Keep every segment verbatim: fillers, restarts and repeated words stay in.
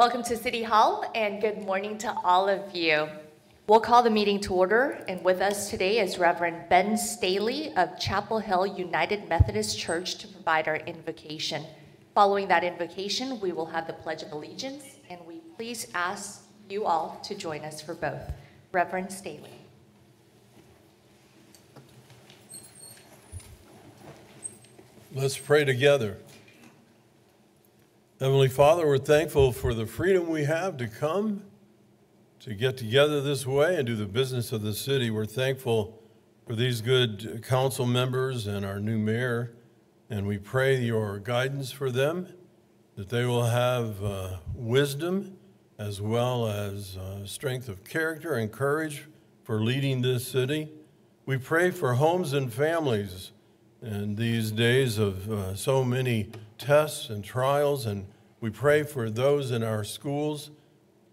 Welcome to City Hall, and good morning to all of you. We'll call the meeting to order, and with us today is Reverend Ben Staley of Chapel Hill United Methodist Church to provide our invocation. Following that invocation, we will have the Pledge of Allegiance, and we please ask you all to join us for both. Reverend Staley. Let's pray together. Heavenly Father, we're thankful for the freedom we have to come to get together this way and do the business of the city. We're thankful for these good council members and our new mayor, and we pray your guidance for them, that they will have uh, wisdom as well as uh, strength of character and courage for leading this city. We pray for homes and families in these days of uh, so many tests and trials, and we pray for those in our schools,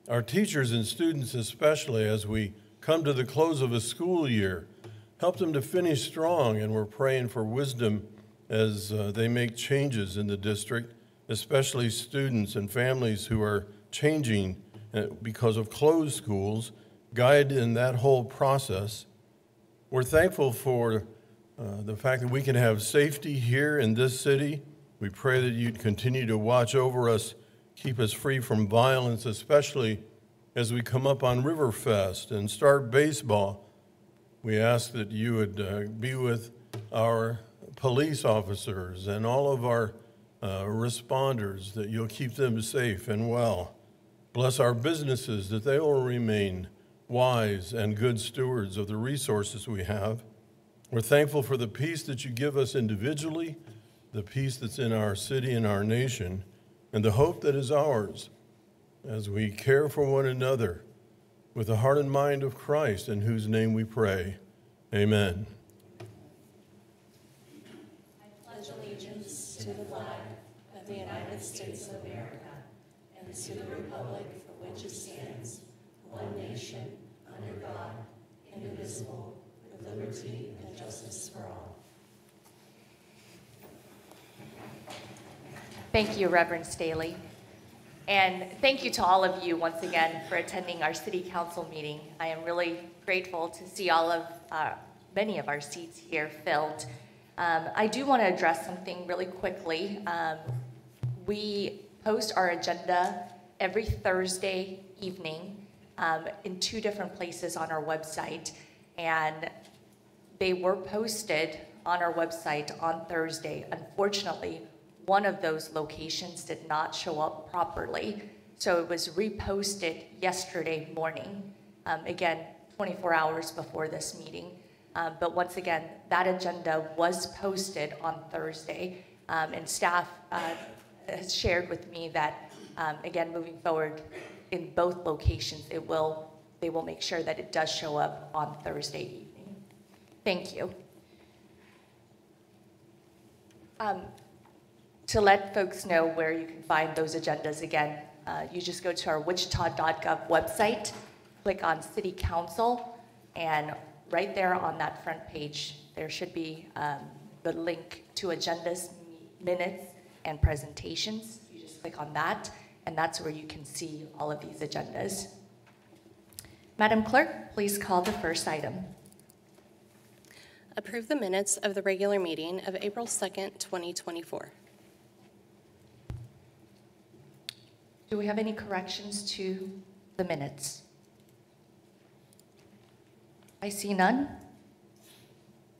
our teachers and students especially, as we come to the close of a school year. Help them to finish strong, and we're praying for wisdom as uh, they make changes in the district, especially students and families who are changing because of closed schools. Guide in that whole process. We're thankful for uh, the fact that we can have safety here in this city. We pray that you'd continue to watch over us. Keep us free from violence, especially as we come up on Riverfest and start baseball. We ask that you would uh, be with our police officers and all of our uh, responders, that you'll keep them safe and well. Bless our businesses, that they will remain wise and good stewards of the resources we have. We're thankful for the peace that you give us individually, the peace that's in our city and our nation, and the hope that is ours as we care for one another with the heart and mind of Christ, in whose name we pray. Amen. I pledge allegiance to the flag of the United States of America and to the republic for which it stands, one nation, under God, indivisible, with liberty and justice for all. Thank you, Reverend Staley. And thank you to all of you once again for attending our City Council meeting. I am really grateful to see all of, uh, many of our seats here filled. Um, I do want to address something really quickly. Um, we post our agenda every Thursday evening um, in two different places on our website, and they were posted on our website on Thursday. Unfortunately, one of those locations did not show up properly, so it was reposted yesterday morning, um, again, twenty-four hours before this meeting. Um, but once again, that agenda was posted on Thursday, um, and staff uh, has shared with me that, um, again, moving forward in both locations, it will they will make sure that it does show up on Thursday evening. Thank you. Um, To let folks know where you can find those agendas again, uh, you just go to our wichita dot gov website, click on City Council, and right there on that front page, there should be um, the link to agendas, minutes, and presentations. You just click on that, and that's where you can see all of these agendas. Madam Clerk, please call the first item. Approve the minutes of the regular meeting of April second, twenty twenty-four. Do we have any corrections to the minutes? I see none.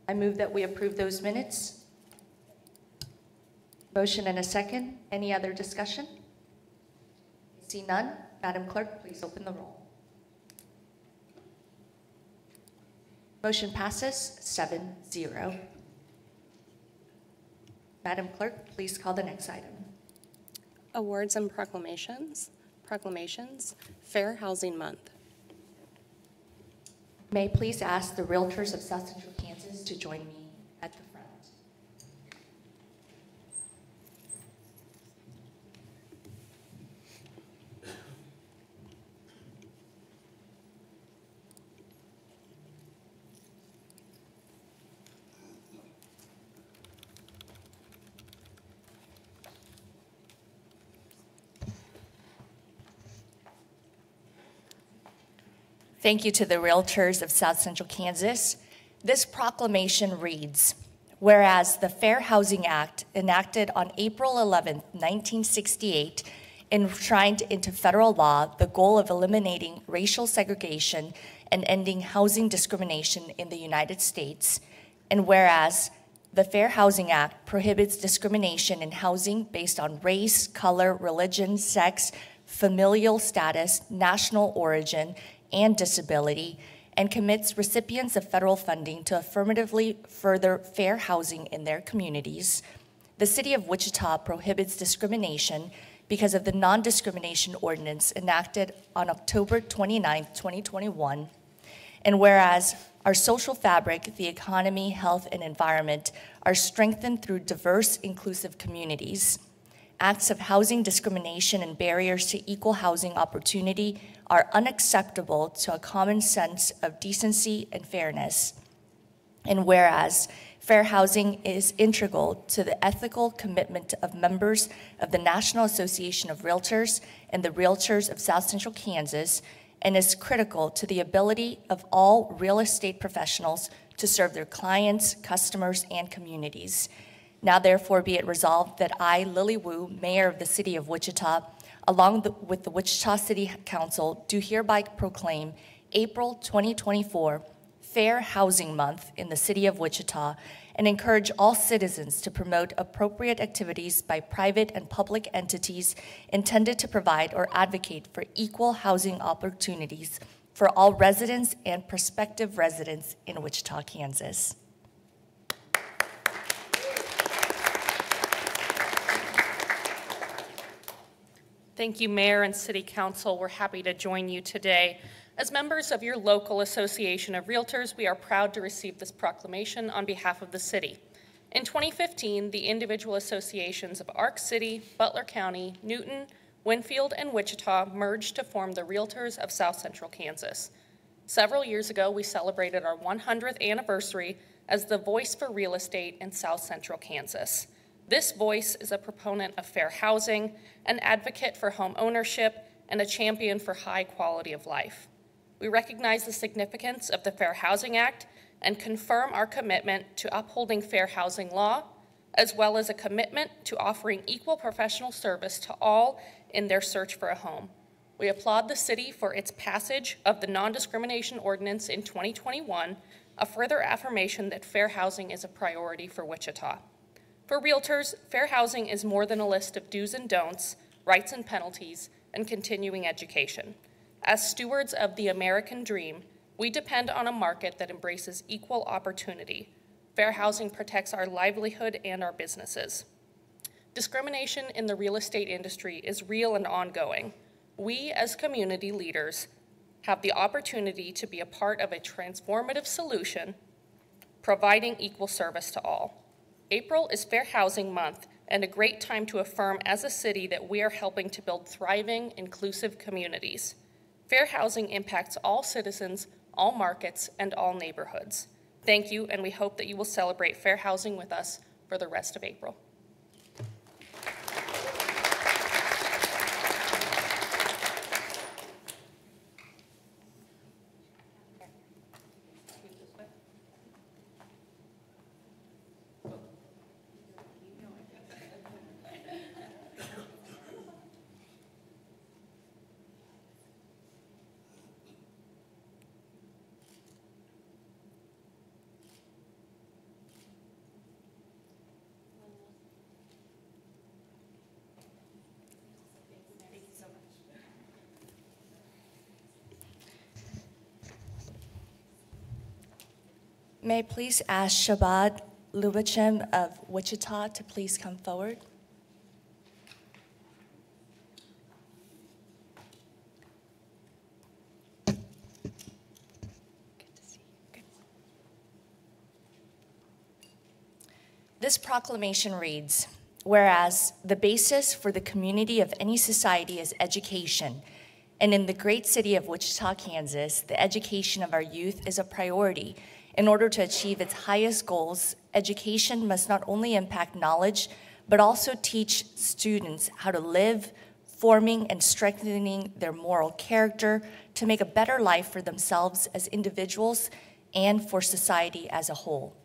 I move that we approve those minutes. Motion and a second. Any other discussion? I see none. Madam Clerk, please open the roll. Motion passes seven zero. Madam Clerk, please call the next item. Awards and proclamations. Proclamations. Fair Housing Month. May I please ask the Realtors of South Central Kansas to join me at the front. Thank you to the Realtors of South Central Kansas. This proclamation reads, whereas the Fair Housing Act, enacted on April eleventh, nineteen sixty-eight, enshrined into federal law the goal of eliminating racial segregation and ending housing discrimination in the United States, and whereas the Fair Housing Act prohibits discrimination in housing based on race, color, religion, sex, familial status, national origin, and disability, and commits recipients of federal funding to affirmatively further fair housing in their communities, the City of Wichita prohibits discrimination because of the non-discrimination ordinance enacted on October twenty-ninth, twenty twenty-one, and whereas our social fabric, the economy, health, and environment are strengthened through diverse, inclusive communities, acts of housing discrimination and barriers to equal housing opportunity are unacceptable to a common sense of decency and fairness. And whereas fair housing is integral to the ethical commitment of members of the National Association of Realtors and the Realtors of South Central Kansas, and is critical to the ability of all real estate professionals to serve their clients, customers, and communities. Now therefore be it resolved that I, Lily Wu, Mayor of the City of Wichita, along the, with the Wichita City Council, do hereby proclaim April twenty twenty-four Fair Housing Month in the City of Wichita, and encourage all citizens to promote appropriate activities by private and public entities intended to provide or advocate for equal housing opportunities for all residents and prospective residents in Wichita, Kansas. Thank you, Mayor and City Council. We're happy to join you today. As members of your local association of realtors, we are proud to receive this proclamation on behalf of the city. In twenty fifteen, the individual associations of Arc City, Butler County, Newton, Winfield, and Wichita merged to form the Realtors of South Central Kansas. Several years ago, we celebrated our one hundredth anniversary as the voice for real estate in South Central Kansas. This voice is a proponent of fair housing, an advocate for home ownership, and a champion for high quality of life. We recognize the significance of the Fair Housing Act and confirm our commitment to upholding fair housing law, as well as a commitment to offering equal professional service to all in their search for a home. We applaud the city for its passage of the non-discrimination ordinance in twenty twenty-one, a further affirmation that fair housing is a priority for Wichita. For realtors, fair housing is more than a list of do's and don'ts, rights and penalties, and continuing education. As stewards of the American dream, we depend on a market that embraces equal opportunity. Fair housing protects our livelihood and our businesses. Discrimination in the real estate industry is real and ongoing. We, as community leaders, have the opportunity to be a part of a transformative solution, providing equal service to all. April is Fair Housing Month, and a great time to affirm as a city that we are helping to build thriving, inclusive communities. Fair housing impacts all citizens, all markets, and all neighborhoods. Thank you, and we hope that you will celebrate fair housing with us for the rest of April. May I please ask Shabbat Lubachem of Wichita to please come forward. Good to see you. Good. This proclamation reads, whereas the basis for the community of any society is education, and in the great city of Wichita, Kansas, the education of our youth is a priority. In order to achieve its highest goals, education must not only impact knowledge, but also teach students how to live, forming and strengthening their moral character to make a better life for themselves as individuals and for society as a whole.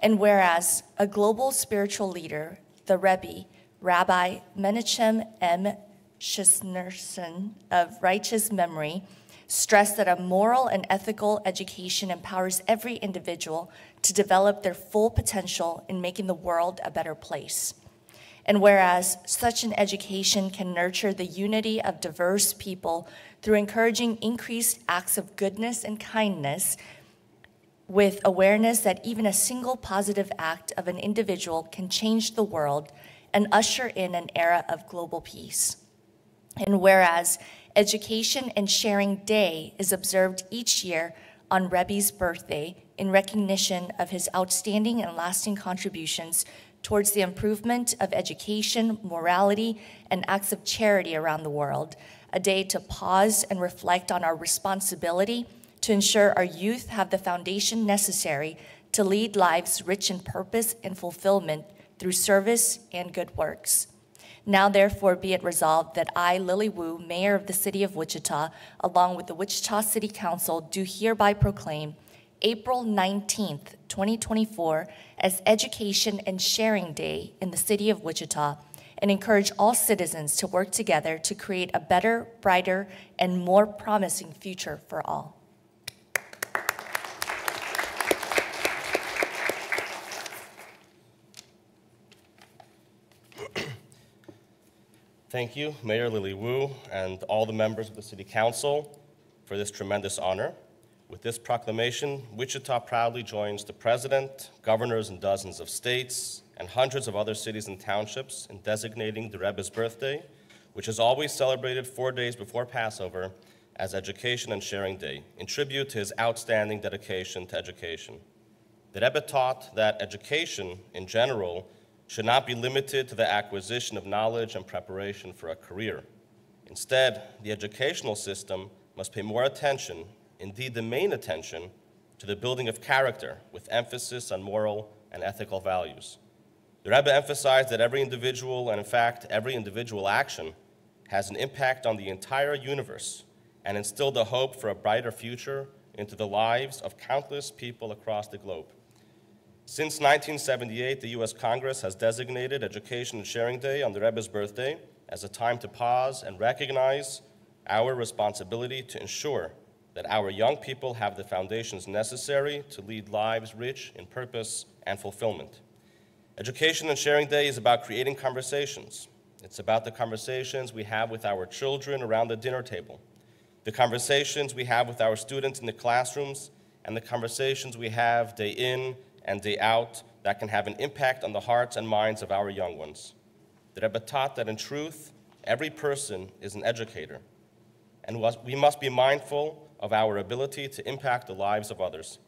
And whereas a global spiritual leader, the Rebbe, Rabbi Menachem M. Schneerson of righteous memory, stressed that a moral and ethical education empowers every individual to develop their full potential in making the world a better place. And whereas such an education can nurture the unity of diverse people through encouraging increased acts of goodness and kindness, with awareness that even a single positive act of an individual can change the world and usher in an era of global peace. And whereas Education and Sharing Day is observed each year on Rebbe's birthday in recognition of his outstanding and lasting contributions towards the improvement of education, morality, and acts of charity around the world, a day to pause and reflect on our responsibility to ensure our youth have the foundation necessary to lead lives rich in purpose and fulfillment through service and good works. Now therefore be it resolved that I, Lily Wu, Mayor of the City of Wichita, along with the Wichita City Council, do hereby proclaim April nineteenth, twenty twenty-four as Education and Sharing Day in the City of Wichita, and encourage all citizens to work together to create a better, brighter, and more promising future for all. Thank you, Mayor Lily Wu, and all the members of the City Council for this tremendous honor. With this proclamation, Wichita proudly joins the President, governors in dozens of states, and hundreds of other cities and townships in designating the Rebbe's birthday, which is always celebrated four days before Passover, as Education and Sharing Day, in tribute to his outstanding dedication to education. The Rebbe taught that education, in general, should not be limited to the acquisition of knowledge and preparation for a career. Instead, the educational system must pay more attention, indeed the main attention, to the building of character with emphasis on moral and ethical values. The Rebbe emphasized that every individual, and in fact, every individual action, has an impact on the entire universe and instilled the hope for a brighter future into the lives of countless people across the globe. Since nineteen seventy-eight, the U S Congress has designated Education and Sharing Day on the Rebbe's birthday as a time to pause and recognize our responsibility to ensure that our young people have the foundations necessary to lead lives rich in purpose and fulfillment. Education and Sharing Day is about creating conversations. It's about the conversations we have with our children around the dinner table, the conversations we have with our students in the classrooms, and the conversations we have day in and day out that can have an impact on the hearts and minds of our young ones. The Rebbe taught that in truth, every person is an educator, and we must be mindful of our ability to impact the lives of others.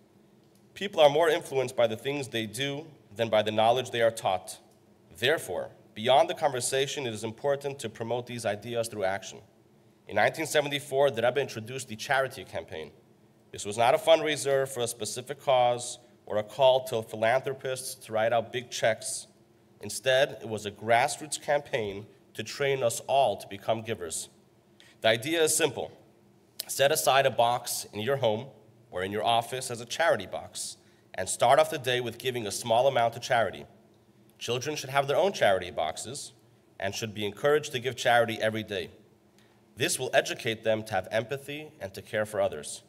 People are more influenced by the things they do than by the knowledge they are taught. Therefore, beyond the conversation, it is important to promote these ideas through action. In nineteen seventy-four, the Rebbe introduced the charity campaign. This was not a fundraiser for a specific cause or a call to philanthropists to write out big checks. Instead, it was a grassroots campaign to train us all to become givers. The idea is simple. Set aside a box in your home or in your office as a charity box and start off the day with giving a small amount to charity. Children should have their own charity boxes and should be encouraged to give charity every day. This will educate them to have empathy and to care for others.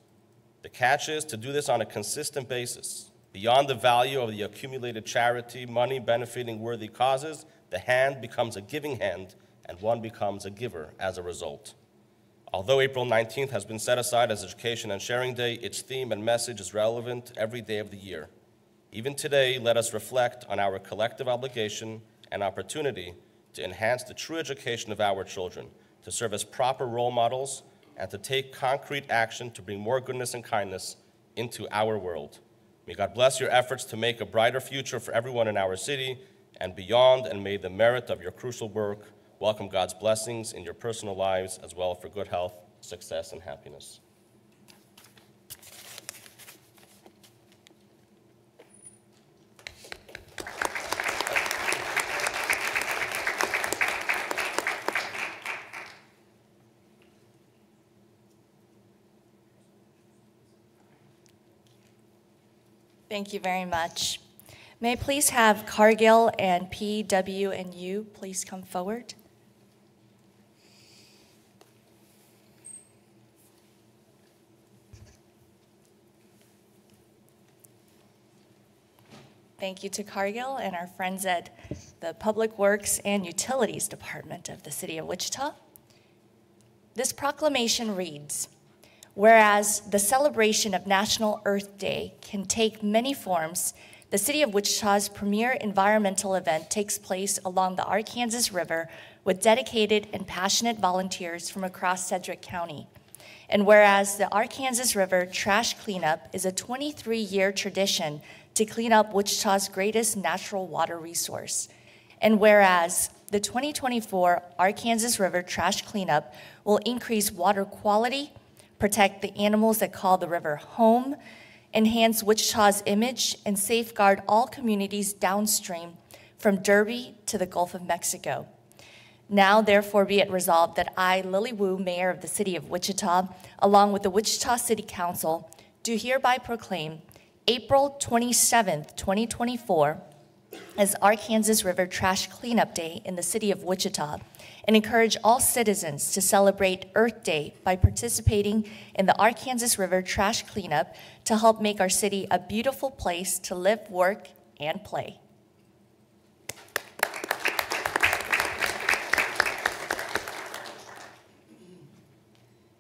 The catch is to do this on a consistent basis. Beyond the value of the accumulated charity money benefiting worthy causes, the hand becomes a giving hand, and one becomes a giver as a result. Although April nineteenth has been set aside as Education and Sharing Day, its theme and message is relevant every day of the year. Even today, let us reflect on our collective obligation and opportunity to enhance the true education of our children, to serve as proper role models, and to take concrete action to bring more goodness and kindness into our world. May God bless your efforts to make a brighter future for everyone in our city and beyond, and may the merit of your crucial work welcome God's blessings in your personal lives as well for good health, success, and happiness. Thank you very much. May I please have Cargill and P W and U please come forward? Thank you to Cargill and our friends at the Public Works and Utilities Department of the City of Wichita. This proclamation reads, whereas the celebration of National Earth Day can take many forms, the City of Wichita's premier environmental event takes place along the Arkansas River with dedicated and passionate volunteers from across Sedgwick County. And whereas the Arkansas River Trash Cleanup is a twenty-three year tradition to clean up Wichita's greatest natural water resource. And whereas the twenty twenty-four Arkansas River Trash Cleanup will increase water quality, protect the animals that call the river home, enhance Wichita's image, and safeguard all communities downstream from Derby to the Gulf of Mexico. Now, therefore, be it resolved that I, Lily Wu, Mayor of the City of Wichita, along with the Wichita City Council, do hereby proclaim April twenty-seventh, twenty twenty-four, as Arkansas River Trash Cleanup Day in the City of Wichita, and encourage all citizens to celebrate Earth Day by participating in the Arkansas River Trash Cleanup to help make our city a beautiful place to live, work, and play.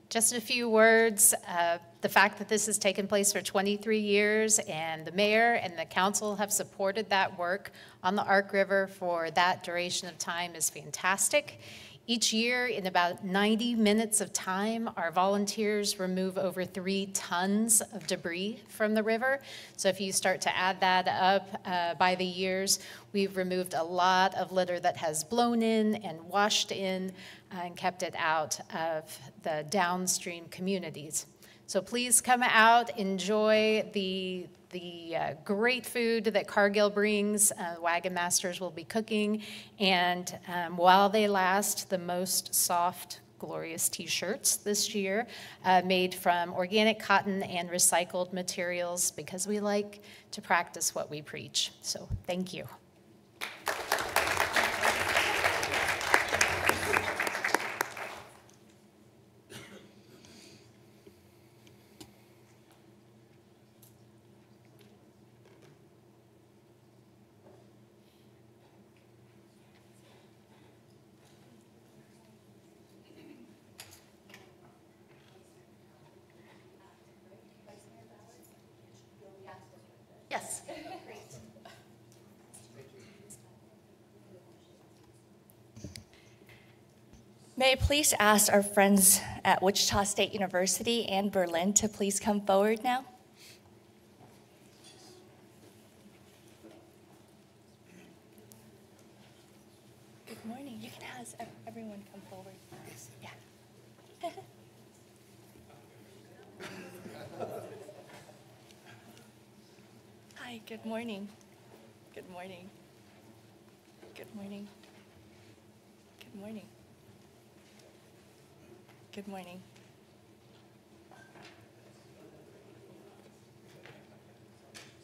Just a few words, uh, the fact that this has taken place for twenty-three years and the mayor and the council have supported that work on the Ark River for that duration of time is fantastic. Each year in about ninety minutes of time, our volunteers remove over three tons of debris from the river. So if you start to add that up uh, by the years, we've removed a lot of litter that has blown in and washed in and kept it out of the downstream communities. So please come out, enjoy the, the uh, great food that Cargill brings. Uh, Wagon Masters will be cooking. And um, while they last, the most soft, glorious t-shirts this year, uh, made from organic cotton and recycled materials, because we like to practice what we preach. So thank you. May I please ask our friends at Wichita State University and Berlin to please come forward now? Good morning. You can have everyone come forward. Yeah. Hi, good morning. Good morning. Good morning. Good morning. Good morning.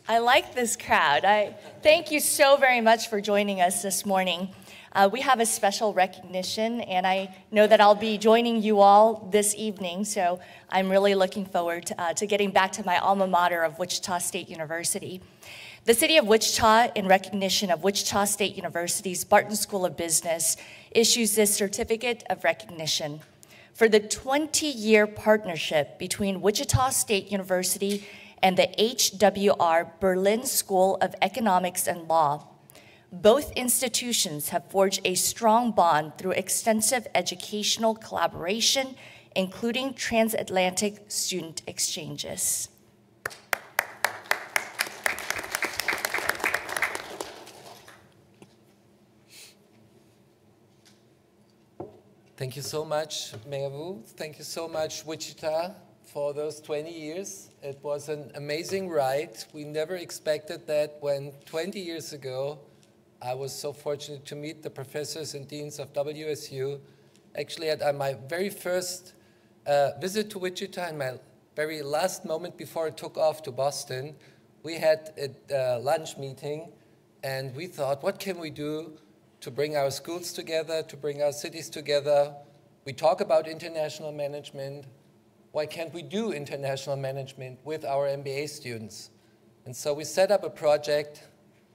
I like this crowd. I thank you so very much for joining us this morning. Uh, we have a special recognition, and I know that I'll be joining you all this evening, so I'm really looking forward to, uh, to getting back to my alma mater of Wichita State University. The City of Wichita, in recognition of Wichita State University's Barton School of Business, issues this certificate of recognition for the twenty year partnership between Wichita State University and the H W R Berlin School of Economics and Law. Both institutions have forged a strong bond through extensive educational collaboration, including transatlantic student exchanges. Thank you so much, Mayor Wu. Thank you so much, Wichita, for those twenty years. It was an amazing ride. We never expected that when twenty years ago, I was so fortunate to meet the professors and deans of W S U. Actually, at my very first uh, visit to Wichita and my very last moment before I took off to Boston, we had a uh, lunch meeting, and we thought, what can we do to bring our schools together, to bring our cities together? We talk about international management. Why can't we do international management with our M B A students? And so we set up a project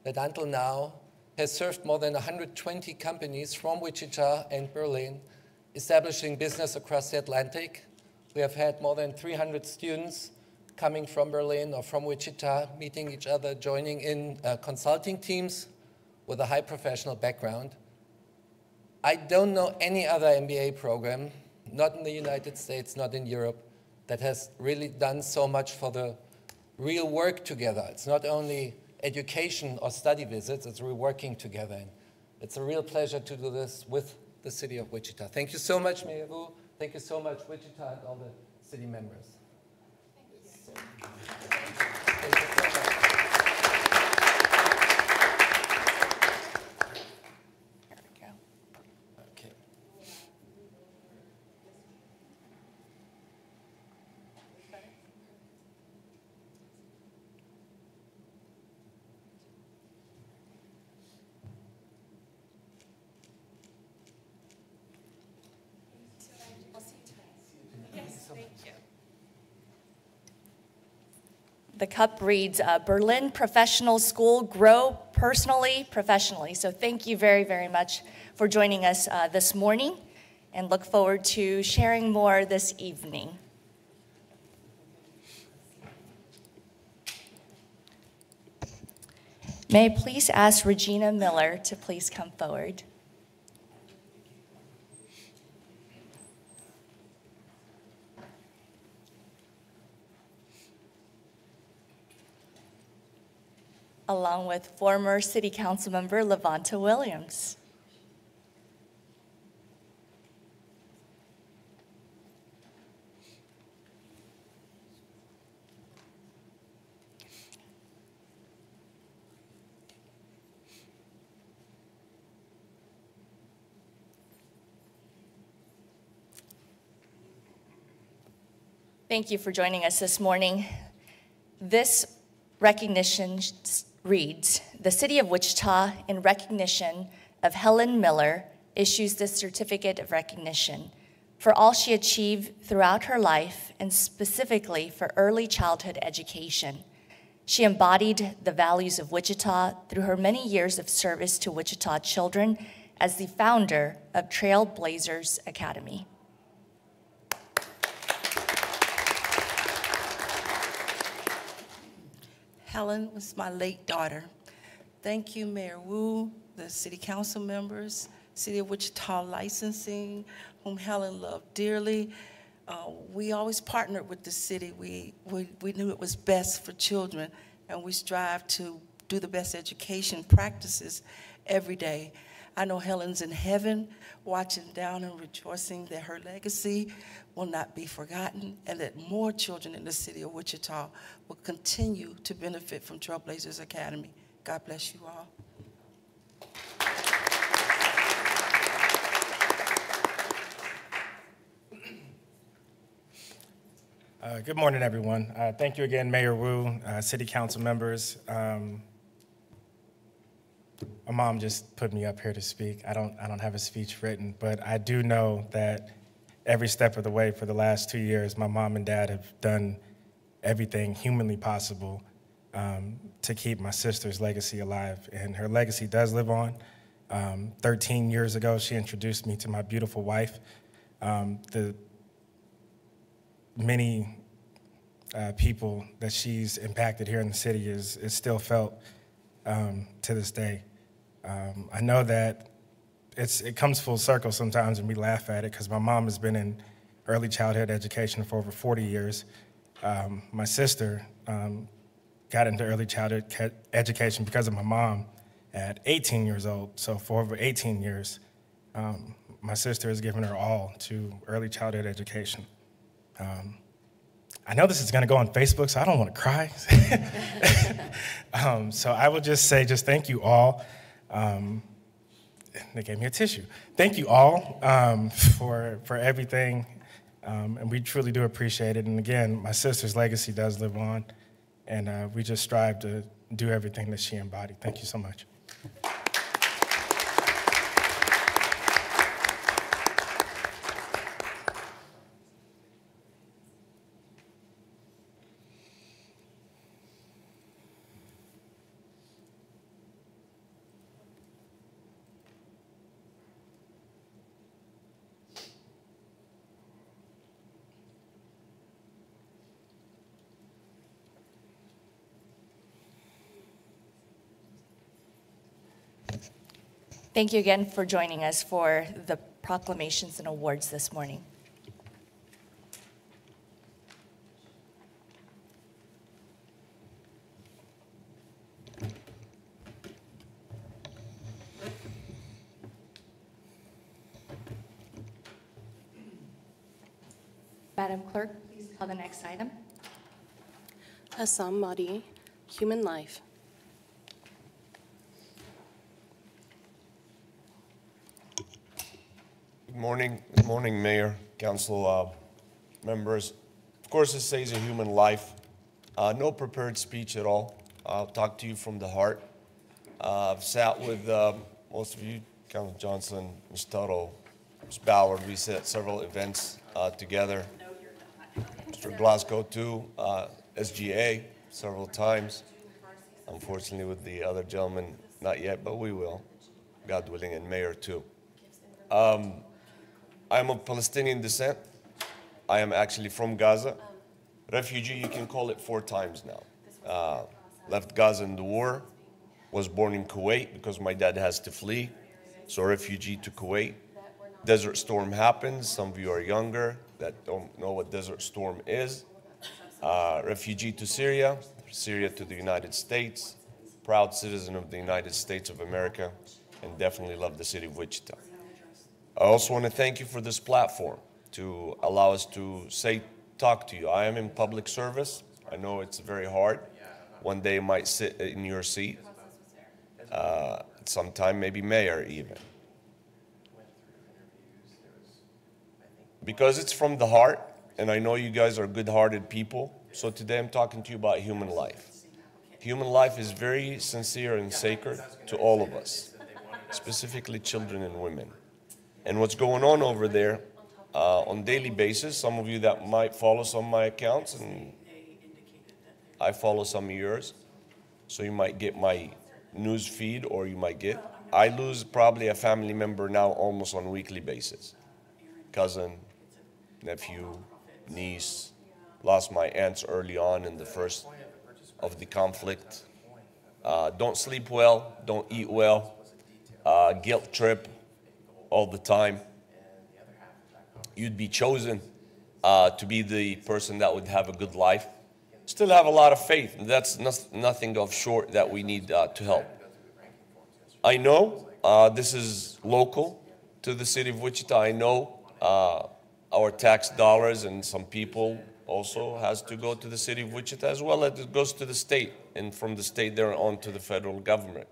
that until now has served more than one hundred twenty companies from Wichita and Berlin, establishing business across the Atlantic. We have had more than three hundred students coming from Berlin or from Wichita, meeting each other, joining in uh, consulting teams with a high professional background. I don't know any other M B A program, not in the United States, not in Europe, that has really done so much for the real work together. It's not only education or study visits, it's real working together. And it's a real pleasure to do this with the city of Wichita. Thank you so much, Mayor Wu. Thank you so much, Wichita, and all the city members. Thank you. Thank you so much. There we go. Okay. The cup reads, uh, Berlin Professional School, grow personally, professionally. So thank you very, very much for joining us uh, this morning, and look forward to sharing more this evening. May I please ask Regina Miller to please come forward. Along with former City Council member Levonta Williams. Thank you for joining us this morning. This recognition reads, the City of Wichita, in recognition of Helen Miller, issues this certificate of recognition for all she achieved throughout her life, and specifically for early childhood education. She embodied the values of Wichita through her many years of service to Wichita children as the founder of Trailblazers Academy. Helen was my late daughter. Thank you, Mayor Wu, the city council members, City of Wichita Licensing, whom Helen loved dearly. Uh, we always partnered with the city. We, we, we knew it was best for children, and we strive to do the best education practices every day. I know Helen's in heaven, watching down and rejoicing that her legacy will not be forgotten, and that more children in the city of Wichita will continue to benefit from Trailblazers Academy. God bless you all. Uh, good morning, everyone. Uh, thank you again, Mayor Wu, uh, city council members. Um, My mom just put me up here to speak. I don't, I don't have a speech written, but I do know that every step of the way for the last two years, my mom and dad have done everything humanly possible um, to keep my sister's legacy alive. And her legacy does live on. Um, thirteen years ago, she introduced me to my beautiful wife. Um, the many uh, people that she's impacted here in the city is, is still felt um, to this day. Um, I know that it's, it comes full circle sometimes, and we laugh at it because my mom has been in early childhood education for over forty years. Um, my sister um, got into early childhood education because of my mom at eighteen years old. So for over eighteen years, um, my sister has given her all to early childhood education. Um, I know this is going to go on Facebook, so I don't want to cry. um, so I will just say just thank you all. Um, they gave me a tissue. Thank you all um, for, for everything, um, and we truly do appreciate it. And again, my sister's legacy does live on, and uh, we just strive to do everything that she embodied. Thank you so much. Thank you again for joining us for the proclamations and awards this morning. Madam Clerk, please call the next item. Hussam Madi, Human Life. Good morning, good morning, Mayor, Council uh, members. Of course, this says a human life. Uh, no prepared speech at all. I'll talk to you from the heart. Uh, I've sat with uh, most of you, Councilman Johnson, Miz Tuttle, Miz Ballard. We sat several events uh, together. No, you're not. Mister Glasgow too, uh, S G A several times. Unfortunately, with the other gentleman, not yet, but we will, God willing, and Mayor too. Um, I am of Palestinian descent. I am actually from Gaza. Refugee, you can call it four times now. Uh, left Gaza in the war, was born in Kuwait because my dad has to flee. So refugee to Kuwait. Desert Storm happens. Some of you are younger that don't know what Desert Storm is. Uh, refugee to Syria, Syria to the United States. Proud citizen of the United States of America, and definitely love the city of Wichita. I also want to thank you for this platform to allow us to say, talk to you. I am in public service. I know it's very hard. One day you might sit in your seat, uh, sometime maybe mayor even. Because it's from the heart, and I know you guys are good-hearted people, so today I'm talking to you about human life. Human life is very sincere and sacred to all of us, specifically children and women. And what's going on over there uh, on a daily basis, some of you that might follow some of my accounts, and I follow some of yours, so you might get my news feed, or you might get, I lose probably a family member now almost on a weekly basis. Cousin, nephew, niece, lost my aunts early on in the first of the conflict. Uh, don't sleep well, don't eat well, uh, guilt trip. All the time, you'd be chosen uh, to be the person that would have a good life. Still have a lot of faith, and that's not, nothing of short that we need uh, to help. I know uh, this is local to the city of Wichita. I know uh, our tax dollars and some people also has to go to the city of Wichita as well as it goes to the state, and from the state there on to the federal government.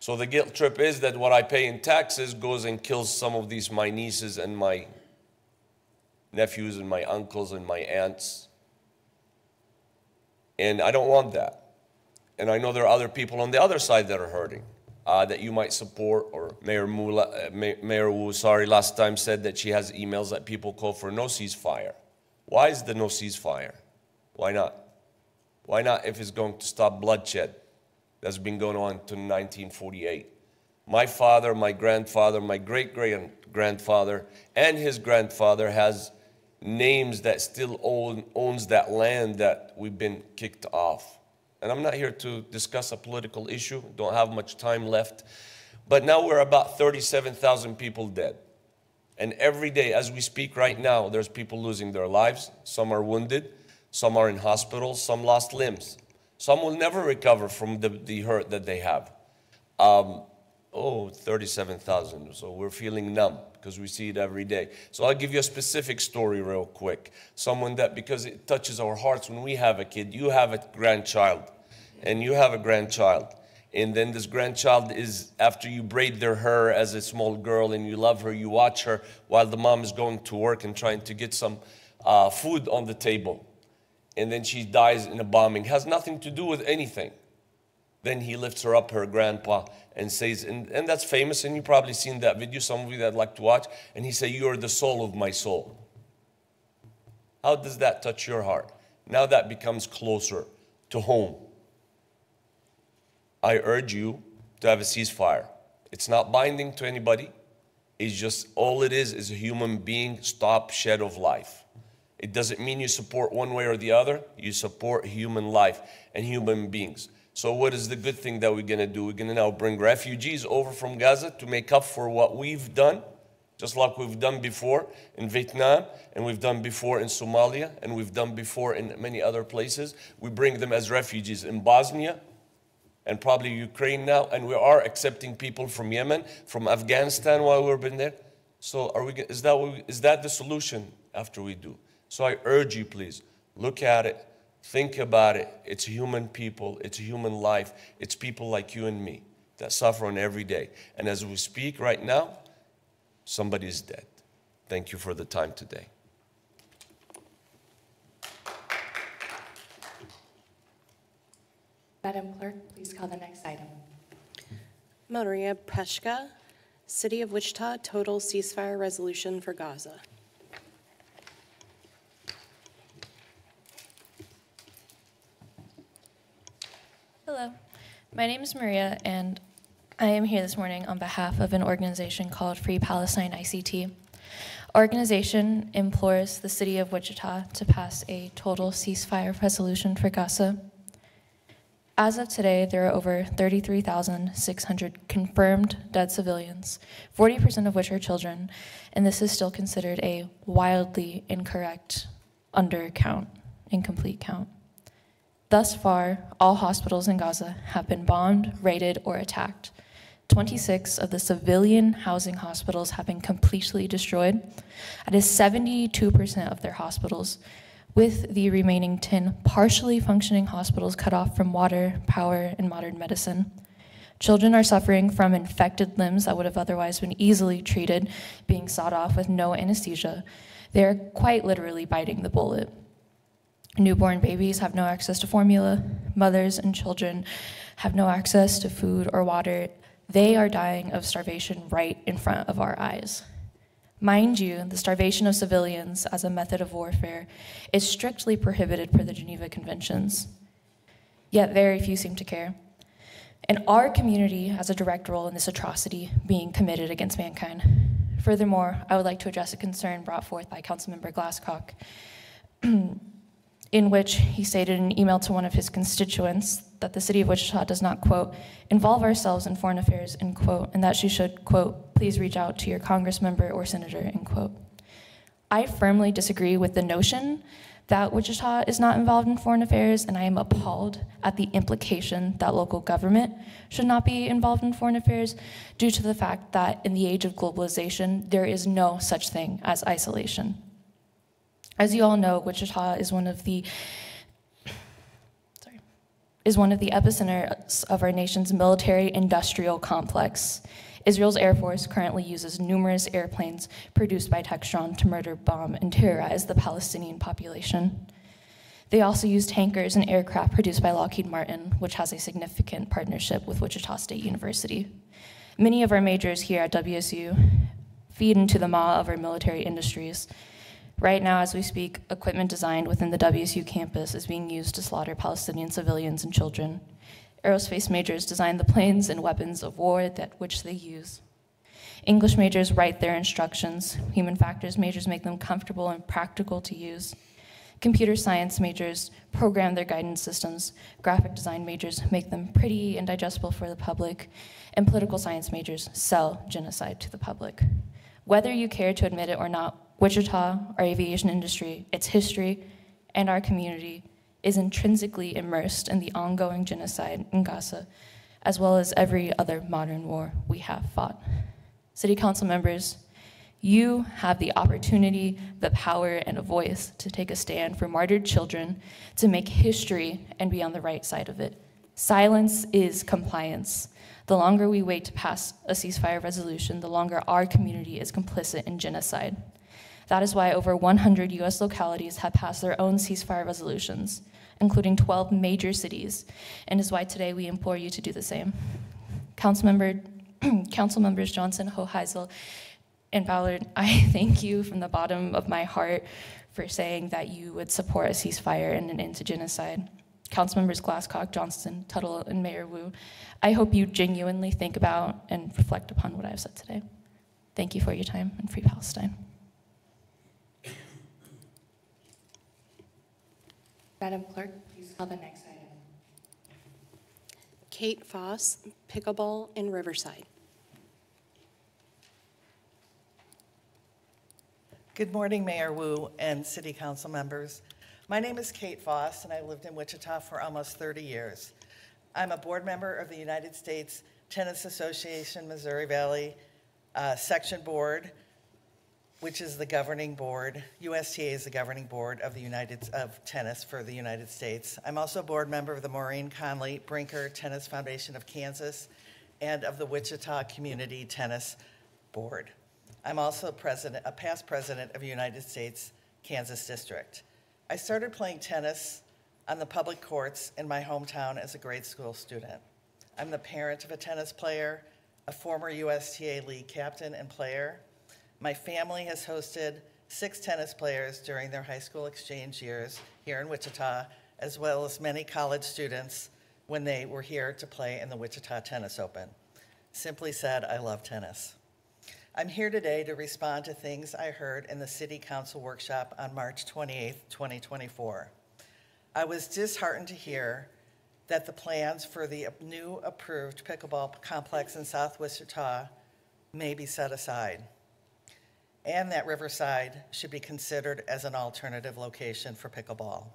So the guilt trip is that what I pay in taxes goes and kills some of these, my nieces and my nephews and my uncles and my aunts. And I don't want that. And I know there are other people on the other side that are hurting, uh, that you might support, or Mayor, Mula, uh, Mayor Wu, sorry, last time said that she has emails that people call for no ceasefire. Why is the no ceasefire? Why not? Why not if it's going to stop bloodshed? That's been going on to nineteen forty-eight. My father, my grandfather, my great-great-grandfather, and his grandfather has names that still own, owns that land that we've been kicked off. And I'm not here to discuss a political issue. Don't have much time left. But now we're about thirty-seven thousand people dead. And every day, as we speak right now, there's people losing their lives. Some are wounded. Some are in hospitals. Some lost limbs. Some will never recover from the, the hurt that they have. Um, oh, thirty-seven thousand, so we're feeling numb because we see it every day. So I'll give you a specific story real quick. Someone that, because it touches our hearts when we have a kid, you have a grandchild, and you have a grandchild. And then this grandchild is, after you braid their hair as a small girl and you love her, you watch her while the mom is going to work and trying to get some uh, food on the table. and then she dies in a bombing, has nothing to do with anything. Then he lifts her up, her grandpa, and says, and, and that's famous, and you've probably seen that video, some of you that like to watch, and he said, "You are the soul of my soul." How does that touch your heart? Now that becomes closer to home. I urge you to have a ceasefire. It's not binding to anybody. It's just, all it is is a human being stop shed of life. It doesn't mean you support one way or the other. You support human life and human beings. So what is the good thing that we're going to do? We're going to now bring refugees over from Gaza to make up for what we've done, just like we've done before in Vietnam, and we've done before in Somalia, and we've done before in many other places. We bring them as refugees in Bosnia and probably Ukraine now, and we are accepting people from Yemen, from Afghanistan while we've been there. So are we, is, that what we, is that the solution after we do? So I urge you, please, look at it. Think about it. It's human people. It's human life. It's people like you and me that suffer on every day. And as we speak right now, somebody is dead. Thank you for the time today. Madam Clerk, please call the next item. Maria Peschka, City of Wichita, total ceasefire resolution for Gaza. Hello, my name is Maria, and I am here this morning on behalf of an organization called Free Palestine I C T. Our organization implores the city of Wichita to pass a total ceasefire resolution for Gaza. As of today, there are over thirty-three thousand six hundred confirmed dead civilians, forty percent of which are children, and this is still considered a wildly incorrect undercount, incomplete count. Thus far, all hospitals in Gaza have been bombed, raided, or attacked. twenty-six of the civilian housing hospitals have been completely destroyed. That is seventy-two percent of their hospitals, with the remaining ten partially functioning hospitals cut off from water, power, and modern medicine. Children are suffering from infected limbs that would have otherwise been easily treated, being sawed off with no anesthesia. They are quite literally biting the bullet. Newborn babies have no access to formula. Mothers and children have no access to food or water. They are dying of starvation right in front of our eyes. Mind you, the starvation of civilians as a method of warfare is strictly prohibited per the Geneva Conventions. Yet very few seem to care. And our community has a direct role in this atrocity being committed against mankind. Furthermore, I would like to address a concern brought forth by Councilmember Glasscock, in which he stated in an email to one of his constituents that the city of Wichita does not, quote, involve ourselves in foreign affairs, end quote, and that she should, quote, please reach out to your Congress member or senator, end quote. I firmly disagree with the notion that Wichita is not involved in foreign affairs, and I am appalled at the implication that local government should not be involved in foreign affairs due to the fact that in the age of globalization, there is no such thing as isolation. As you all know, Wichita is one of the sorry, is one of the epicenters of our nation's military-industrial complex. Israel's Air Force currently uses numerous airplanes produced by Textron to murder, bomb, and terrorize the Palestinian population. They also use tankers and aircraft produced by Lockheed Martin, which has a significant partnership with Wichita State University. Many of our majors here at W S U feed into the maw of our military industries. Right now, as we speak, equipment designed within the W S U campus is being used to slaughter Palestinian civilians and children. Aerospace majors design the planes and weapons of war that which they use. English majors write their instructions. Human factors majors make them comfortable and practical to use. Computer science majors program their guidance systems. Graphic design majors make them pretty and digestible for the public. And political science majors sell genocide to the public. Whether you care to admit it or not, Wichita, our aviation industry, its history, and our community is intrinsically immersed in the ongoing genocide in Gaza, as well as every other modern war we have fought. City Council members, you have the opportunity, the power, and a voice to take a stand for martyred children, to make history and be on the right side of it. Silence is compliance. The longer we wait to pass a ceasefire resolution, the longer our community is complicit in genocide. That is why over one hundred U S localities have passed their own ceasefire resolutions, including twelve major cities, and is why today we implore you to do the same. Councilmember, Council members Johnson, Hoheisel, and Ballard, I thank you from the bottom of my heart for saying that you would support a ceasefire and an end to genocide. Councilmembers Glasscock, Johnston, Tuttle, and Mayor Wu, I hope you genuinely think about and reflect upon what I've said today. Thank you for your time, and Free Palestine. Madam Clerk, please call the next item. Kate Foss, Pickleball in Riverside. Good morning, Mayor Wu and City Council members. My name is Kate Foss, and I lived in Wichita for almost thirty years. I'm a board member of the United States Tennis Association Missouri Valley uh, Section Board, which is the governing board. U S T A is the governing board of the United of Tennis for the United States. I'm also a board member of the Maureen Connolly Brinker Tennis Foundation of Kansas and of the Wichita Community Tennis Board. I'm also president, a past president of United States Kansas District. I started playing tennis on the public courts in my hometown as a grade school student. I'm the parent of a tennis player, a former U S T A league captain and player. My family has hosted six tennis players during their high school exchange years here in Wichita, as well as many college students when they were here to play in the Wichita Tennis Open. Simply said, I love tennis. I'm here today to respond to things I heard in the City Council workshop on March twenty-eighth, twenty twenty-four. I was disheartened to hear that the plans for the new approved pickleball complex in South Wichita may be set aside, and that Riverside should be considered as an alternative location for pickleball.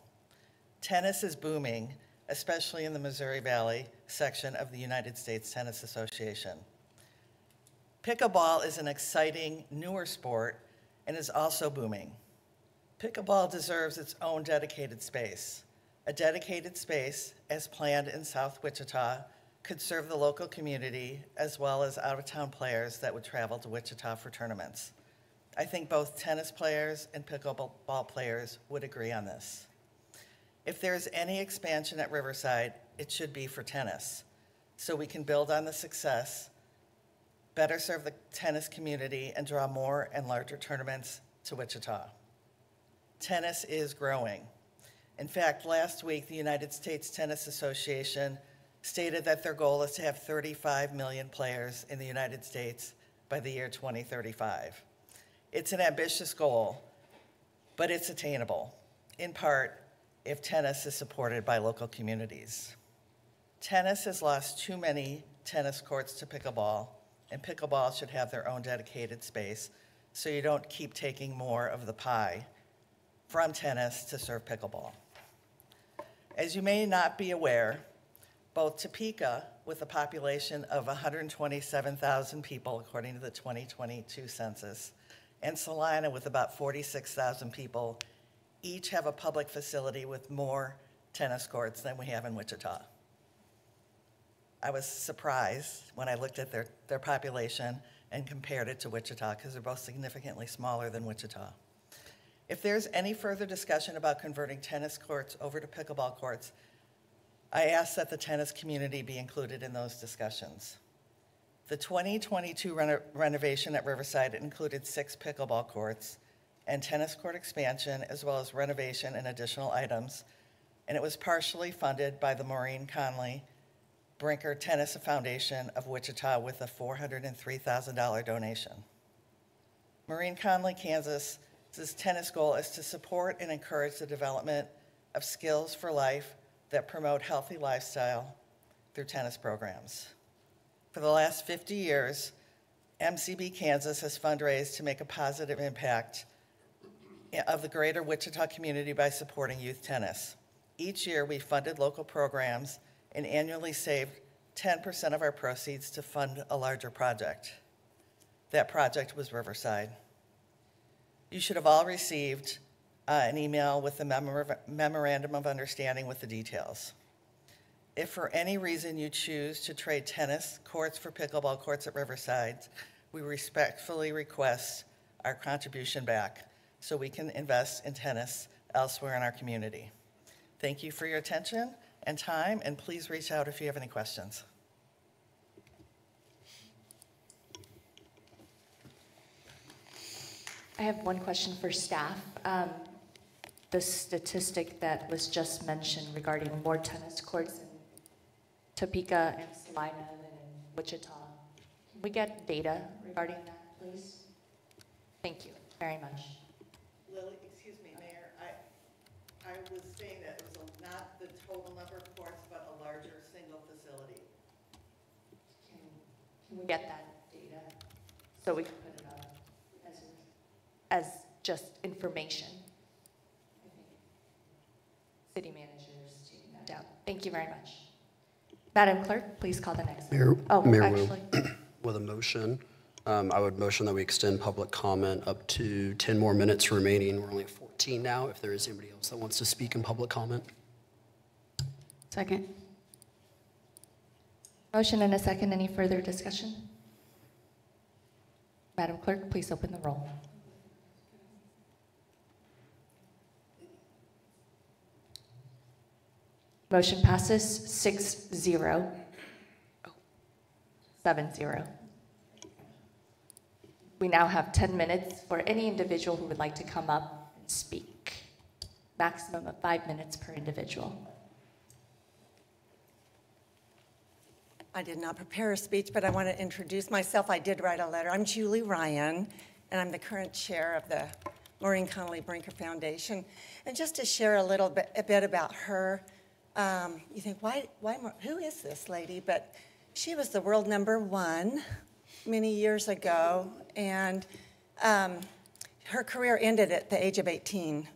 Tennis is booming, especially in the Missouri Valley section of the United States Tennis Association. Pickleball is an exciting, newer sport and is also booming. Pickleball deserves its own dedicated space. A dedicated space, as planned in South Wichita, could serve the local community as well as out-of-town players that would travel to Wichita for tournaments. I think both tennis players and pickleball players would agree on this. If there is any expansion at Riverside, it should be for tennis, so we can build on the success, better serve the tennis community, and draw more and larger tournaments to Wichita. Tennis is growing. In fact, last week, the United States Tennis Association stated that their goal is to have thirty-five million players in the United States by the year twenty thirty-five. It's an ambitious goal, but it's attainable, in part, if tennis is supported by local communities. Tennis has lost too many tennis courts to pickleball, and pickleball should have their own dedicated space so you don't keep taking more of the pie from tennis to serve pickleball. As you may not be aware, both Topeka, with a population of one hundred twenty-seven thousand people according to the twenty twenty-two census, and Salina, with about forty-six thousand people, each have a public facility with more tennis courts than we have in Wichita. I was surprised when I looked at their, their population and compared it to Wichita, because they're both significantly smaller than Wichita. If there's any further discussion about converting tennis courts over to pickleball courts, I ask that the tennis community be included in those discussions. The twenty twenty-two reno renovation at Riverside included six pickleball courts and tennis court expansion, as well as renovation and additional items, and it was partially funded by the Maureen Connolly Brinker Tennis Foundation of Wichita with a four hundred three thousand dollar donation. Maureen Connolly, Kansas's tennis goal is to support and encourage the development of skills for life that promote healthy lifestyle through tennis programs. For the last fifty years, M C B Kansas has fundraised to make a positive impact of the greater Wichita community by supporting youth tennis. Each year, we funded local programs and annually saved ten percent of our proceeds to fund a larger project. That project was Riverside. You should have all received uh, an email with the memor memorandum of understanding with the details. If for any reason you choose to trade tennis courts for pickleball courts at Riverside, we respectfully request our contribution back so we can invest in tennis elsewhere in our community. Thank you for your attention and time, and please reach out if you have any questions. I have one question for staff. Um, the statistic that was just mentioned regarding more tennis courts in Topeka and Salina than in Wichita, can we get data regarding that, please? Thank you very much. Lily, excuse me, Mayor. I, I was saying that it was a, not the total number of courts, but a larger single facility. Can, can we get that data so we can put it up? As just information. I think city managers taking that down. Thank you very much. Madam Clerk, please call the next. Mayor, oh, Mayor actually. With a motion, um, I would motion that we extend public comment up to ten more minutes remaining. We're only at fourteen now. If there is anybody else that wants to speak in public comment. Second. Motion and a second. Any further discussion? Madam Clerk, please open the roll. Motion passes six zero, oh, seven zero. We now have ten minutes for any individual who would like to come up and speak. Maximum of five minutes per individual. I did not prepare a speech, but I want to introduce myself. I did write a letter. I'm Julie Ryan, and I'm the current chair of the Maureen Connolly Brinker Foundation. And just to share a little bit, a bit about her. Um, you think, why, why, who is this lady? But she was the world number one many years ago, and um, her career ended at the age of eighteen.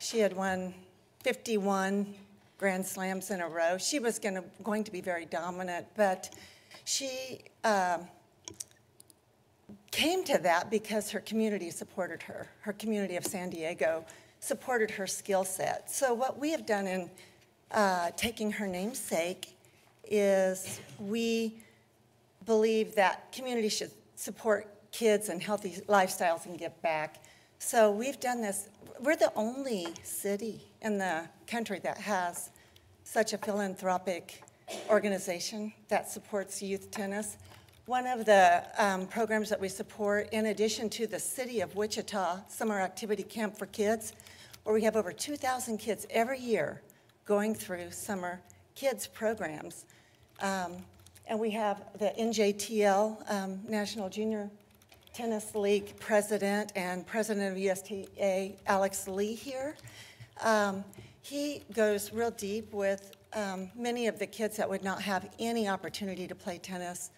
She had won fifty-one Grand Slams in a row. She was gonna, going to be very dominant, but she um, came to that because her community supported her. Her community of San Diego supported her skill set. So what we have done in Uh, taking her namesake is we believe that community should support kids and healthy lifestyles and give back. So we've done this. We're the only city in the country that has such a philanthropic organization that supports youth tennis. One of the um, programs that we support, in addition to the City of Wichita Summer Activity Camp for Kids, where we have over two thousand kids every year going through summer kids programs. Um, and we have the N J T L, um, National Junior Tennis League president, and president of U S T A, Alex Lee, here. Um, he goes real deep with um, many of the kids that would not have any opportunity to play tennis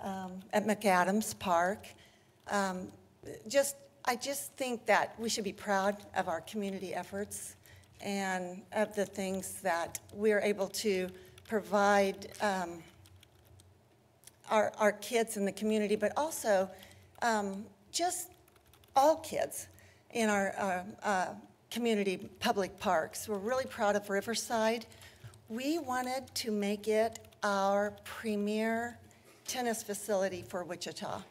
um, at McAdams Park. Um, just, I just think that we should be proud of our community efforts and of the things that we're able to provide um, our, our kids in the community, but also um, just all kids in our, our uh, community public parks. We're really proud of Riverside. We wanted to make it our premier tennis facility for Wichita.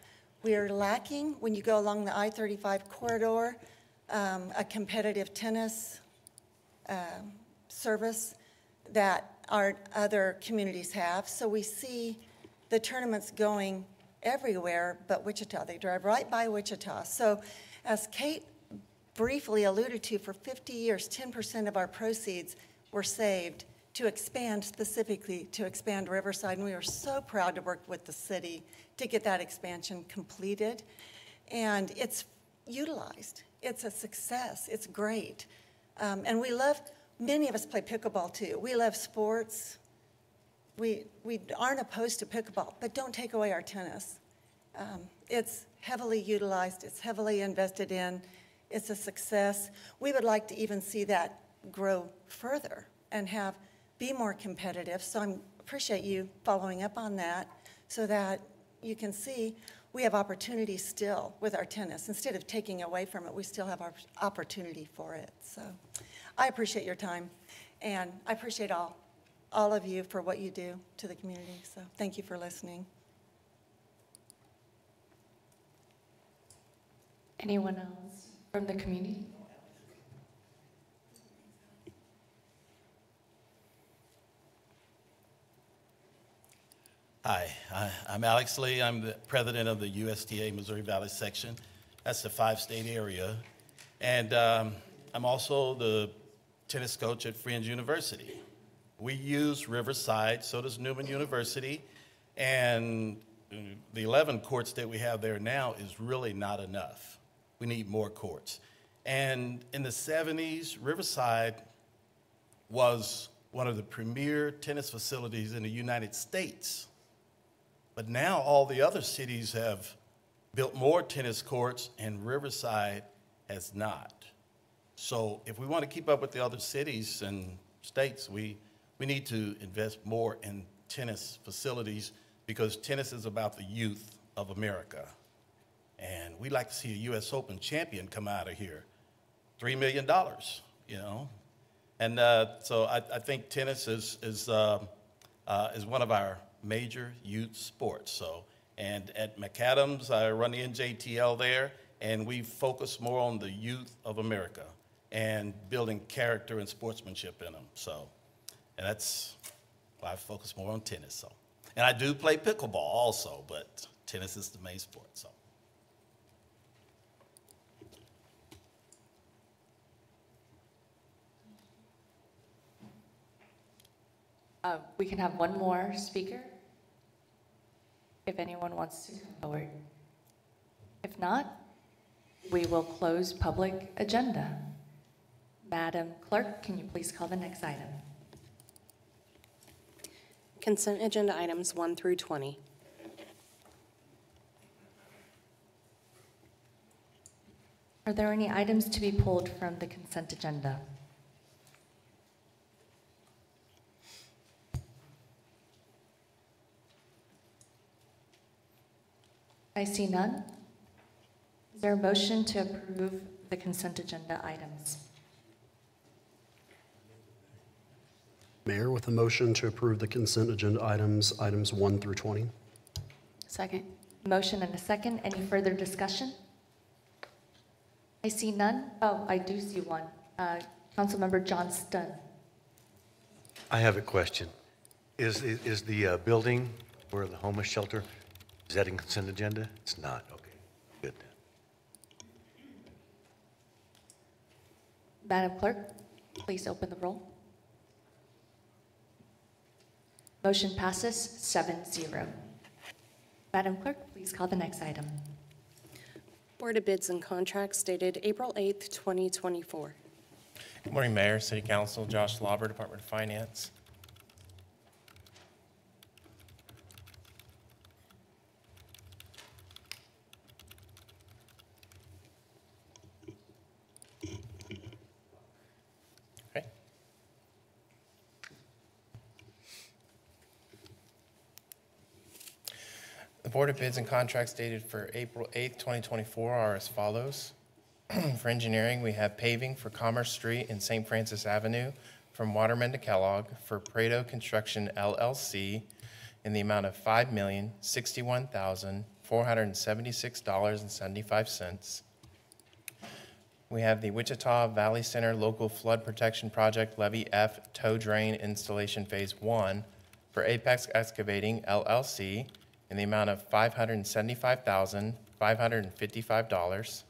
We are lacking, when you go along the I thirty-five corridor, um, a competitive tennis Uh, service that our other communities have. So we see the tournaments going everywhere but Wichita. They drive right by Wichita. So as Kate briefly alluded to, for fifty years, ten percent of our proceeds were saved to expand, specifically to expand Riverside. And we were so proud to work with the city to get that expansion completed. And it's utilized. It's a success. It's great. Um, and we love, many of us play pickleball too. We love sports. We, we aren't opposed to pickleball, but don't take away our tennis. Um, it's heavily utilized. It's heavily invested in. It's a success. We would like to even see that grow further and have, be more competitive. So I appreciate you following up on that so that you can see we have opportunity still with our tennis. Instead of taking away from it, we still have our opportunity for it. So I appreciate your time, and I appreciate all, all of you for what you do to the community. So thank you for listening. Anyone else from the community? Hi, I'm Alex Lee. I'm the president of the U S D A Missouri Valley Section. That's the five-state area. And um, I'm also the tennis coach at Friends University. We use Riverside, so does Newman University. And the eleven courts that we have there now is really not enough. We need more courts. And in the seventies, Riverside was one of the premier tennis facilities in the United States. But now all the other cities have built more tennis courts and Riverside has not. So if we want to keep up with the other cities and states, we, we need to invest more in tennis facilities because tennis is about the youth of America. And we'd like to see a U S Open champion come out of here, three million dollars, you know? And uh, so I, I think tennis is, is, uh, uh, is one of our major youth sports. So, and at McAdams, I run the N J T L there, and we focus more on the youth of America and building character and sportsmanship in them. So, and that's why I focus more on tennis. So, and I do play pickleball also, but tennis is the main sport. So, uh, we can have one more speaker. If anyone wants to come forward. If not, we will close public agenda. Madam Clerk, can you please call the next item? Consent agenda items one through twenty. Are there any items to be pulled from the consent agenda? I see none. Is there a motion to approve the consent agenda items? Mayor, with a motion to approve the consent agenda items, items one through twenty. Second. Motion and a second. Any further discussion? I see none. Oh, I do see one. Uh, Councilmember Johnston. I have a question. Is, is, is the uh, building where the homeless shelter, is that in consent agenda? It's not. Okay. Good. Madam Clerk, please open the roll. Motion passes seven zero. Madam Clerk, please call the next item. Board of Bids and Contracts dated April eighth, twenty twenty-four. Good morning, Mayor, City Council, Josh Lauber, Department of Finance. The Board of Bids and Contracts dated for April eighth, twenty twenty-four are as follows. For engineering, we have paving for Commerce Street and Saint Francis Avenue from Waterman to Kellogg for Preto Construction L L C in the amount of five million sixty-one thousand four hundred seventy-six dollars and seventy-five cents. We have the Wichita Valley Center Local Flood Protection Project Levy F Toe Drain Installation Phase one for Apex Excavating L L C in the amount of five hundred seventy-five thousand five hundred fifty-five dollars.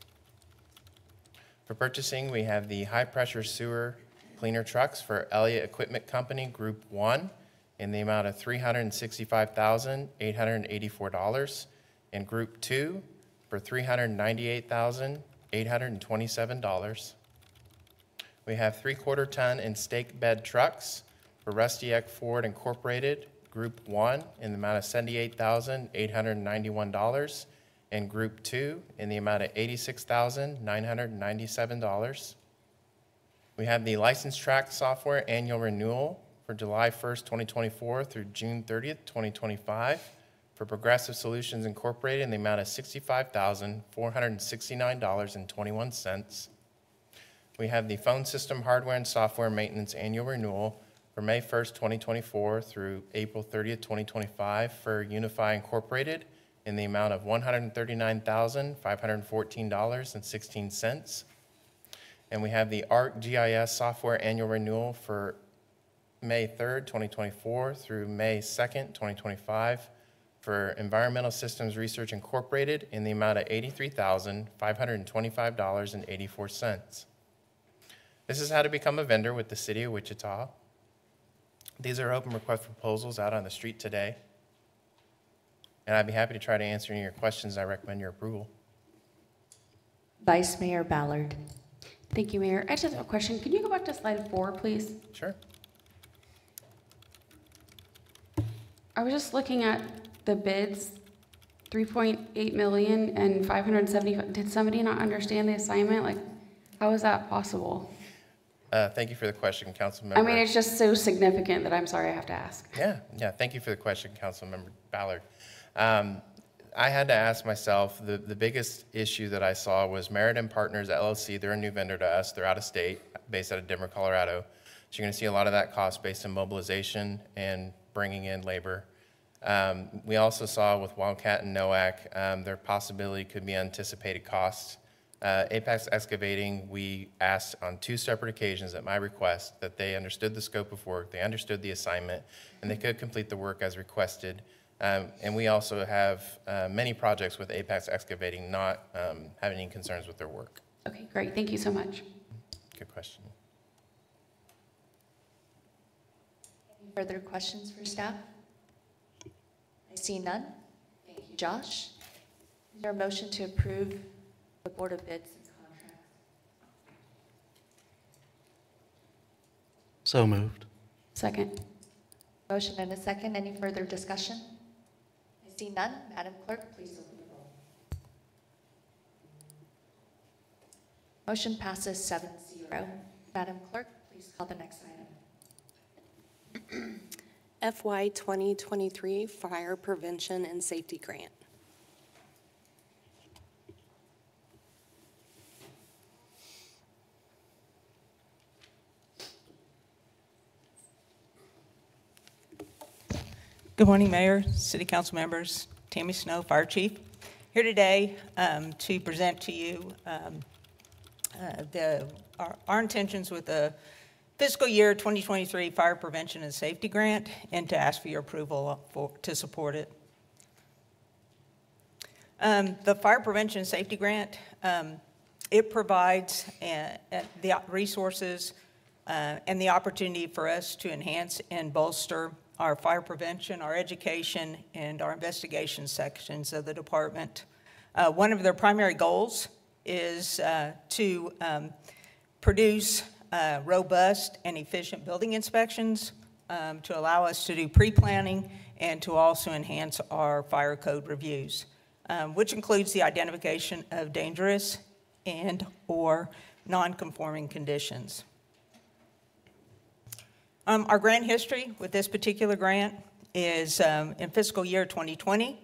For purchasing, we have the high pressure sewer cleaner trucks for Elliott Equipment Company Group one in the amount of three hundred sixty-five thousand eight hundred eighty-four dollars and Group two for three hundred ninety-eight thousand eight hundred twenty-seven dollars. We have three quarter ton and stake bed trucks for Rusty Eck Ford Incorporated Group one in the amount of seventy-eight thousand eight hundred ninety-one dollars and Group two in the amount of eighty-six thousand nine hundred ninety-seven dollars. We have the license track software annual renewal for July first, twenty twenty-four through June thirtieth, twenty twenty-five for Progressive Solutions Incorporated in the amount of sixty-five thousand four hundred sixty-nine dollars and twenty-one cents. We have the phone system hardware and software maintenance annual renewal for May first, twenty twenty-four through April thirtieth, twenty twenty-five for Unify Incorporated in the amount of one hundred thirty-nine thousand five hundred fourteen dollars and sixteen cents. And we have the ArcGIS software annual renewal for May third, twenty twenty-four through May second, twenty twenty-five for Environmental Systems Research Incorporated in the amount of eighty-three thousand five hundred twenty-five dollars and eighty-four cents. This is how to become a vendor with the City of Wichita. These are open request proposals out on the street today. And I'd be happy to try to answer any of your questions. I recommend your approval. Vice Mayor Ballard. Thank you, Mayor. I just have a question. Can you go back to slide four, please? Sure. I was just looking at the bids, three point eight million dollars and five hundred seventy-five dollars. Did somebody not understand the assignment? Like, how is that possible? Uh, thank you for the question, Councilmember. I mean, it's just so significant that I'm sorry I have to ask. Yeah, yeah. Thank you for the question, Councilmember Ballard. Um, I had to ask myself, the, the biggest issue that I saw was Meriden Partners L L C. They're a new vendor to us. They're out of state, based out of Denver, Colorado. So you're going to see a lot of that cost based in mobilization and bringing in labor. Um, we also saw with Wildcat and NOAC, um, there possibly could be anticipated costs. Uh, Apex Excavating, we asked on two separate occasions at my request that they understood the scope of work, they understood the assignment, and they could complete the work as requested. Um, and we also have uh, many projects with Apex Excavating not um, having any concerns with their work. Okay, great. Thank you so much. Good question. Any further questions for staff? I see none. Thank you, Josh. Is there a motion to approve the Board of Bids and Contracts? So moved. Second. Motion and a second. Any further discussion? I see none. Madam Clerk, please open the roll. Motion passes seven zero. Madam Clerk, please call the next item. F Y twenty twenty-three Fire Prevention and Safety Grant. Good morning, Mayor, City Council members, Tammy Snow, Fire Chief. Here today um, to present to you um, uh, the, our, our intentions with the fiscal year twenty twenty-three Fire Prevention and Safety Grant and to ask for your approval for, to support it. Um, the Fire Prevention and Safety Grant, um, it provides a, a, the resources uh, and the opportunity for us to enhance and bolster our fire prevention, our education, and our investigation sections of the department. Uh, one of their primary goals is uh, to um, produce uh, robust and efficient building inspections um, to allow us to do pre-planning and to also enhance our fire code reviews, um, which includes the identification of dangerous and or non-conforming conditions. Um, our grant history with this particular grant is um, in fiscal year twenty twenty,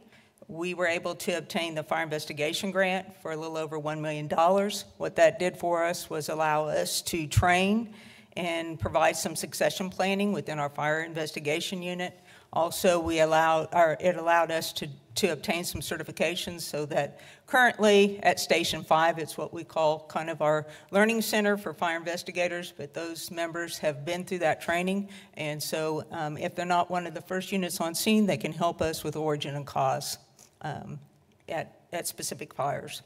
we were able to obtain the fire investigation grant for a little over one million dollars. What that did for us was allow us to train and provide some succession planning within our fire investigation unit. Also, we allowed, or it allowed us to, to obtain some certifications so that currently at Station five, it's what we call kind of our learning center for fire investigators, but those members have been through that training. And so um, if they're not one of the first units on scene, they can help us with origin and cause um, at, at specific fires.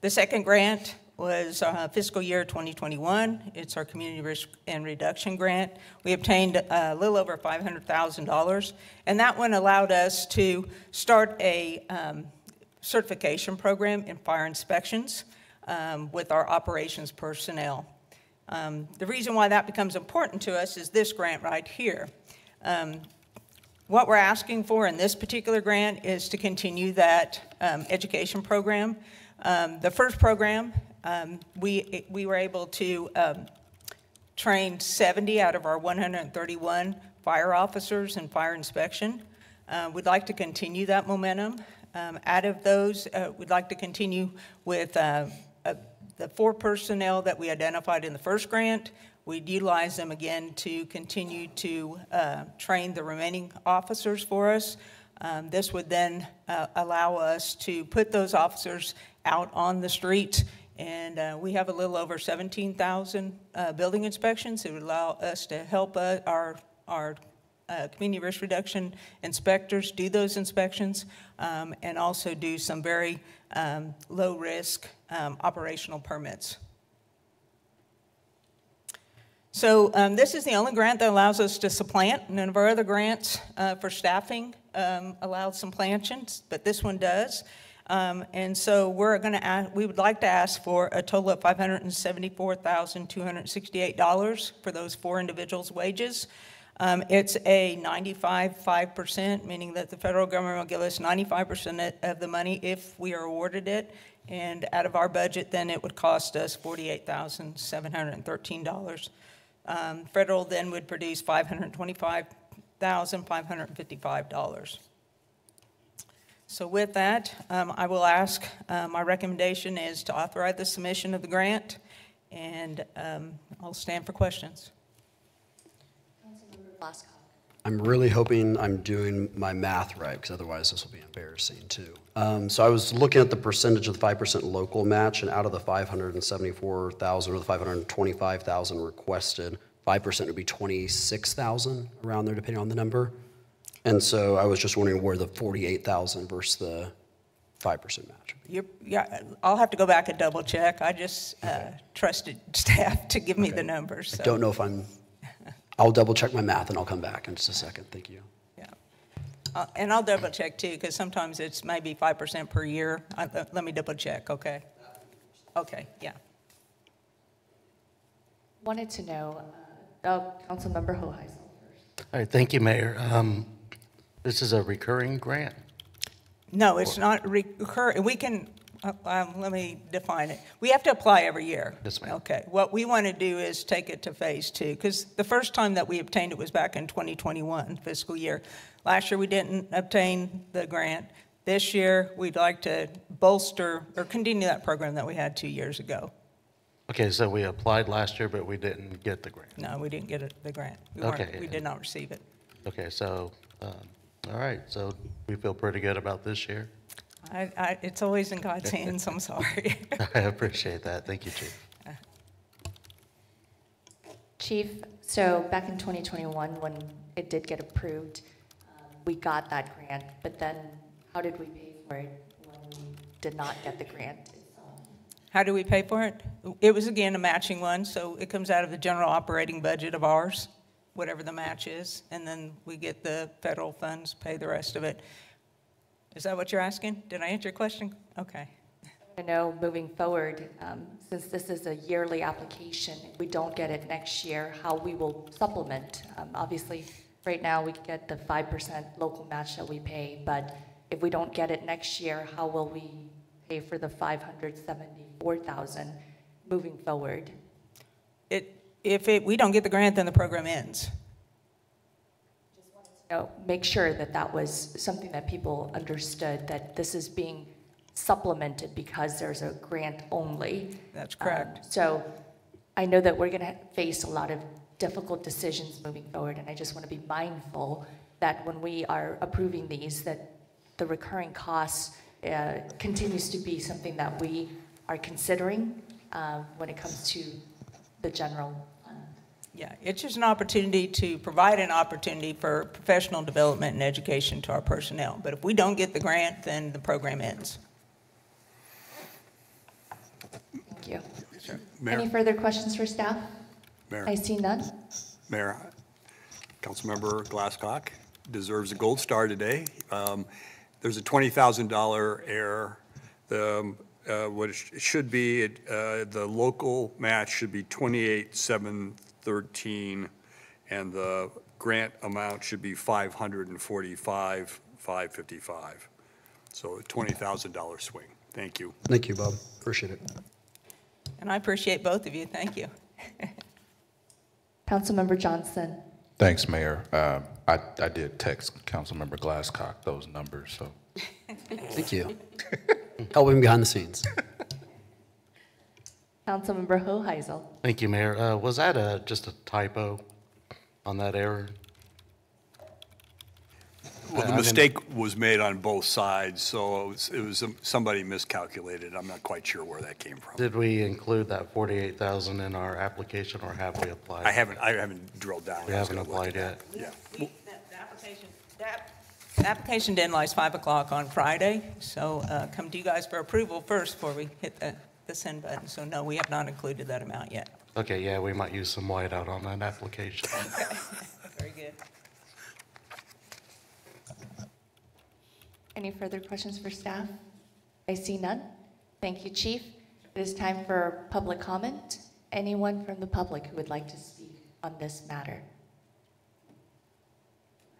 The second grant was uh, fiscal year twenty twenty-one. It's our community risk and reduction grant. We obtained a little over five hundred thousand dollars, and that one allowed us to start a um, certification program in fire inspections um, with our operations personnel. Um, the reason why that becomes important to us is this grant right here. Um, what we're asking for in this particular grant is to continue that um, education program. Um, the first program, Um, we, we were able to um, train seventy out of our one hundred thirty-one fire officers in fire inspection. Uh, we'd like to continue that momentum. Um, out of those, uh, we'd like to continue with uh, uh, the four personnel that we identified in the first grant. We'd utilize them again to continue to uh, train the remaining officers for us. Um, this would then uh, allow us to put those officers out on the streets And uh, we have a little over seventeen thousand uh, building inspections. It would allow us to help uh, our, our uh, community risk reduction inspectors do those inspections um, and also do some very um, low risk um, operational permits. So um, this is the only grant that allows us to supplant. None of our other grants uh, for staffing um, allows supplantations, but this one does. Um, and so we're going to ask, we would like to ask for a total of five hundred seventy-four thousand two hundred sixty-eight dollars for those four individuals' wages. Um, it's a ninety-five five percent, meaning that the federal government will give us ninety-five percent of the money if we are awarded it. And out of our budget, then it would cost us forty-eight thousand seven hundred thirteen dollars. Um, federal then would produce five hundred twenty-five thousand five hundred fifty-five dollars. So with that, um, I will ask, uh, my recommendation is to authorize the submission of the grant, and um, I'll stand for questions. I'm really hoping I'm doing my math right, because otherwise this will be embarrassing too. Um, so I was looking at the percentage of the five percent local match, and out of the five hundred seventy-four thousand or the five hundred twenty-five thousand requested, five percent would be twenty-six thousand around there, depending on the number. And so I was just wondering where the forty-eight thousand versus the five percent match. You're, yeah, I'll have to go back and double check. I just uh, okay. trusted staff to give me okay. the numbers. So. I don't know if I'm, I'll double check my math and I'll come back in just a second. Thank you. Yeah, uh, and I'll double check too, because sometimes it's maybe five percent per year. I, uh, let me double check, okay? Okay, yeah. Wanted to know, uh, oh, Councilmember Hoheisel. All right, thank you, Mayor. Um, This is a recurring grant? No, it's or, not recurring. We can, uh, um, let me define it. We have to apply every year. Yes, ma'am. Okay. What we want to do is take it to phase two, because the first time that we obtained it was back in twenty twenty-one fiscal year. Last year we didn't obtain the grant. This year we'd like to bolster or continue that program that we had two years ago. Okay, so we applied last year, but we didn't get the grant. No, we didn't get the grant. We, okay. we did not receive it. Okay, so... Um, all right, so we feel pretty good about this year. I, I, it's always in God's hands, I'm sorry. I appreciate that. Thank you, Chief. Chief, so back in twenty twenty-one, when it did get approved, um, we got that grant, but then how did we pay for it when we did not get the grant? How do we pay for it? It was, again, a matching one, so it comes out of the general operating budget of ours, whatever the match is, and then we get the federal funds, pay the rest of it. Is that what you're asking? Did I answer your question? Okay. I know moving forward, um, since this is a yearly application, if we don't get it next year, how we will supplement. Um, obviously, right now we get the five percent local match that we pay, but if we don't get it next year, how will we pay for the five hundred seventy-four thousand dollars moving forward? It. If it, we don't get the grant, then the program ends. Just wanted to know, make sure that that was something that people understood, that this is being supplemented because there's a grant only. That's correct. Um, so I know that we're going to face a lot of difficult decisions moving forward, and I just want to be mindful that when we are approving these, that the recurring costs uh, continues to be something that we are considering uh, when it comes to the general. Yeah, it's just an opportunity to provide an opportunity for professional development and education to our personnel. But if we don't get the grant, then the program ends. Thank you. Sure. Mayor, any further questions for staff? Mayor, I see none. Mayor, Councilmember Glasscock deserves a gold star today. Um, there's a twenty thousand dollar error. The, Uh, what it sh should be, it, uh, the local match should be twenty-eight thousand seven hundred thirteen, and the grant amount should be five hundred forty-five thousand five hundred fifty-five. So a twenty thousand dollar swing. Thank you. Thank you, Bob. Appreciate it. And I appreciate both of you. Thank you. Councilmember Johnson. Thanks, Mayor. Uh, I, I did text Councilmember Glasscock those numbers, so. Thank you. Helping behind the scenes. Councilmember Hoheisel. Thank you, Mayor. Uh, was that a, just a typo on that error? Well, the mistake was made on both sides, so it was, it was um, somebody miscalculated. I'm not quite sure where that came from. Did we include that forty-eight thousand in our application, or have we applied? I haven't. I haven't drilled down. We haven't applied yet. Yeah. We, that, the application. That application deadline is five o'clock on Friday, so uh, come to you guys for approval first before we hit the, the send button. So no, we have not included that amount yet. Okay. Yeah, we might use some whiteout on that application. Okay. Very good. Any further questions for staff? I see none. Thank you, Chief. It is time for public comment. Anyone from the public who would like to speak on this matter?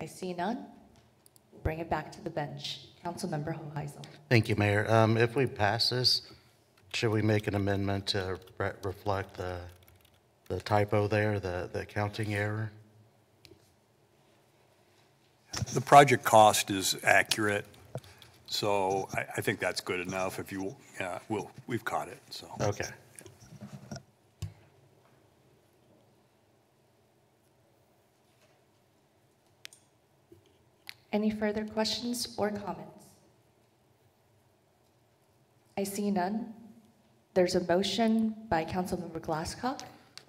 I see none. We'll bring it back to the bench. Councilmember Hoheisel. Thank you, Mayor. Um, if we pass this, should we make an amendment to re reflect the, the typo there, the, the counting error? The project cost is accurate. So I, I think that's good enough. If you, uh, we'll, we've caught it. So okay. Any further questions or comments? I see none. There's a motion by Councilmember Glasscock.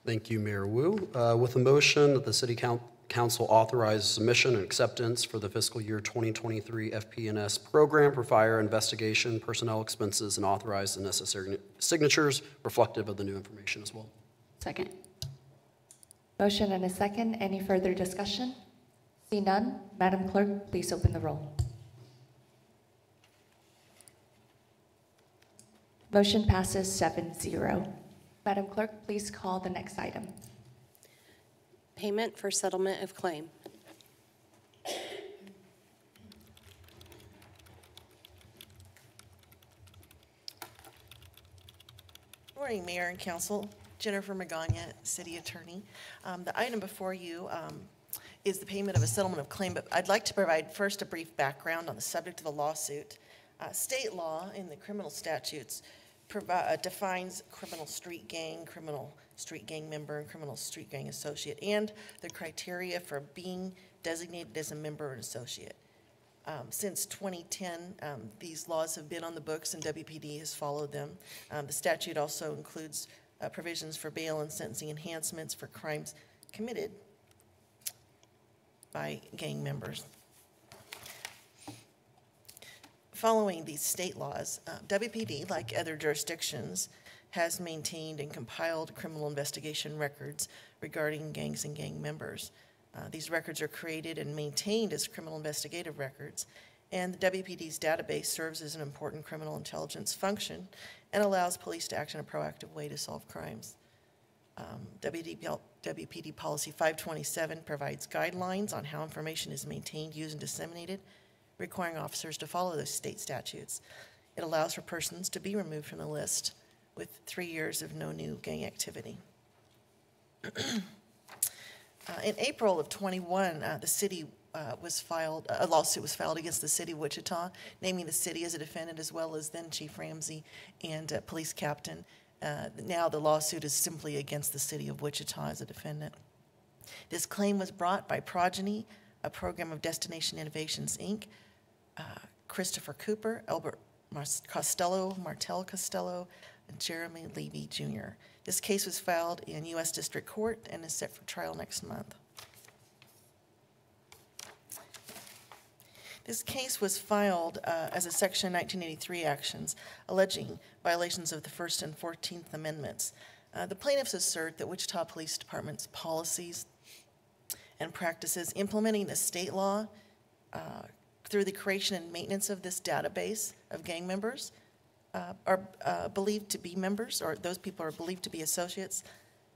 Thank you, Mayor Wu. Uh, with a motion that the City Council. Council authorizes submission and acceptance for the fiscal year twenty twenty-three F P N S program for fire investigation, personnel expenses, and authorize the necessary signatures reflective of the new information as well. Second. Motion and a second. Any further discussion? See none. Madam Clerk, please open the roll. Motion passes seven zero. Madam Clerk, please call the next item. Payment for settlement of claim. Good morning, Mayor and Council. Jennifer Magana, City Attorney. Um, the item before you um, is the payment of a settlement of claim, but I'd like to provide first a brief background on the subject of the lawsuit. Uh, state law in the criminal statutes Uh, defines criminal street gang, criminal street gang member, and criminal street gang associate, and the criteria for being designated as a member and associate. Um, since twenty ten, um, these laws have been on the books and W P D has followed them. Um, the statute also includes uh, provisions for bail and sentencing enhancements for crimes committed by gang members. Following these state laws, uh, W P D, like other jurisdictions, has maintained and compiled criminal investigation records regarding gangs and gang members. Uh, these records are created and maintained as criminal investigative records, and the W P D's database serves as an important criminal intelligence function and allows police to act in a proactive way to solve crimes. Um, W P D Policy five twenty-seven provides guidelines on how information is maintained, used, and disseminated, requiring officers to follow those state statutes. It allows for persons to be removed from the list with three years of no new gang activity. uh, in April of twenty-one, uh, the city uh, was filed, a lawsuit was filed against the city of Wichita, naming the city as a defendant as well as then Chief Ramsey and uh, police captain. Uh, now the lawsuit is simply against the city of Wichita as a defendant. This claim was brought by Progeny, a program of Destination Innovations, Incorporated, uh, Christopher Cooper, Albert Mar Costello, Martel Costello, and Jeremy Levy, Junior This case was filed in U S District Court and is set for trial next month. This case was filed uh, as a Section nineteen eighty-three actions alleging violations of the First and Fourteenth Amendments. Uh, the plaintiffs assert that Wichita Police Department's policies and practices implementing the state law uh, through the creation and maintenance of this database of gang members uh, are uh, believed to be members, or those people are believed to be associates,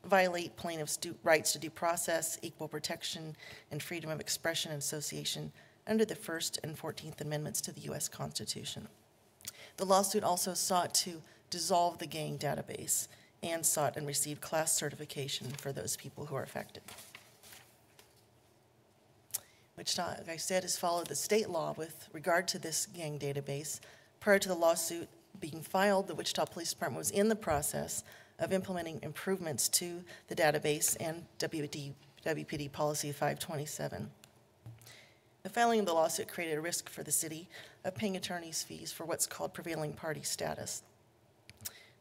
violate plaintiffs' due, rights to due process, equal protection, and freedom of expression and association under the First and Fourteenth Amendments to the U S Constitution. The lawsuit also sought to dissolve the gang database and sought and received class certification for those people who are affected. Wichita, like I said, has followed the state law with regard to this gang database. Prior to the lawsuit being filed, the Wichita Police Department was in the process of implementing improvements to the database and W P D Policy five twenty-seven. The filing of the lawsuit created a risk for the city of paying attorney's fees for what's called prevailing party status.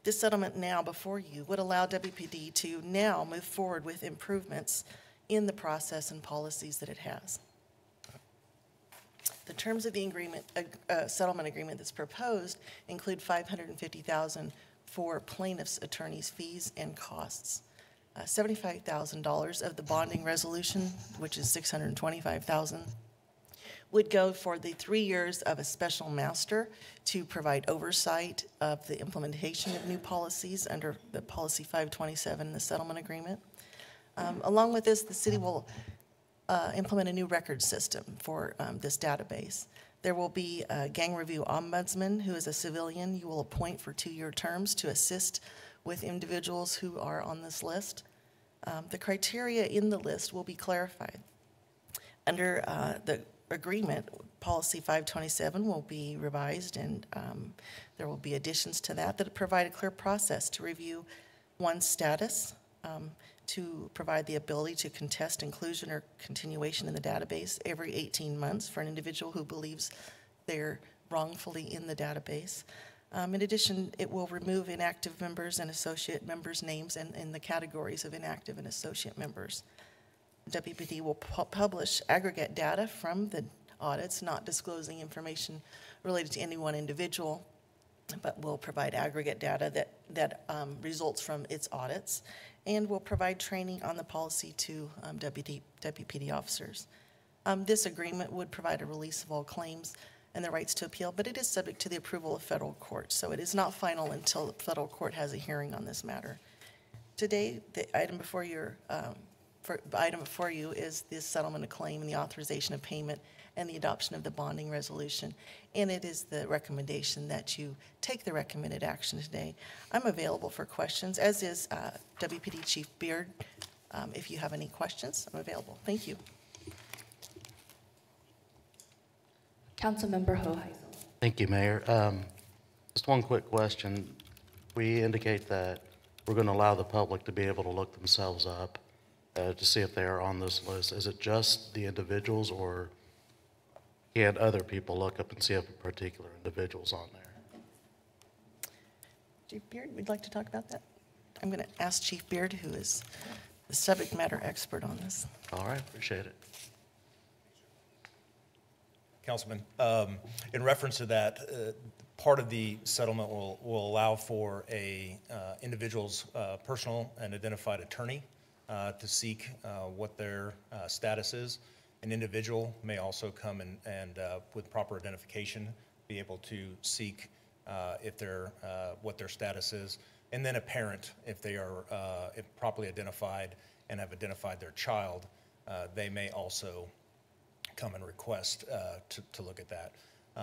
This settlement now before you would allow W P D to now move forward with improvements in the process and policies that it has. The terms of the agreement, uh, settlement agreement that's proposed include five hundred fifty thousand dollars for plaintiff's attorney's fees and costs. Uh, seventy-five thousand dollars of the bonding resolution, which is six hundred twenty-five thousand dollars, would go for the three years of a special master to provide oversight of the implementation of new policies under the Policy five twenty-seven in the settlement agreement. Um, along with this, the city will uh, implement a new record system for um, this database. There will be a gang review ombudsman who is a civilian you will appoint for two-year terms to assist with individuals who are on this list. Um, the criteria in the list will be clarified. Under uh, the agreement, Policy five twenty-seven will be revised, and um, there will be additions to that that provide a clear process to review one's status, um, to provide the ability to contest inclusion or continuation in the database every eighteen months for an individual who believes they're wrongfully in the database. Um, in addition, it will remove inactive members and associate members' names and in the categories of inactive and associate members. W P D will pu publish aggregate data from the audits, not disclosing information related to any one individual, but will provide aggregate data that, that um, results from its audits, and will provide training on the policy to um, W P D officers. Um, this agreement would provide a release of all claims and the rights to appeal, but it is subject to the approval of federal court, so it is not final until the federal court has a hearing on this matter. Today, the item before your um, For, the item before you is this settlement of claim and the authorization of payment and the adoption of the bonding resolution. And it is the recommendation that you take the recommended action today. I'm available for questions, as is uh, W P D Chief Beard. Um, if you have any questions, I'm available. Thank you. Councilmember Hoheisel. Thank you, Mayor. Um, just one quick question. We indicate that we're going to allow the public to be able to look themselves up Uh, to see if they are on this list. Is it just the individuals, or can other people look up and see if a particular individual's on there? Chief Beard, would you like to talk about that? I'm going to ask Chief Beard, who is the subject matter expert on this. All right, appreciate it. Councilman, um, in reference to that, uh, part of the settlement will, will allow for a uh, individual's uh, personal and identified attorney Uh, to seek uh, what their uh, status is. An individual may also come and, and uh, with proper identification, be able to seek uh, if they're, uh, what their status is. And then a parent, if they are uh, if properly identified and have identified their child, uh, they may also come and request uh, to, to look at that.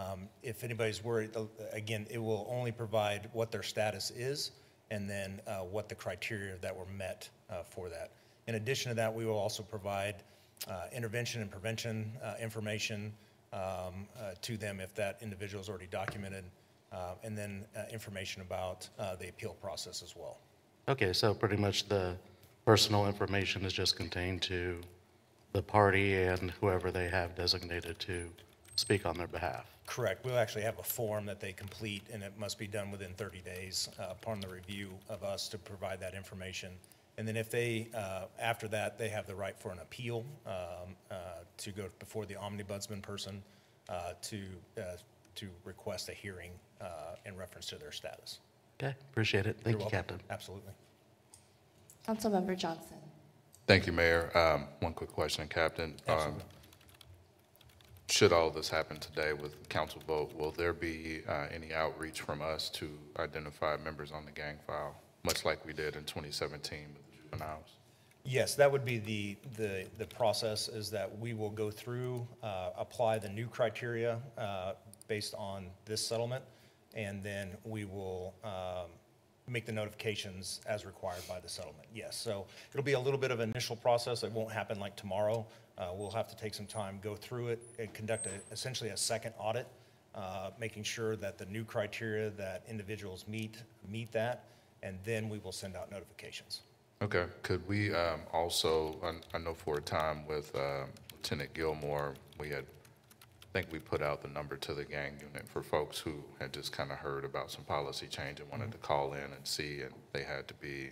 Um, if anybody's worried, again, it will only provide what their status is, and then uh, what the criteria that were met uh, for that. In addition to that, we will also provide uh, intervention and prevention uh, information um, uh, to them if that individual is already documented, uh, and then uh, information about uh, the appeal process as well. Okay, so pretty much the personal information is just contained to the party and whoever they have designated to speak on their behalf. Correct. We'll actually have a form that they complete, and it must be done within thirty days uh, upon the review of us to provide that information. And then if they, uh, after that, they have the right for an appeal um, uh, to go before the ombudsman person uh, to, uh, to request a hearing uh, in reference to their status. Okay. Appreciate it. Thank you, Captain. Absolutely. Councilmember Johnson. Thank you, Mayor. Um, one quick question, Captain. Absolutely. Um, Should all this happen today with council vote, will there be uh, any outreach from us to identify members on the gang file, much like we did in twenty seventeen with juveniles? Yes, that would be the, the, the process, is that we will go through, uh, apply the new criteria uh, based on this settlement, and then we will um, make the notifications as required by the settlement. Yes, so it'll be a little bit of an initial process. It won't happen like tomorrow. Uh, we'll have to take some time, go through it, and conduct a, essentially a second audit, uh, making sure that the new criteria that individuals meet, meet that, and then we will send out notifications. Okay. Could we um, also, I, I know for a time with uh, Lieutenant Gilmore, we had think we put out the number to the gang unit for folks who had just kind of heard about some policy change and wanted mm-hmm. to call in and see, and they had to be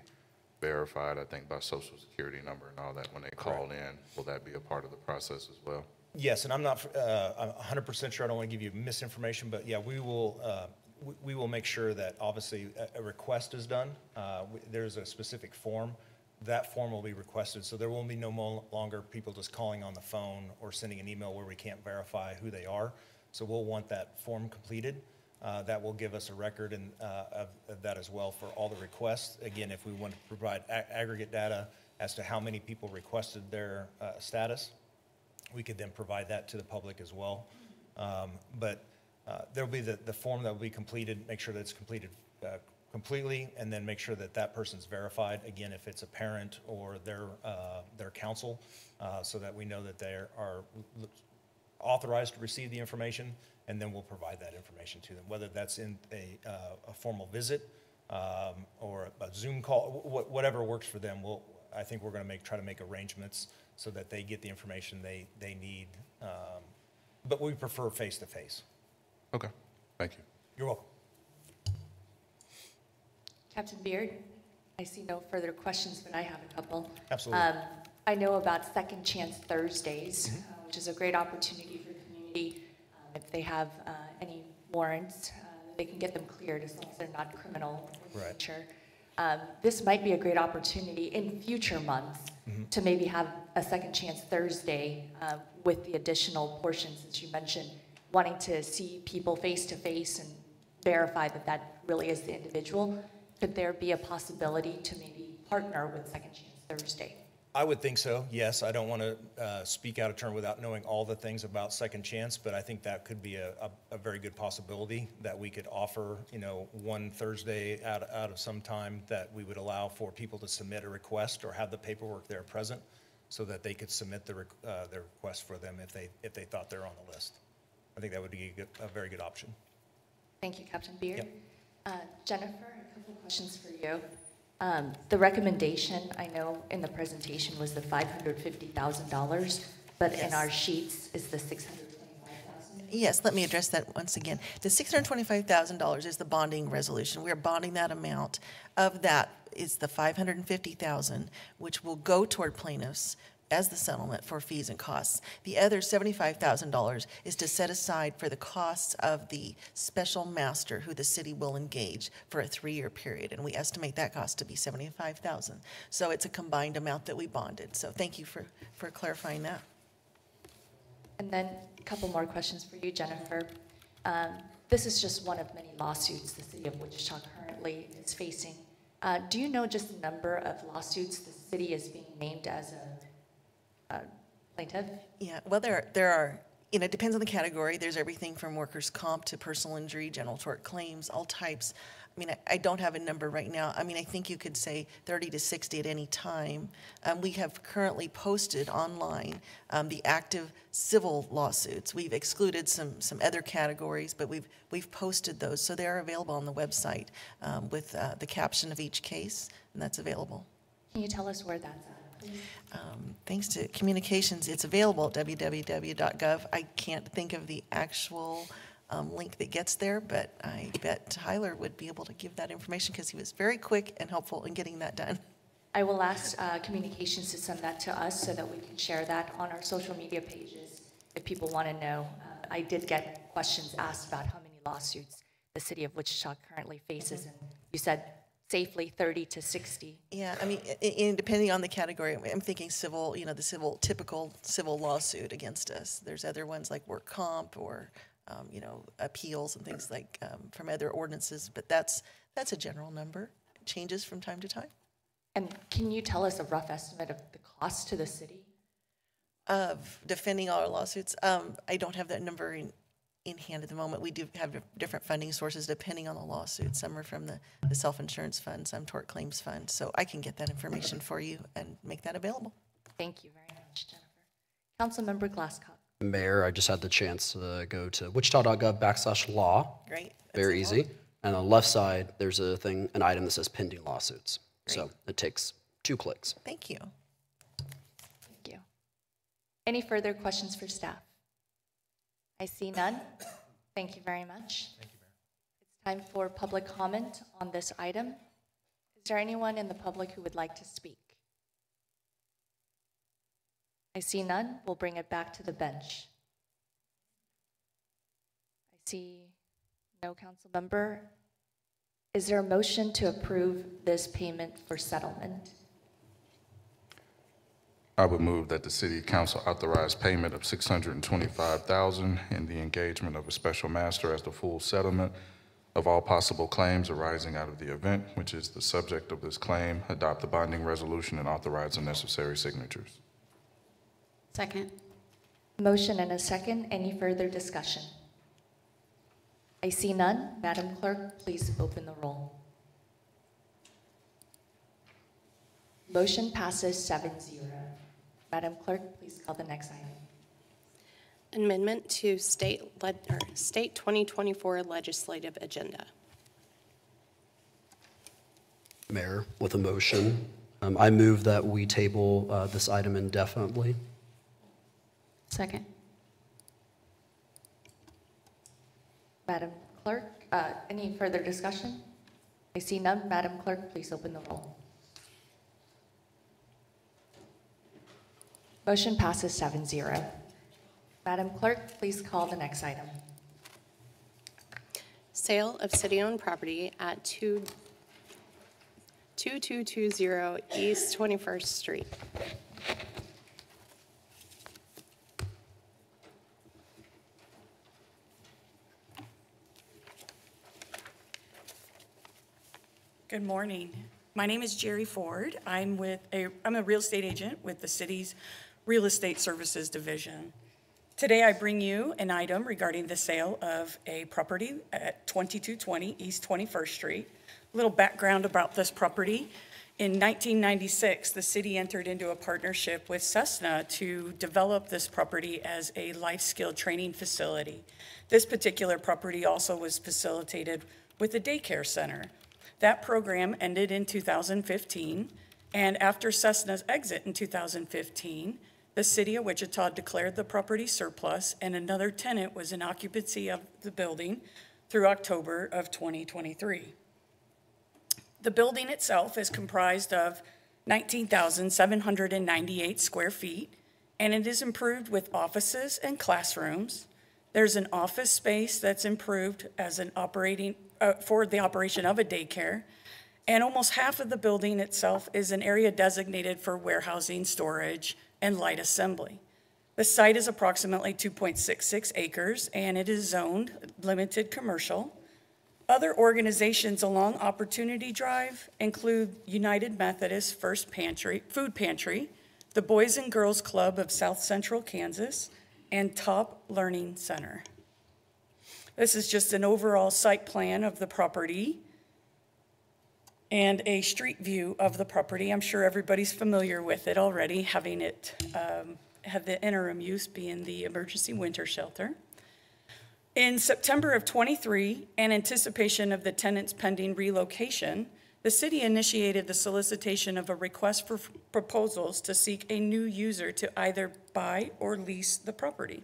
verified, I think, by social security number and all that when they called Correct. in. Will that be a part of the process as well? Yes, and I'm not uh, I'm one hundred percent sure. I don't want to give you misinformation, but yeah, we will uh, we, we will make sure that obviously a request is done. Uh, we, there's a specific form. That form will be requested, so there will be no more longer people just calling on the phone or sending an email where we can't verify who they are. So we'll want that form completed. Uh, that will give us a record and uh, of, of that as well for all the requests. Again, if we want to provide ag aggregate data as to how many people requested their uh, status, we could then provide that to the public as well. Um, but uh, there'll be the, the form that will be completed, make sure that it's completed uh, completely, and then make sure that that person's verified, again, if it's a parent or their, uh, their counsel, uh, so that we know that they are authorized to receive the information, and then we'll provide that information to them, whether that's in a, uh, a formal visit um, or a Zoom call, wh whatever works for them. We'll, I think we're gonna make, try to make arrangements so that they get the information they, they need, um, but we prefer face-to-face. Okay, thank you. You're welcome. Captain Beard, I see no further questions, but I have a couple. Absolutely. Um, I know about Second Chance Thursdays, mm-hmm. uh, which is a great opportunity for the community. Uh, if they have uh, any warrants, uh, they can get them cleared as long as they're not criminal in right. nature. Um, this might be a great opportunity in future months mm-hmm. to maybe have a Second Chance Thursday uh, with the additional portions that you mentioned, wanting to see people face to face and verify that that really is the individual. Could there be a possibility to maybe partner with Second Chance Thursday? I would think so, yes. I don't want to uh, speak out of turn without knowing all the things about Second Chance, but I think that could be a, a, a very good possibility that we could offer, you know, one Thursday out, out of some time that we would allow for people to submit a request or have the paperwork there present so that they could submit the, uh, their request for them if they, if they thought they're on the list. I think that would be a, good, a very good option. Thank you, Captain Beard. Yep. Uh, Jennifer, a couple questions for you. Um, the recommendation, I know in the presentation, was the five hundred fifty thousand dollars, but yes. in our sheets is the six hundred twenty-five thousand dollars. Yes, let me address that once again. The six hundred twenty-five thousand dollars is the bonding resolution. We are bonding that amount. Of that is the five hundred fifty thousand dollars, which will go toward plaintiffs as the settlement for fees and costs. The other seventy-five thousand dollars is to set aside for the costs of the special master who the city will engage for a three-year period, and we estimate that cost to be seventy-five thousand dollars. So it's a combined amount that we bonded. So thank you for, for clarifying that. And then a couple more questions for you, Jennifer. Um, this is just one of many lawsuits the city of Wichita currently is facing. Uh, do you know just the number of lawsuits the city is being named as a Uh, plaintiff? Yeah, well, there are, there are, you know, it depends on the category. There's everything from workers' comp to personal injury, general tort claims, all types. I mean, I, I don't have a number right now. I mean, I think you could say thirty to sixty at any time. Um, we have currently posted online um, the active civil lawsuits. We've excluded some some other categories, but we've we've posted those, so they are available on the website um, with uh, the caption of each case, and that's available. Can you tell us where that's at? Um, thanks to communications, it's available at w w w dot gov. I can't think of the actual um, link that gets there, but I bet Tyler would be able to give that information because he was very quick and helpful in getting that done. I will ask uh, communications to send that to us so that we can share that on our social media pages if people want to know. Uh, I did get questions asked about how many lawsuits the city of Wichita currently faces, and you said safely thirty to sixty. Yeah, I mean, in, depending on the category, I'm thinking civil, you know, the civil, typical civil lawsuit against us. There's other ones like work comp or, um, you know, appeals and things like um, from other ordinances, but that's, that's a general number. It changes from time to time. And can you tell us a rough estimate of the cost to the city? Of defending all our lawsuits? Um, I don't have that number in in hand at the moment. We do have different funding sources depending on the lawsuit. Some are from the, the self-insurance fund, some tort claims fund. So I can get that information for you and make that available. Thank you very much, Jennifer. Councilmember Glasscock. Mayor, I just had the chance to go to wichita.gov backslash law. Great. That's very easy. And on the left side, there's a thing, an item that says pending lawsuits. Great. So it takes two clicks. Thank you. Thank you. Any further questions for staff? I see none. Thank you very much. Thank you, Mayor. It's time for public comment on this item. Is there anyone in the public who would like to speak? I see none. We'll bring it back to the bench. I see no council member. Is there a motion to approve this payment for settlement? I would move that the City Council authorize payment of six hundred twenty-five thousand dollars in the engagement of a special master as the full settlement of all possible claims arising out of the event, which is the subject of this claim, adopt the bonding resolution, and authorize the necessary signatures. Second. Motion and a second. Any further discussion? I see none. Madam Clerk, please open the roll. Motion passes seven zero. Madam Clerk, please call the next item. Amendment to State, Le or State twenty twenty-four Legislative Agenda. Mayor, with a motion, um, I move that we table uh, this item indefinitely. Second. Madam Clerk, uh, any further discussion? I see none. Madam Clerk, please open the roll. Motion passes seven zero. Madam Clerk, please call the next item. Sale of city-owned property at two two two two zero East twenty-first Street. Good morning. My name is Jerry Ford. I'm with a I'm a real estate agent with the city's Real Estate Services Division. Today I bring you an item regarding the sale of a property at twenty-two twenty East twenty-first Street. A little background about this property. In nineteen ninety-six, the city entered into a partnership with Cessna to develop this property as a life skill training facility. This particular property also was facilitated with a daycare center. That program ended in two thousand fifteen, and after Cessna's exit in two thousand fifteen, the City of Wichita declared the property surplus, and another tenant was in occupancy of the building through October of twenty twenty-three. The building itself is comprised of nineteen thousand seven hundred ninety-eight square feet, and it is improved with offices and classrooms. There's an office space that's improved as an operating uh, for the operation of a daycare, and almost half of the building itself is an area designated for warehousing, storage, and light assembly. The site is approximately two point six six acres, and it is zoned limited commercial. Other organizations along Opportunity Drive include United Methodist First Pantry, Food Pantry, the Boys and Girls Club of South Central Kansas, and Top Learning Center. This is just an overall site plan of the property and a street view of the property. I'm sure everybody's familiar with it already, having it um, have the interim use being the emergency winter shelter. In September of twenty-three, in anticipation of the tenant's pending relocation, the city initiated the solicitation of a request for proposals to seek a new user to either buy or lease the property.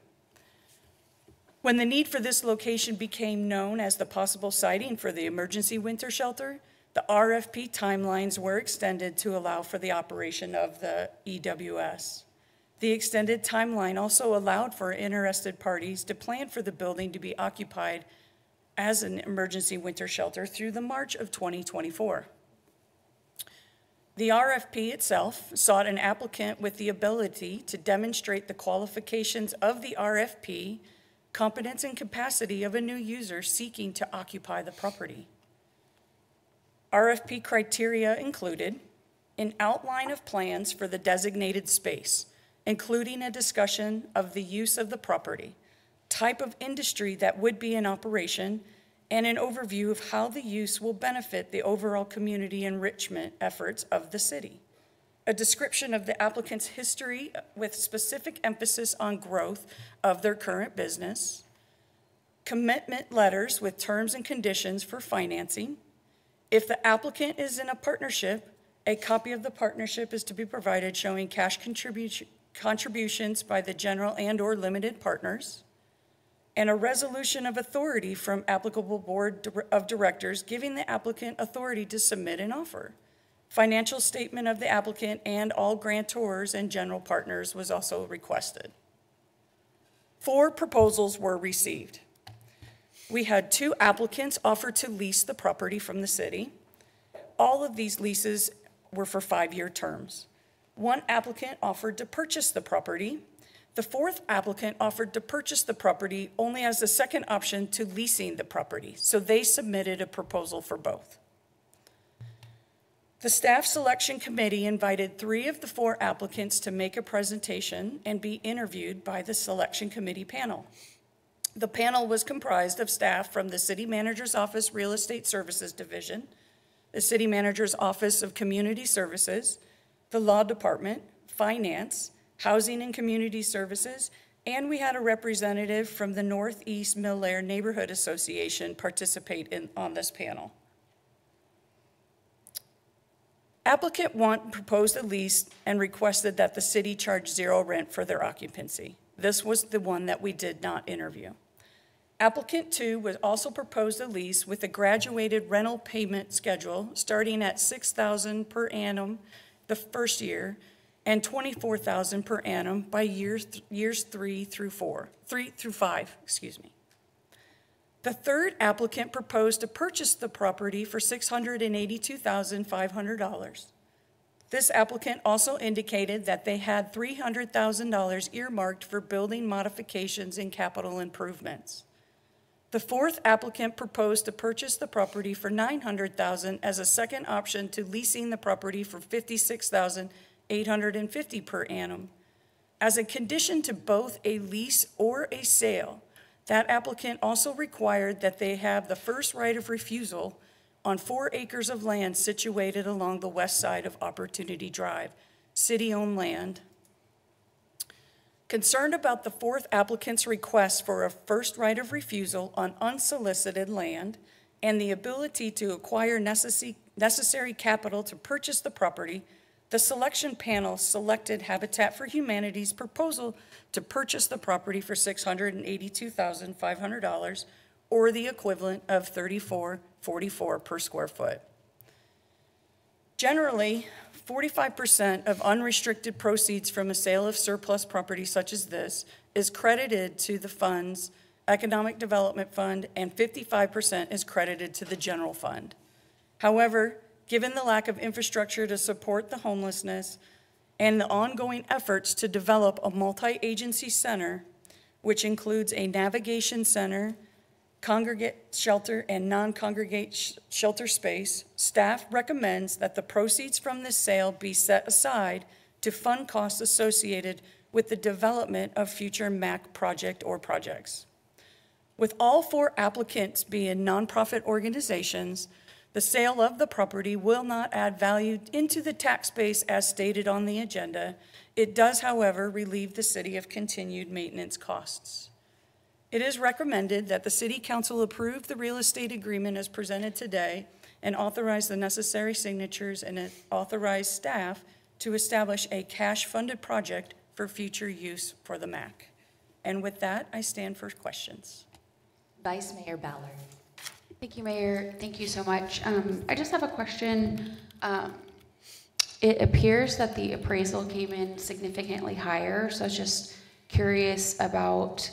When the need for this location became known as the possible siting for the emergency winter shelter, the R F P timelines were extended to allow for the operation of the E W S. The extended timeline also allowed for interested parties to plan for the building to be occupied as an emergency winter shelter through the March of twenty twenty-four. The R F P itself sought an applicant with the ability to demonstrate the qualifications of the R F P, competence and capacity of a new user seeking to occupy the property. R F P criteria included an outline of plans for the designated space, including a discussion of the use of the property, type of industry that would be in operation, and an overview of how the use will benefit the overall community enrichment efforts of the city. A description of the applicant's history with specific emphasis on growth of their current business, commitment letters with terms and conditions for financing. If the applicant is in a partnership, a copy of the partnership is to be provided showing cash contribu- contributions by the general and or limited partners. and a resolution of authority from applicable board of directors giving the applicant authority to submit an offer. Financial statement of the applicant and all grantors and general partners was also requested. Four proposals were received. We had two applicants offer to lease the property from the city. All of these leases were for five-year terms. One applicant offered to purchase the property. The fourth applicant offered to purchase the property only as a second option to leasing the property, so they submitted a proposal for both. The staff selection committee invited three of the four applicants to make a presentation and be interviewed by the selection committee panel. The panel was comprised of staff from the City Manager's Office Real Estate Services Division, the City Manager's Office of Community Services, the Law Department, Finance, Housing and Community Services, and we had a representative from the Northeast Mill-Aire Neighborhood Association participate in, on this panel. Applicant one proposed a lease and requested that the city charge zero rent for their occupancy. This was the one that we did not interview. Applicant two was also proposed a lease with a graduated rental payment schedule starting at six thousand dollars per annum the first year and twenty-four thousand dollars per annum by years, th years three through four, three through five, excuse me. The third applicant proposed to purchase the property for six hundred eighty-two thousand five hundred dollars. This applicant also indicated that they had three hundred thousand dollars earmarked for building modifications and capital improvements. The fourth applicant proposed to purchase the property for nine hundred thousand dollars as a second option to leasing the property for fifty-six thousand eight hundred fifty dollars per annum. As a condition to both a lease or a sale, that applicant also required that they have the first right of refusal on four acres of land situated along the west side of Opportunity Drive, city-owned land. Concerned about the fourth applicant's request for a first right of refusal on unsolicited land and the ability to acquire necessary capital to purchase the property, the selection panel selected Habitat for Humanity's proposal to purchase the property for six hundred eighty-two thousand five hundred dollars, or the equivalent of thirty-four dollars and forty-four cents per square foot. Generally, forty-five percent of unrestricted proceeds from a sale of surplus property such as this is credited to the fund's Economic Development Fund, and fifty-five percent is credited to the general fund. However, given the lack of infrastructure to support the homelessness and the ongoing efforts to develop a multi-agency center, which includes a navigation center, congregate shelter, and non-congregate sh shelter space, staff recommends that the proceeds from this sale be set aside to fund costs associated with the development of future M A C project or projects. With all four applicants being nonprofit organizations, the sale of the property will not add value into the tax base as stated on the agenda. It does, however, relieve the city of continued maintenance costs. It is recommended that the City Council approve the real estate agreement as presented today and authorize the necessary signatures and authorize staff to establish a cash-funded project for future use for the M A C. And with that, I stand for questions. Vice Mayor Ballard. Thank you, Mayor. Thank you so much. Um, I just have a question. Um, it appears that the appraisal came in significantly higher, so I was just curious about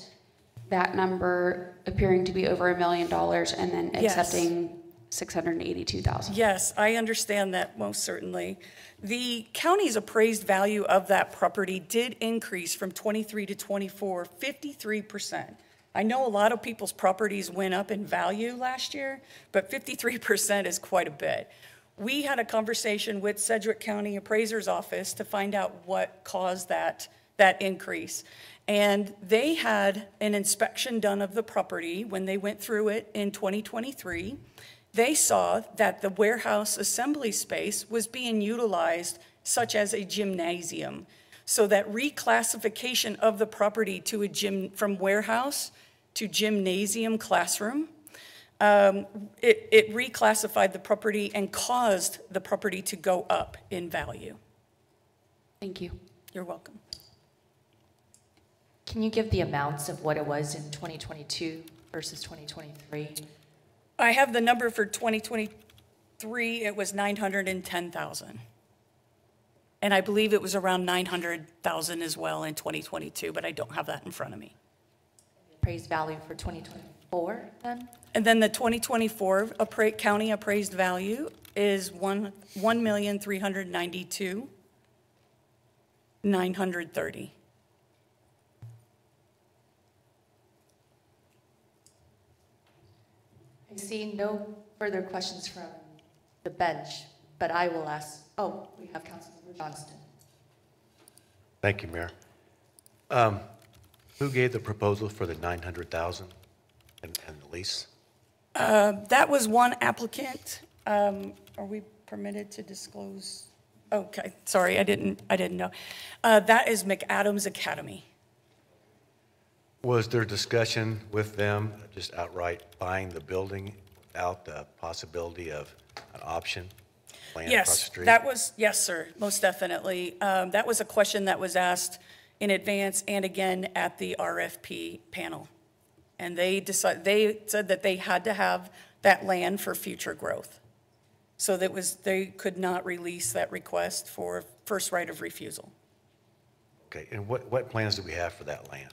that number appearing to be over a million dollars and then accepting six hundred eighty-two thousand dollars. Yes, I understand that most certainly. The county's appraised value of that property did increase from twenty-three to twenty-four, fifty-three percent. I know a lot of people's properties went up in value last year, but fifty-three percent is quite a bit. We had a conversation with Sedgwick County Appraiser's Office to find out what caused that, that increase. And they had an inspection done of the property when they went through it in twenty twenty-three. They saw that the warehouse assembly space was being utilized such as a gymnasium. So that reclassification of the property to a gym, from warehouse to gymnasium classroom, um, it, it reclassified the property and caused the property to go up in value. Thank you. You're welcome. Can you give the amounts of what it was in twenty twenty-two versus twenty twenty-three? I have the number for twenty twenty-three. It was nine hundred ten thousand dollars. And I believe it was around nine hundred thousand dollars as well in twenty twenty-two, but I don't have that in front of me. Appraised value for twenty twenty-four then? And then the twenty twenty-four appra county appraised value is one million three hundred ninety-two thousand nine hundred thirty dollars. I see no further questions from the bench, but I will ask. Oh, we have Councilmember Johnston. Thank you, Mayor. Um, who gave the proposal for the nine hundred thousand dollars and, and the lease? Uh, that was one applicant. Um, are we permitted to disclose? Okay, sorry, I didn't. I didn't know. Uh, that is McAdams Academy. Was there discussion with them just outright buying the building without the possibility of an option? Land yes, across the street? That was, yes, sir, most definitely. Um, that was a question that was asked in advance and again at the R F P panel. And they decided, they said that they had to have that land for future growth. So that was, they could not release that request for first right of refusal. Okay, and what, what plans do we have for that land?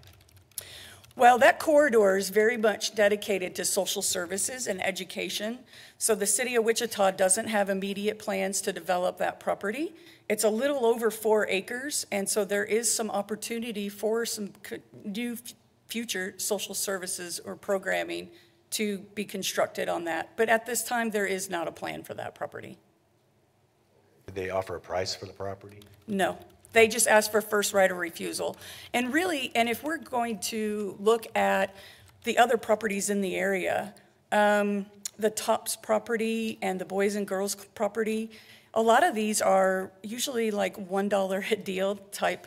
Well, that corridor is very much dedicated to social services and education. So the city of Wichita doesn't have immediate plans to develop that property. It's a little over four acres, and so there is some opportunity for some new future social services or programming to be constructed on that. But at this time, there is not a plan for that property. Did they offer a price for the property? No. They just asked for first right of refusal. And really, and if we're going to look at the other properties in the area, um, the Tops property and the Boys and Girls property, a lot of these are usually like one dollar a deal type,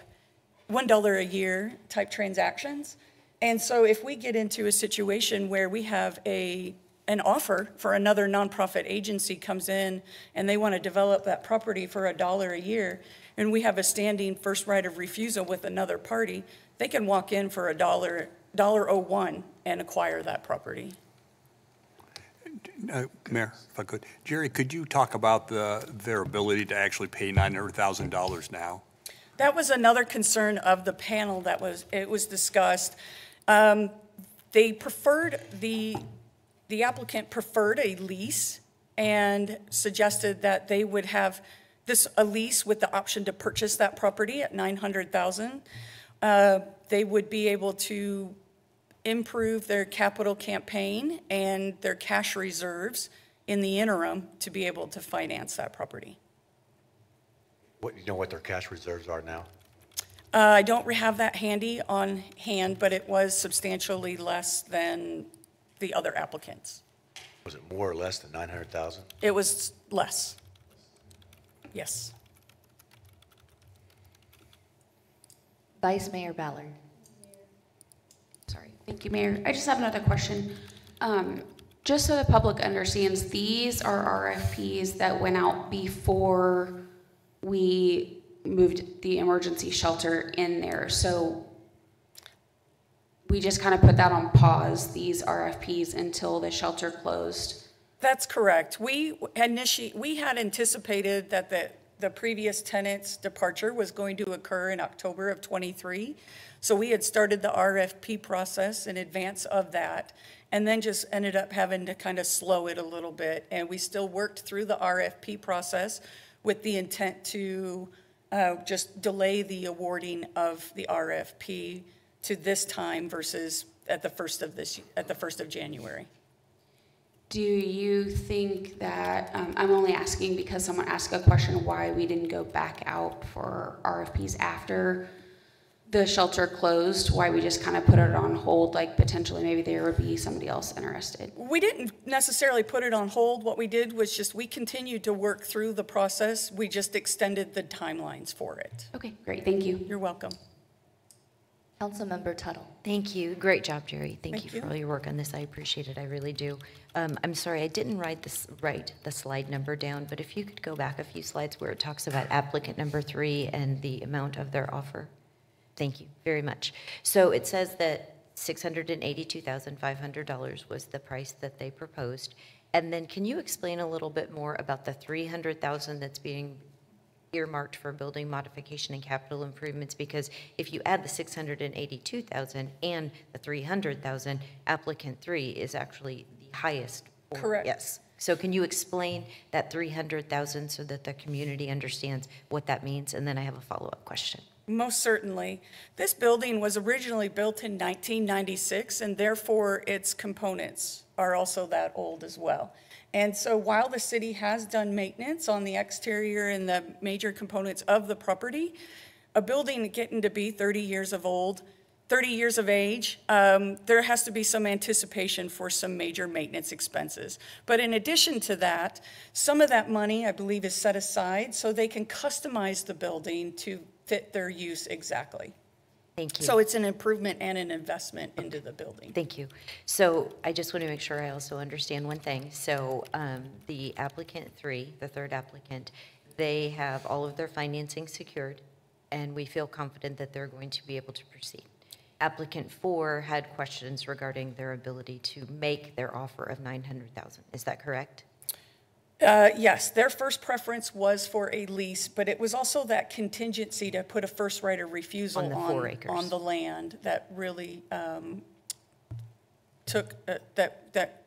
one dollar a year type transactions. And so if we get into a situation where we have a an offer for another nonprofit agency comes in and they want to develop that property for a dollar a year, and we have a standing first right of refusal with another party, they can walk in for a dollar, dollar oh one and acquire that property. Uh, Mayor, if I could, Jerry, could you talk about the, their ability to actually pay nine hundred thousand dollars now? That was another concern of the panel that was, it was discussed. Um, they preferred the, the applicant preferred a lease and suggested that they would have this a lease with the option to purchase that property at nine hundred thousand dollars. Uh, they would be able to improve their capital campaign and their cash reserves in the interim to be able to finance that property. What, you know what their cash reserves are now? Uh, I don't have that handy on hand, but it was substantially less than the other applicants. Was it more or less than nine hundred thousand dollars? It was less. Yes. Vice Mayor Ballard. Sorry. Thank you, Mayor. I just have another question. Um, just so the public understands, these are R F Ps that went out before we moved the emergency shelter in there. So we just kind of put that on pause, these R F Ps, until the shelter closed. That's correct. We initiate, we had anticipated that the, the previous tenant's departure was going to occur in October of twenty-three. So we had started the R F P process in advance of that, and then just ended up having to kind of slow it a little bit. And we still worked through the R F P process with the intent to uh, just delay the awarding of the R F P to this time versus at the first of this, at the first of January. Do you think that, um, I'm only asking because someone asked a question why we didn't go back out for R F Ps after the shelter closed, why we just kind of put it on hold, like potentially maybe there would be somebody else interested? We didn't necessarily put it on hold. What we did was just we continued to work through the process. We just extended the timelines for it. Okay, great. Thank you. You're welcome. Councilmember Tuttle. Thank you. Great job, Jerry. Thank, Thank you, you for all your work on this. I appreciate it. I really do. Um, I'm sorry, I didn't write, this, write the slide number down, but if you could go back a few slides where it talks about applicant number three and the amount of their offer. Thank you very much. So it says that six hundred eighty-two thousand five hundred dollars was the price that they proposed. And then can you explain a little bit more about the three hundred thousand dollars that's being earmarked for building modification and capital improvements? Because if you add the six hundred eighty-two thousand dollars and the three hundred thousand dollars, applicant three is actually the highest. Order. Correct. Yes. So can you explain that three hundred thousand dollars so that the community understands what that means? And then I have a follow-up question. Most certainly. This building was originally built in nineteen ninety-six, and therefore its components are also that old as well. And so while the city has done maintenance on the exterior and the major components of the property, a building getting to be thirty years of old, thirty years of age, um, there has to be some anticipation for some major maintenance expenses. But in addition to that, some of that money, I believe, is set aside so they can customize the building to fit their use exactly. Thank you. So it's an improvement and an investment into the building. Thank you. So I just want to make sure I also understand one thing. So um, the applicant three, the third applicant, they have all of their financing secured, and we feel confident that they're going to be able to proceed. Applicant four had questions regarding their ability to make their offer of nine hundred thousand dollars. Is that correct? Uh, yes, their first preference was for a lease, but it was also that contingency to put a first right of refusal on the, on, four acres. On the land that really um, took uh, that that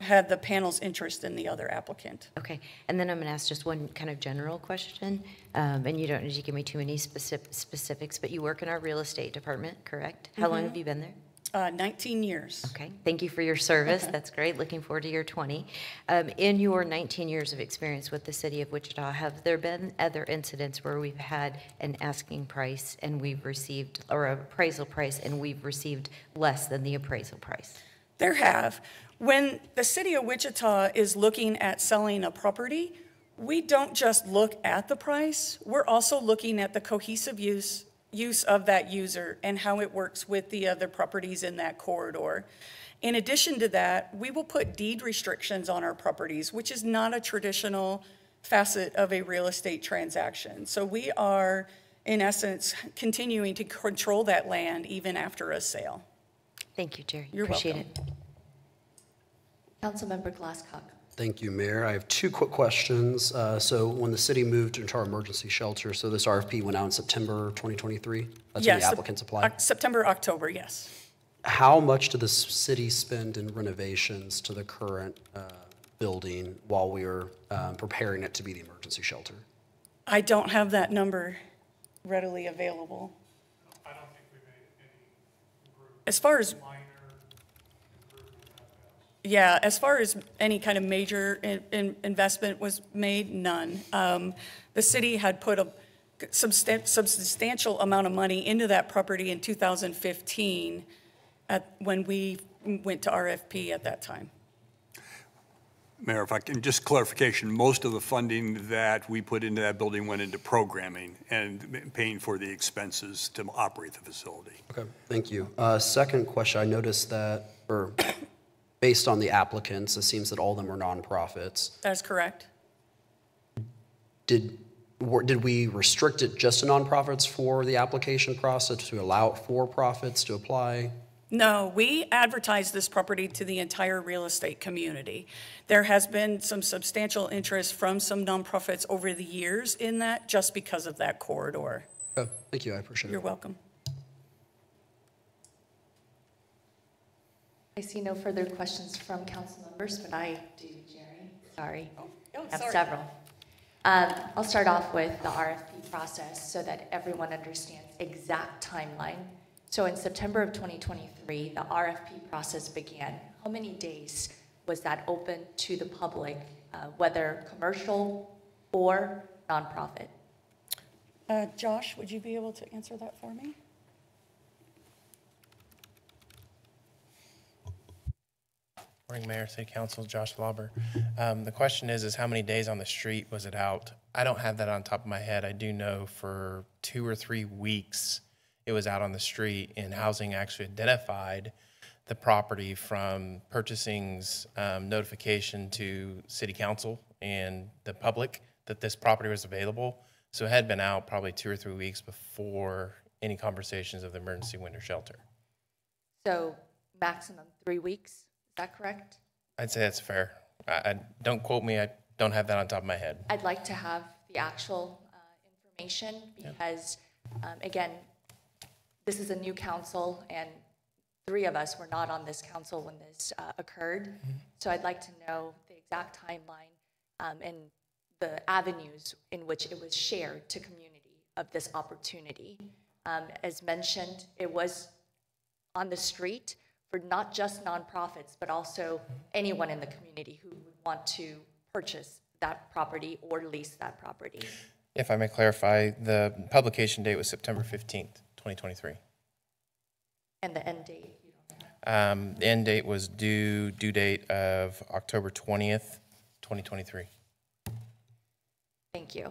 had the panel's interest in the other applicant. Okay, and then I'm going to ask just one kind of general question, um, and you don't need to give me too many specific specifics, but you work in our real estate department, correct? How mm-hmm. long have you been there? Uh, nineteen years. Okay, thank you for your service. That's great. Looking forward to your twenty. Um, in your nineteen years of experience with the city of Wichita, have there been other incidents where we've had an asking price and we've received, or an appraisal price, and we've received less than the appraisal price? There have. When the city of Wichita is looking at selling a property, we don't just look at the price. We're also looking at the cohesive use use of that user and how it works with the other properties in that corridor. In addition to that, we will put deed restrictions on our properties, which is not a traditional facet of a real estate transaction. So we are, in essence, continuing to control that land even after a sale. Thank you, Jerry. You're Appreciate welcome. It. Councilmember Glasscock. Thank you, Mayor. I have two quick questions. Uh, so when the city moved into our emergency shelter, so this R F P went out in September twenty twenty-three? That's yes, when the applicants applied? September, October, yes. How much did the city spend in renovations to the current uh, building while we were um, preparing it to be the emergency shelter? I don't have that number readily available. I don't think we made any improvement. As far as... Yeah, as far as any kind of major in, in investment was made, none. Um, the city had put a substan substantial amount of money into that property in two thousand fifteen at, when we went to R F P at that time. Mayor, if I can, just clarification, most of the funding that we put into that building went into programming and paying for the expenses to operate the facility. Okay, thank you. Uh, second question, I noticed that, or... Based on the applicants, it seems that all of them are nonprofits. That's correct. Did did we restrict it just to nonprofits for the application process to allow for-profits to apply? No, we advertised this property to the entire real estate community. There has been some substantial interest from some nonprofits over the years in that, just because of that corridor. Oh, thank you, I appreciate You're it. You're welcome. I see no further questions from council members, but I do, Jerry. Sorry. Oh, oh, I have sorry. several. Um, I'll start off with the R F P process so that everyone understands exact timeline. So in September of twenty twenty-three, the R F P process began. How many days was that open to the public, uh, whether commercial or nonprofit? Uh, Josh, would you be able to answer that for me? Morning, Mayor, City Council, Josh Lauber. Um, the question is, is how many days on the street was it out? I don't have that on top of my head. I do know for two or three weeks it was out on the street, and housing actually identified the property from purchasing's um, notification to City Council and the public that this property was available. So it had been out probably two or three weeks before any conversations of the emergency winter shelter. So maximum three weeks, is that correct? I'd say that's fair. I, I don't quote me, I don't have that on top of my head. I'd like to have the actual uh, information because, yeah. um, again, this is a new council and three of us were not on this council when this uh, occurred. Mm-hmm. So I'd like to know the exact timeline um, and the avenues in which it was shared to community of this opportunity. Um, as mentioned, it was on the street for not just nonprofits, but also anyone in the community who would want to purchase that property or lease that property. If I may clarify, the publication date was September fifteenth, twenty twenty-three. And the end date? You don't know. Um, the end date was due, due date of October twentieth, twenty twenty-three. Thank you.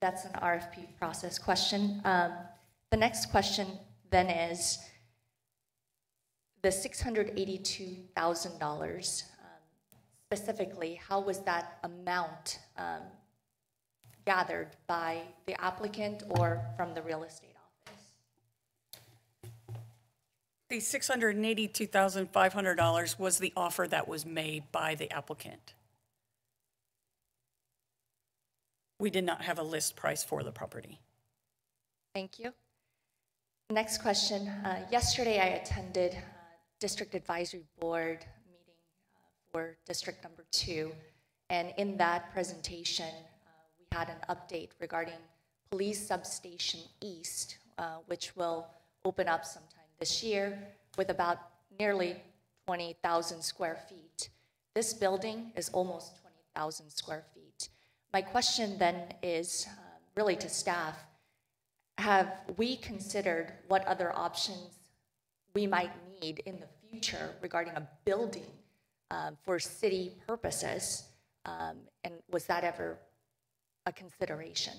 That's an R F P process question. Um, the next question then is the six hundred eighty-two thousand dollars. Um, specifically, how was that amount um, gathered by the applicant or from the real estate office? The six hundred eighty-two thousand five hundred dollars was the offer that was made by the applicant. We did not have a list price for the property. Thank you. Next question. Uh, yesterday I attended uh, District Advisory Board meeting uh, for District Number Two, and in that presentation uh, we had an update regarding Police Substation East, uh, which will open up sometime this year with about nearly twenty thousand square feet. This building is almost twenty thousand square feet. My question then is um, really to staff, have we considered what other options we might need in the future regarding a building um, for city purposes? Um, and was that ever a consideration?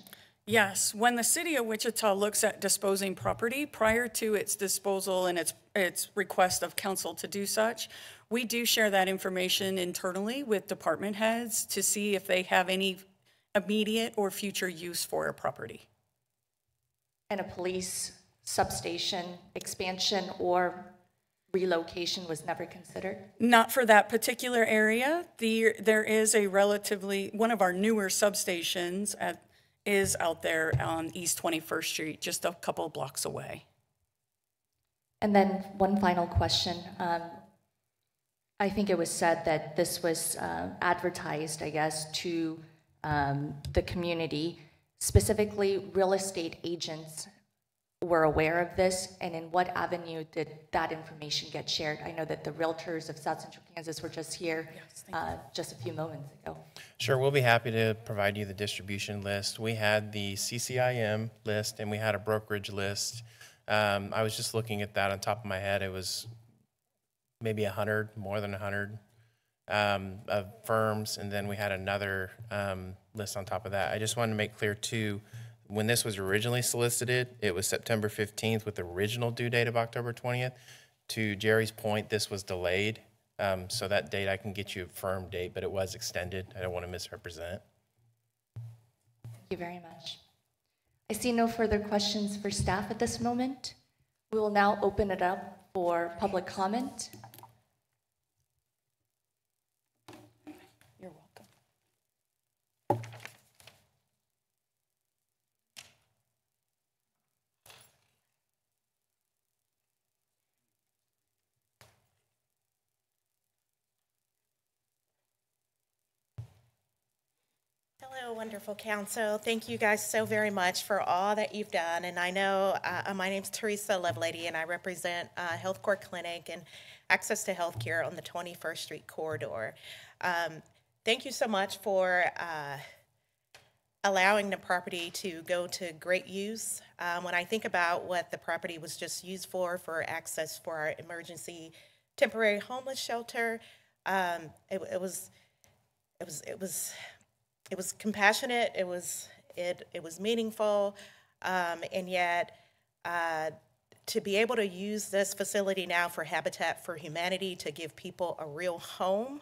Yes, when the city of Wichita looks at disposing property prior to its disposal and its, its request of council to do such, we do share that information internally with department heads to see if they have any immediate or future use for a property. And a police substation expansion or relocation was never considered? Not for that particular area. The, there is a relatively, one of our newer substations at, is out there on East twenty-first Street, just a couple of blocks away. And then one final question. Um, I think it was said that this was uh, advertised, I guess, to um, the community. Specifically, real estate agents were aware of this, and in what avenue did that information get shared? I know that the realtors of South Central Kansas were just here yes, uh, just a few moments ago. Sure, we'll be happy to provide you the distribution list. We had the C C I M list, and we had a brokerage list. Um, I was just looking at that on top of my head. It was maybe a hundred, more than a hundred um, of firms, and then we had another um, list on top of that. I just wanted to make clear too, when this was originally solicited, it was September fifteenth with the original due date of October twentieth. To Jerry's point, this was delayed. Um, so that date, I can get you a firm date, but it was extended. I don't want to misrepresent. Thank you very much. I see no further questions for staff at this moment. We will now open it up for public comment. Hello, wonderful council. Thank you guys so very much for all that you've done. And I know uh, my name's Teresa Lovelady, and I represent uh, Health Corps Clinic and Access to Healthcare on the twenty-first Street corridor. Um, thank you so much for uh, allowing the property to go to great use. Um, when I think about what the property was just used for, for access for our emergency temporary homeless shelter, um, it, it was, it was, it was. It was compassionate. It was it it was meaningful, um, and yet uh, to be able to use this facility now for Habitat for Humanity to give people a real home,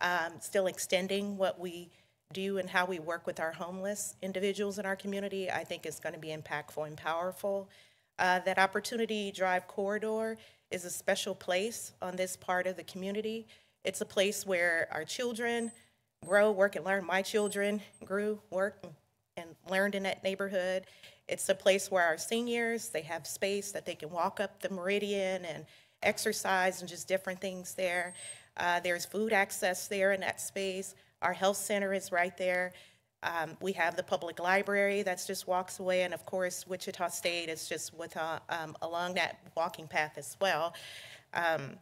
um, still extending what we do and how we work with our homeless individuals in our community, I think is going to be impactful and powerful. Uh, that Opportunity Drive corridor is a special place on this part of the community. It's a place where our children grow, work, and learn. My children grew, worked, and learned in that neighborhood. It's a place where our seniors, they have space that they can walk up the Meridian and exercise and just different things there. Uh, there's food access there in that space. Our health center is right there. Um, we have the public library that's just walks away, and of course Wichita State is just with, uh, um, along that walking path as well. Um,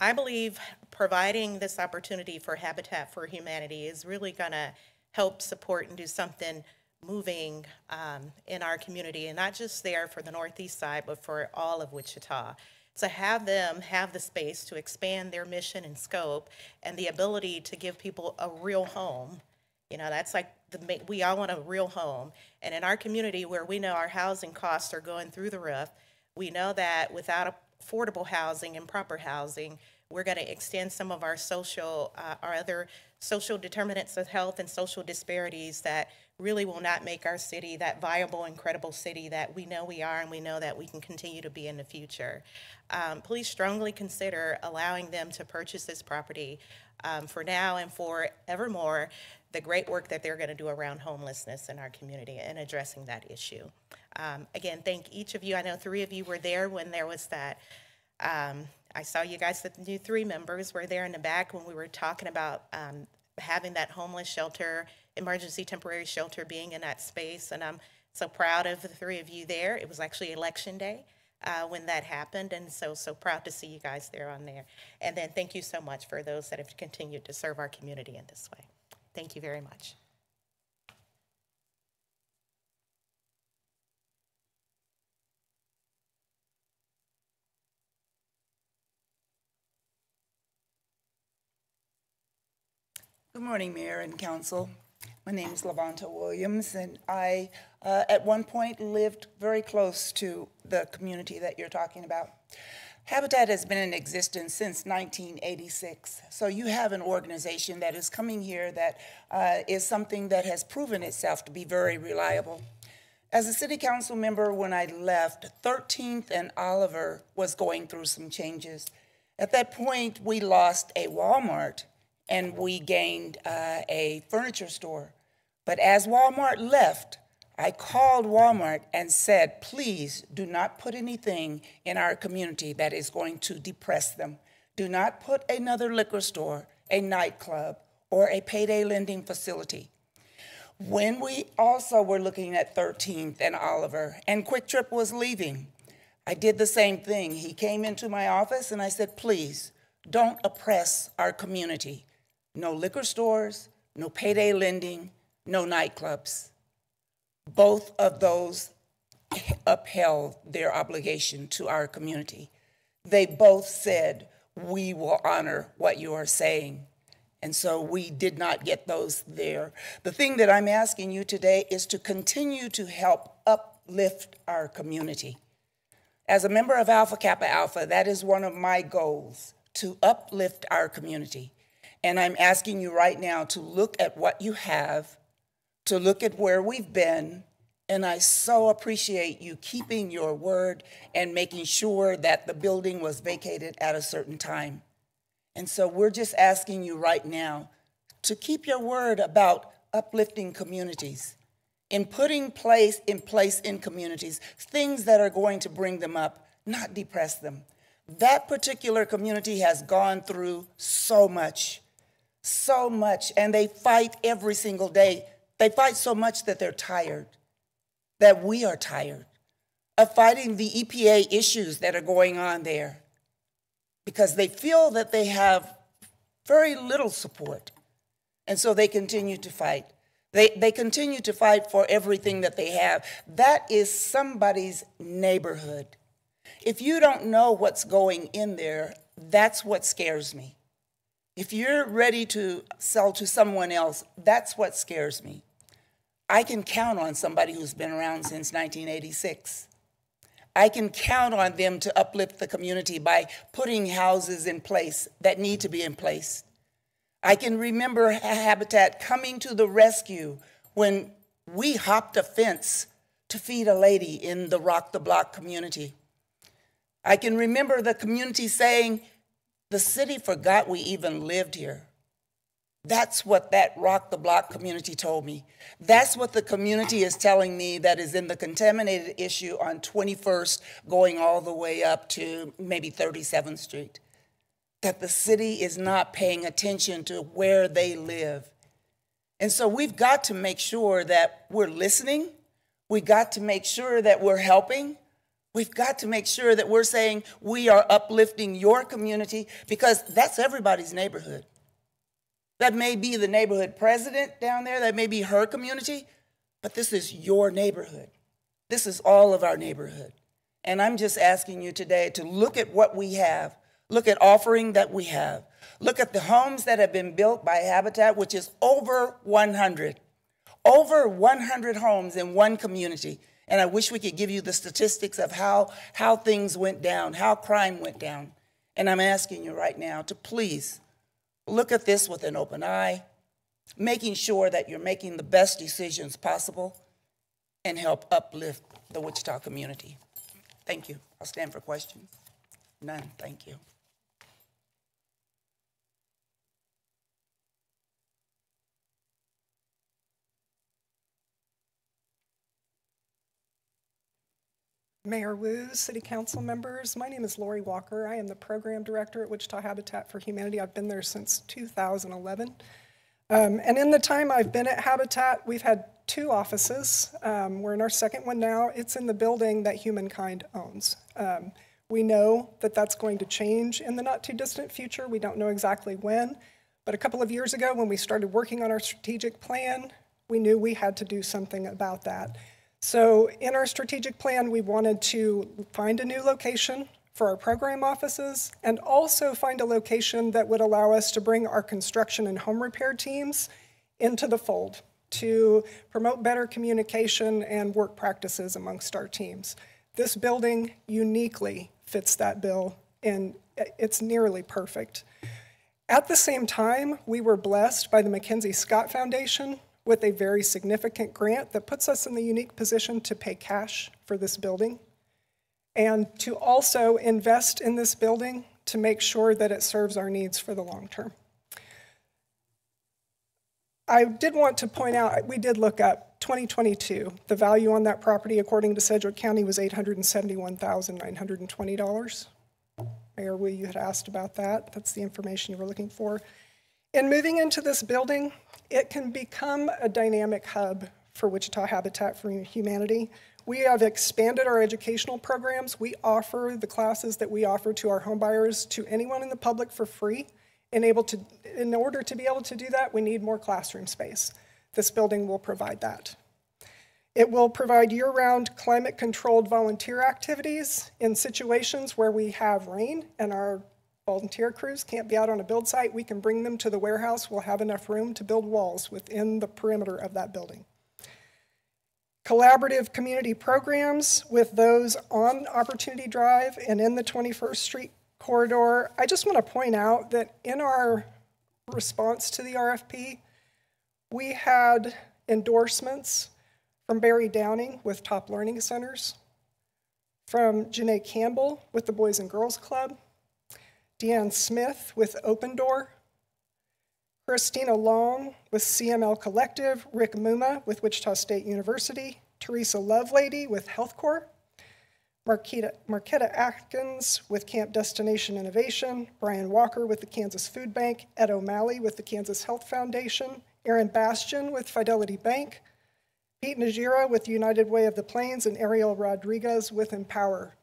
I believe providing this opportunity for Habitat for Humanity is really gonna help support and do something moving um, in our community, and not just there for the Northeast side, but for all of Wichita. To have them have the space to expand their mission and scope and the ability to give people a real home. You know, that's like, the, we all want a real home. And in our community where we know our housing costs are going through the roof, we know that without affordable housing and proper housing, we're gonna extend some of our social, uh, our other social determinants of health and social disparities that really will not make our city that viable, incredible city that we know we are and we know that we can continue to be in the future. Um, please strongly consider allowing them to purchase this property um, for now and for evermore, the great work that they're gonna do around homelessness in our community and addressing that issue. Um, again, thank each of you. I know three of you were there when there was that, um, I saw you guys, the new three members were there in the back when we were talking about um, having that homeless shelter, emergency temporary shelter being in that space, and I'm so proud of the three of you there. It was actually election day uh, when that happened, and so, so proud to see you guys there on there. And then thank you so much for those that have continued to serve our community in this way. Thank you very much. Good morning, Mayor and Council. My name is Levonta Williams, and I, uh, at one point, lived very close to the community that you're talking about. Habitat has been in existence since nineteen eighty-six, so you have an organization that is coming here that uh, is something that has proven itself to be very reliable. As a city council member, when I left, thirteenth and Oliver was going through some changes. At that point, we lost a Walmart, and we gained uh, a furniture store. But as Walmart left, I called Walmart and said, please do not put anything in our community that is going to depress them. Do not put another liquor store, a nightclub, or a payday lending facility. When we also were looking at thirteenth and Oliver, and Quick Trip was leaving, I did the same thing. He came into my office and I said, please don't oppress our community. No liquor stores, no payday lending, no nightclubs. Both of those upheld their obligation to our community. They both said, we will honor what you are saying. And so we did not get those there. The thing that I'm asking you today is to continue to help uplift our community. As a member of Alpha Kappa Alpha, that is one of my goals, to uplift our community. And I'm asking you right now to look at what you have, to look at where we've been, and I so appreciate you keeping your word and making sure that the building was vacated at a certain time. And so we're just asking you right now to keep your word about uplifting communities, in putting place in place in communities, things that are going to bring them up, not depress them. That particular community has gone through so much. So much, and they fight every single day. They fight so much that they're tired, that we are tired of fighting the E P A issues that are going on there, because they feel that they have very little support, and so they continue to fight. They, they continue to fight for everything that they have. That is somebody's neighborhood. If you don't know what's going in there, that's what scares me. If you're ready to sell to someone else, that's what scares me. I can count on somebody who's been around since nineteen eighty-six. I can count on them to uplift the community by putting houses in place that need to be in place. I can remember Habitat coming to the rescue when we hopped a fence to feed a lady in the Rock the Block community. I can remember the community saying, the city forgot we even lived here. That's what that Rock the Block community told me. That's what the community is telling me that is in the contaminated issue on twenty-first going all the way up to maybe thirty-seventh Street. That the city is not paying attention to where they live. And so we've got to make sure that we're listening. We've got to make sure that we're helping. We've got to make sure that we're saying we are uplifting your community, because that's everybody's neighborhood. That may be the neighborhood president down there, that may be her community, but this is your neighborhood. This is all of our neighborhood. And I'm just asking you today to look at what we have, look at offering that we have, look at the homes that have been built by Habitat, which is over one hundred. Over one hundred homes in one community. And I wish we could give you the statistics of how, how things went down, how crime went down. And I'm asking you right now to please, look at this with an open eye, making sure that you're making the best decisions possible and help uplift the Wichita community. Thank you. I'll stand for questions. None. Thank you. Mayor Wu, City Council members, my name is Lori Walker. I am the Program Director at Wichita Habitat for Humanity. I've been there since two thousand eleven. Um, and in the time I've been at Habitat, we've had two offices. Um, we're in our second one now. It's in the building that humankind owns. Um, we know that that's going to change in the not too distant future. We don't know exactly when, but a couple of years ago when we started working on our strategic plan, we knew we had to do something about that. So in our strategic plan, we wanted to find a new location for our program offices and also find a location that would allow us to bring our construction and home repair teams into the fold to promote better communication and work practices amongst our teams. This building uniquely fits that bill, and it's nearly perfect. At the same time, we were blessed by the Mackenzie Scott Foundation with a very significant grant that puts us in the unique position to pay cash for this building and to also invest in this building to make sure that it serves our needs for the long term. I did want to point out, we did look up twenty twenty-two. The value on that property, according to Sedgwick County, was eight hundred seventy-one thousand nine hundred twenty dollars. Mayor Wu, you had asked about that. That's the information you were looking for. In moving into this building, it can become a dynamic hub for Wichita Habitat for Humanity. We have expanded our educational programs. We offer the classes that we offer to our homebuyers to anyone in the public for free. And able to, in order to be able to do that, we need more classroom space. This building will provide that. It will provide year-round climate-controlled volunteer activities in situations where we have rain and our volunteer crews can't be out on a build site. We can bring them to the warehouse. We'll have enough room to build walls within the perimeter of that building. Collaborative community programs with those on Opportunity Drive and in the twenty-first Street corridor. I just want to point out that in our response to the R F P, we had endorsements from Barry Downing with Top Learning Centers, from Janae Campbell with the Boys and Girls Club, Deanne Smith with Open Door, Christina Long with C M L Collective, Rick Muma with Wichita State University, Teresa Lovelady with HealthCore, Marquita, Marquetta Atkins with Camp Destination Innovation, Brian Walker with the Kansas Food Bank, Ed O'Malley with the Kansas Health Foundation, Aaron Bastian with Fidelity Bank, Pete Najira with United Way of the Plains, and Ariel Rodriguez with Empower.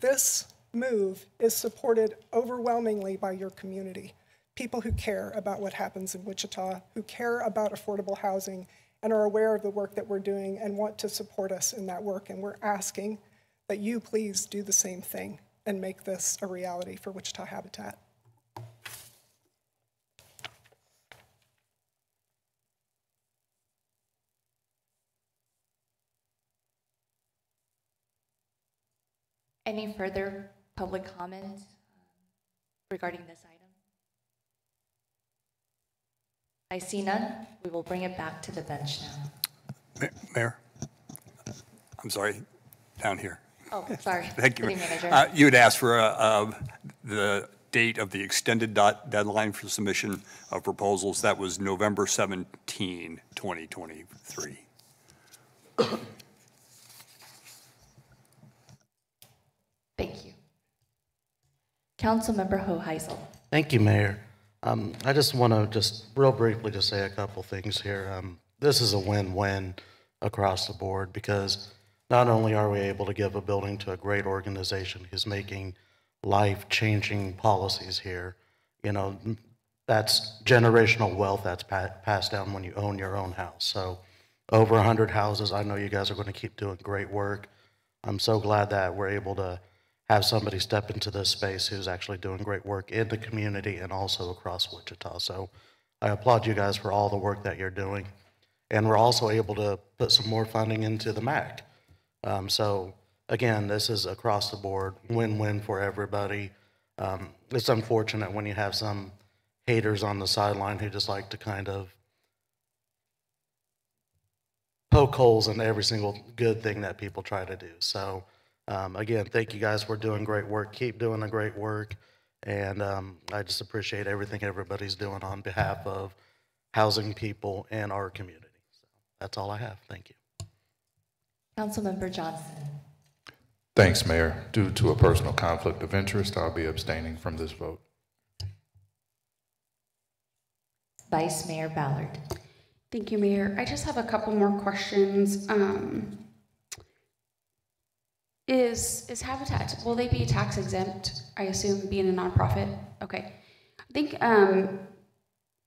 This move is supported overwhelmingly by your community, people who care about what happens in Wichita, who care about affordable housing and are aware of the work that we're doing and want to support us in that work. And we're asking that you please do the same thing and make this a reality for Wichita Habitat. Any further public comment regarding this item? I see none. We will bring it back to the bench now. Mayor? I'm sorry, down here. Oh, sorry. Thank you. Manager. Uh, you had asked for uh, uh, the date of the extended dot deadline for submission of proposals. That was November seventeenth, twenty twenty-three. Thank you. Councilmember Hoheisel. Thank you, Mayor. Um, I just want to just real briefly just say a couple things here. Um, this is a win-win across the board because not only are we able to give a building to a great organization who's making life-changing policies here, you know, that's generational wealth that's pa passed down when you own your own house. So over one hundred houses, I know you guys are going to keep doing great work. I'm so glad that we're able to have somebody step into this space who's actually doing great work in the community and also across Wichita. So I applaud you guys for all the work that you're doing. And we're also able to put some more funding into the M A C. Um, so again, this is across the board, win-win for everybody. Um, it's unfortunate when you have some haters on the sideline who just like to kind of poke holes in every single good thing that people try to do. So Um, again, thank you guys for doing great work. Keep doing the great work. And um, I just appreciate everything everybody's doing on behalf of housing people and our community. So that's all I have. Thank you. Councilmember Johnson. Thanks, Mayor. Due to a personal conflict of interest, I'll be abstaining from this vote. Vice Mayor Ballard. Thank you, Mayor. I just have a couple more questions. Um, Is is Habitat, will they be tax exempt? I assume being a nonprofit. Okay, I think um,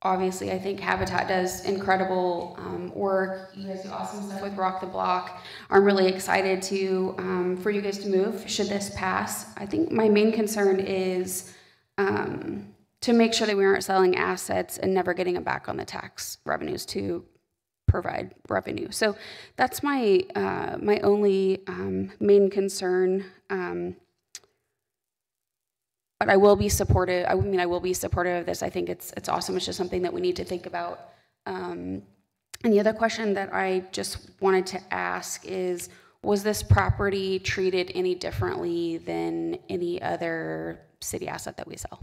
obviously I think Habitat does incredible um, work. You guys do awesome stuff with Rock the Block. I'm really excited to um, for you guys to move should this pass. I think my main concern is um, to make sure that we aren't selling assets and never getting them back on the tax revenues to provide revenue. So that's my uh, my only um, main concern. Um, but I will be supportive. I mean, I will be supportive of this. I think it's it's awesome. It's just something that we need to think about. Um, and the other question that I just wanted to ask is, was this property treated any differently than any other city asset that we sell?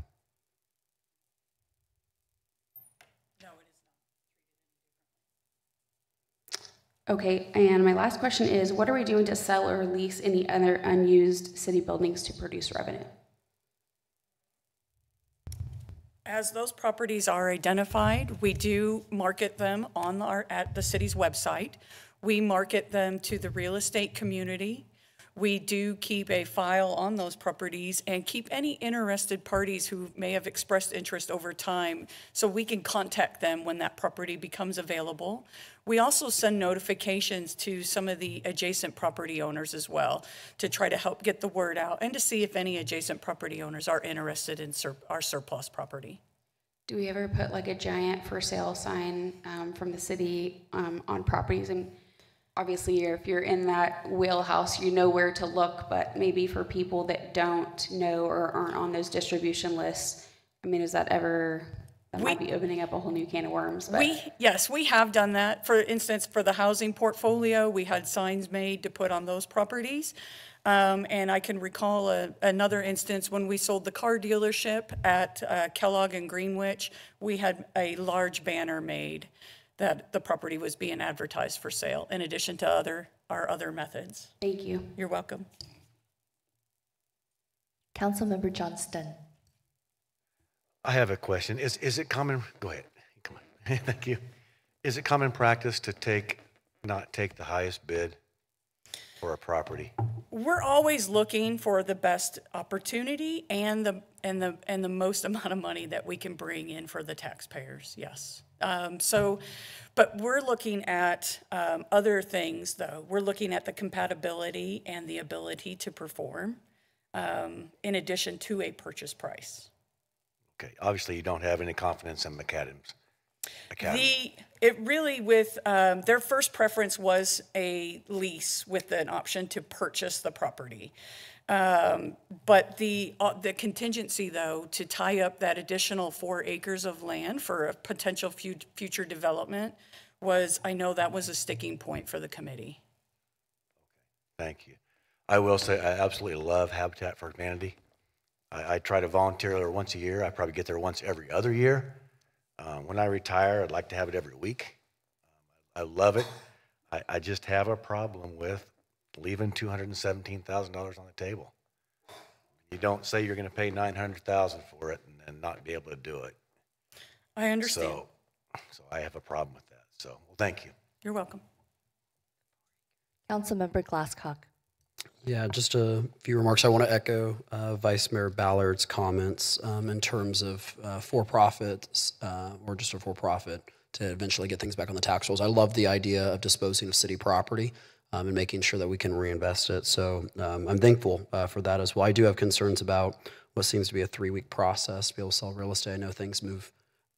Okay, and my last question is, what are we doing to sell or lease any other unused city buildings to produce revenue? As those properties are identified, we do market them on our, at the city's website. We market them to the real estate community. We do keep a file on those properties and keep any interested parties who may have expressed interest over time so we can contact them when that property becomes available. We also send notifications to some of the adjacent property owners as well to try to help get the word out and to see if any adjacent property owners are interested in sur- our surplus property. Do we ever put like a giant for sale sign um, from the city um, on properties? And obviously, if you're in that wheelhouse, you know where to look, but maybe for people that don't know or aren't on those distribution lists, I mean, is that ever, that we, might be opening up a whole new can of worms. But. We, yes, we have done that. For instance, for the housing portfolio, we had signs made to put on those properties. Um, and I can recall a, another instance when we sold the car dealership at uh, Kellogg and Greenwich, we had a large banner made that the property was being advertised for sale, in addition to other our other methods. Thank you. You're welcome. Councilmember Johnston. I have a question. Is, is it common, go ahead, come on, thank you. Is it common practice to take, not take the highest bid for a property? We're always looking for the best opportunity and the, and the, and the most amount of money that we can bring in for the taxpayers, yes. Um, so, but we're looking at um, other things, though. We're looking at the compatibility and the ability to perform um, in addition to a purchase price. Okay. Obviously, you don't have any confidence in McAdams. The, it really with, um, their first preference was a lease with an option to purchase the property. Um, but the, uh, the contingency, though, to tie up that additional four acres of land for a potential fut- future development was, I know that was a sticking point for the committee. Thank you. I will say I absolutely love Habitat for Humanity. I, I try to volunteer there once a year. I probably get there once every other year. Um, when I retire, I'd like to have it every week. Um, I love it. I, I just have a problem with leaving two hundred seventeen thousand dollars on the table. You don't say you're going to pay nine hundred thousand dollars for it and, and not be able to do it. I understand. So, so I have a problem with that. So, well, thank you. You're welcome. Councilmember Glasscock. Yeah, just a few remarks. I want to echo uh, Vice Mayor Ballard's comments um, in terms of uh, for-profits uh, or just a for-profit to eventually get things back on the tax rolls. I love the idea of disposing of city property um, and making sure that we can reinvest it. So um, I'm thankful uh, for that as well. I do have concerns about what seems to be a three-week process to be able to sell real estate. I know things move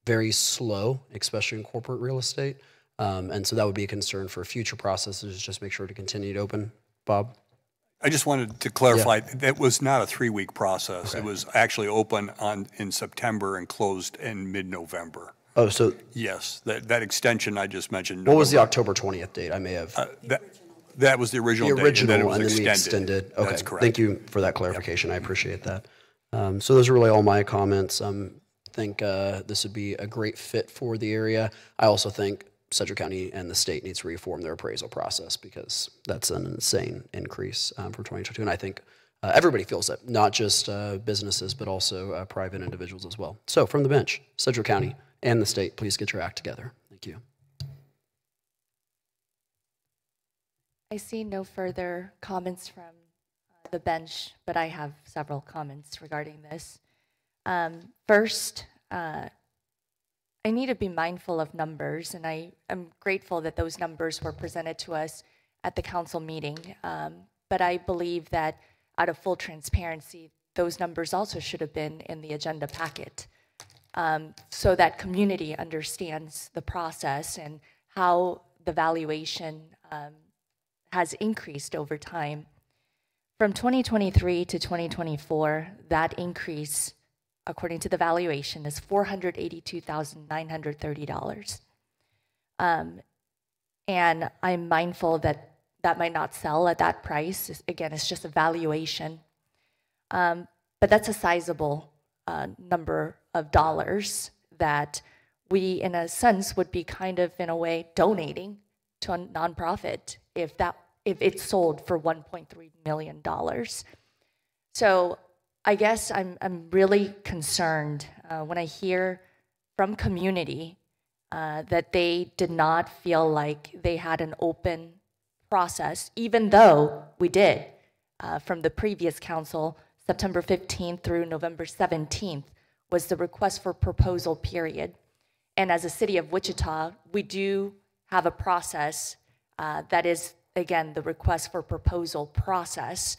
very slow, especially in corporate real estate. Um, and so that would be a concern for future processes, just make sure to continue to open. Bob? I just wanted to clarify, yeah. That was not a three-week process. Okay. It was actually open on in September and closed in mid-November. Oh, so... Yes, that, that extension I just mentioned. November. What was the October twentieth date? I may have... Uh, that, that was the original date. The original, date, and then, it was and then extended. we extended. Okay. That's correct. Thank you for that clarification. Yep. I appreciate that. Um, so those are really all my comments. I um, think uh, this would be a great fit for the area. I also think Sedgwick County and the state needs to reform their appraisal process because that's an insane increase um, from twenty twenty-two. And I think uh, everybody feels that, not just uh, businesses, but also uh, private individuals as well. So from the bench, Sedgwick County and the state, please get your act together. Thank you. I see no further comments from uh, the bench, but I have several comments regarding this. Um, first, uh, I need to be mindful of numbers, and I am grateful that those numbers were presented to us at the council meeting. Um, but I believe that out of full transparency, those numbers also should have been in the agenda packet um, so that community understands the process and how the valuation um, has increased over time. From twenty twenty-three to twenty twenty-four, that increase, according to the valuation, is four hundred eighty-two thousand nine hundred thirty dollars. Um, and I'm mindful that that might not sell at that price. Again, it's just a valuation. Um, but that's a sizable uh, number of dollars that we, in a sense, would be kind of, in a way, donating to a nonprofit if, that, if it's sold for one point three million dollars. So I guess I'm, I'm really concerned uh, when I hear from community uh, that they did not feel like they had an open process, even though we did uh, from the previous council. September fifteenth through November seventeenth was the request for proposal period. And as a city of Wichita, we do have a process uh, that is, again, the request for proposal process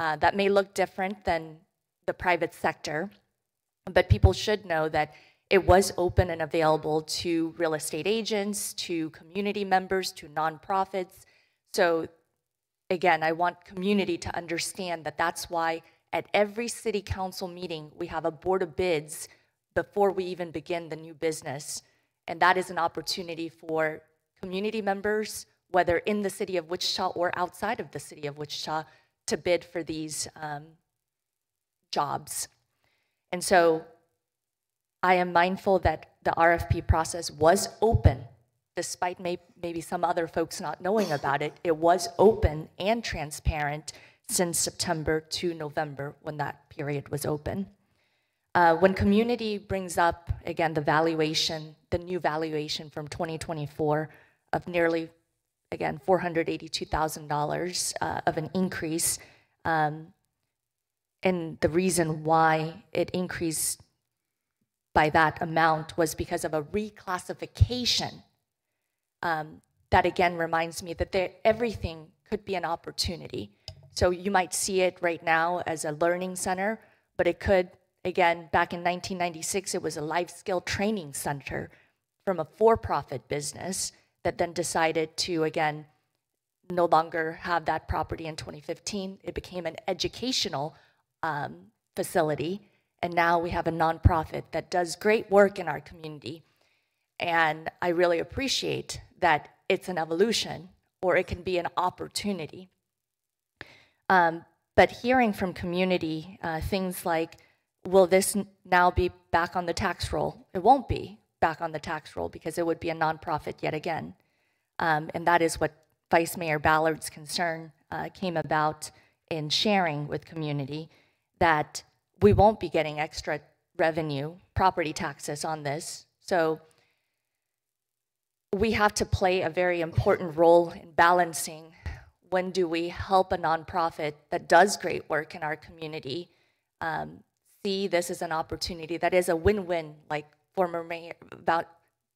uh, that may look different than the private sector, but people should know that it was open and available to real estate agents, to community members, to nonprofits. So again, I want community to understand that that's why at every city council meeting, we have a board of bids before we even begin the new business. And that is an opportunity for community members, whether in the city of Wichita or outside of the city of Wichita, to bid for these um, jobs. And so I am mindful that the R F P process was open, despite may, maybe some other folks not knowing about it. It was open and transparent since September to November when that period was open. Uh, when community brings up, again, the valuation, the new valuation from twenty twenty-four of nearly, again, four hundred eighty-two thousand dollars uh, of an increase, um, and the reason why it increased by that amount was because of a reclassification. Um, that again reminds me that there, everything could be an opportunity. So you might see it right now as a learning center, but it could, again, back in nineteen ninety-six, it was a life skill training center from a for-profit business that then decided to, again, no longer have that property in twenty fifteen. It became an educational um, facility, and now we have a nonprofit that does great work in our community. And I really appreciate that it's an evolution, or it can be an opportunity. Um, but hearing from community uh, things like, will this now be back on the tax roll? It won't be back on the tax roll because it would be a nonprofit yet again. Um, and that is what Vice Mayor Ballard's concern uh, came about in sharing with community, that we won't be getting extra revenue, property taxes on this. So we have to play a very important role in balancing when do we help a nonprofit that does great work in our community um, see this as an opportunity that is a win-win, like former mayor, about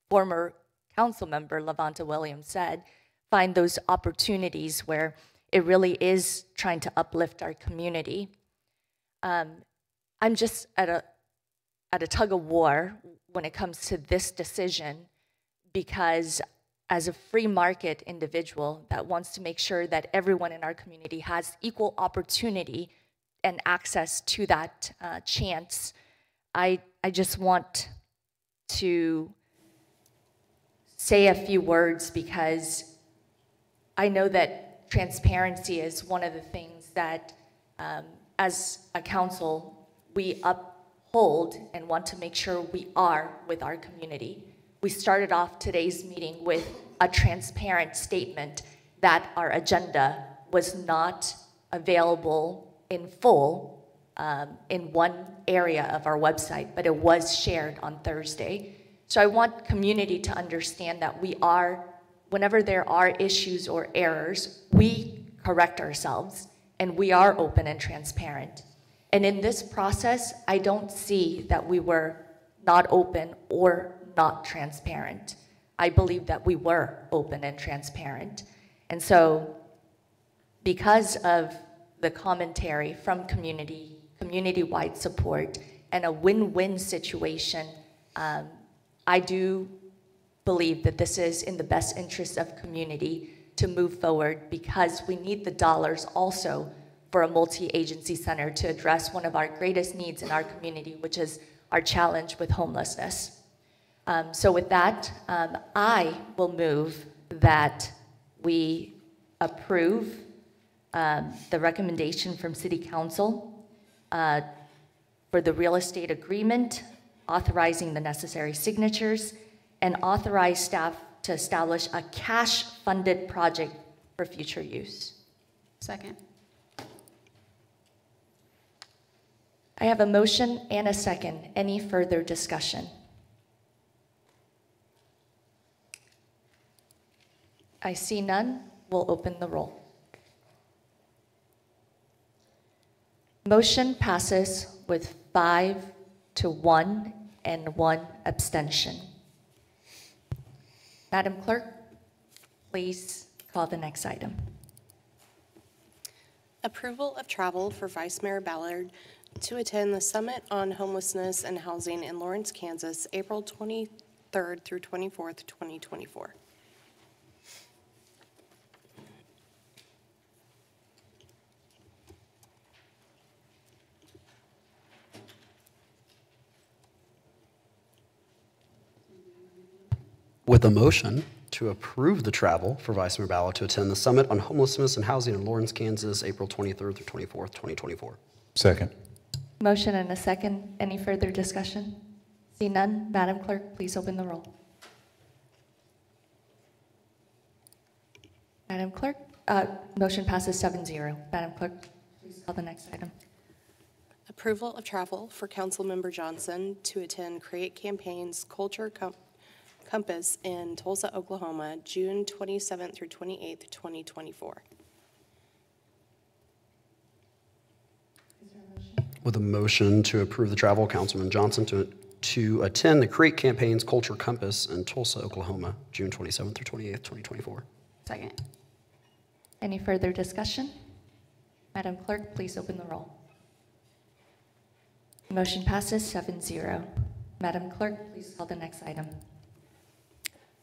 former council member Levonta Williams said, find those opportunities where it really is trying to uplift our community. Um, I'm just at a, at a tug of war when it comes to this decision, because as a free market individual that wants to make sure that everyone in our community has equal opportunity and access to that uh, chance, I, I just want to say a few words, because I know that transparency is one of the things that um, as a council we uphold and want to make sure we are with our community. We started off today's meeting with a transparent statement that our agenda was not available in full um, in one area of our website, but it was shared on Thursday. So I want community to understand that we are, whenever there are issues or errors, we correct ourselves, and we are open and transparent. And in this process, I don't see that we were not open or not transparent. I believe that we were open and transparent. And so, because of the commentary from community, community-wide support, and a win-win situation, um, I do believe that this is in the best interest of community to move forward, because we need the dollars also for a multi-agency center to address one of our greatest needs in our community, which is our challenge with homelessness. Um, so with that, um, I will move that we approve um, the recommendation from City Council uh, for the real estate agreement, authorizing the necessary signatures, and authorize staff to establish a cash-funded project for future use. Second. I have a motion and a second. Any further discussion? I see none. We'll open the roll. Motion passes with five to one and one abstention. Madam Clerk, please call the next item. Approval of travel for Vice Mayor Ballard to attend the Summit on Homelessness and Housing in Lawrence, Kansas, April twenty-third through twenty-fourth, twenty twenty-four. With a motion to approve the travel for Vice Mayor Ballard to attend the Summit on Homelessness and Housing in Lawrence, Kansas, April twenty-third through twenty-fourth, twenty twenty-four. Second. Motion and a second. Any further discussion? See none. Madam Clerk, please open the roll. Madam Clerk, uh, motion passes seven zero. Madam Clerk, please call the next item. Approval of travel for Councilmember Johnson to attend Create Campaign's Culture Comp Compass in Tulsa, Oklahoma, June twenty-seventh through twenty-eighth, twenty twenty-four. With a motion to approve the travel, Councilman Johnson to, to attend the Create Campaign's Culture Compass in Tulsa, Oklahoma, June twenty-seventh through twenty-eighth, twenty twenty-four. Second. Any further discussion? Madam Clerk, please open the roll. Motion passes seven zero. Madam Clerk, please call the next item.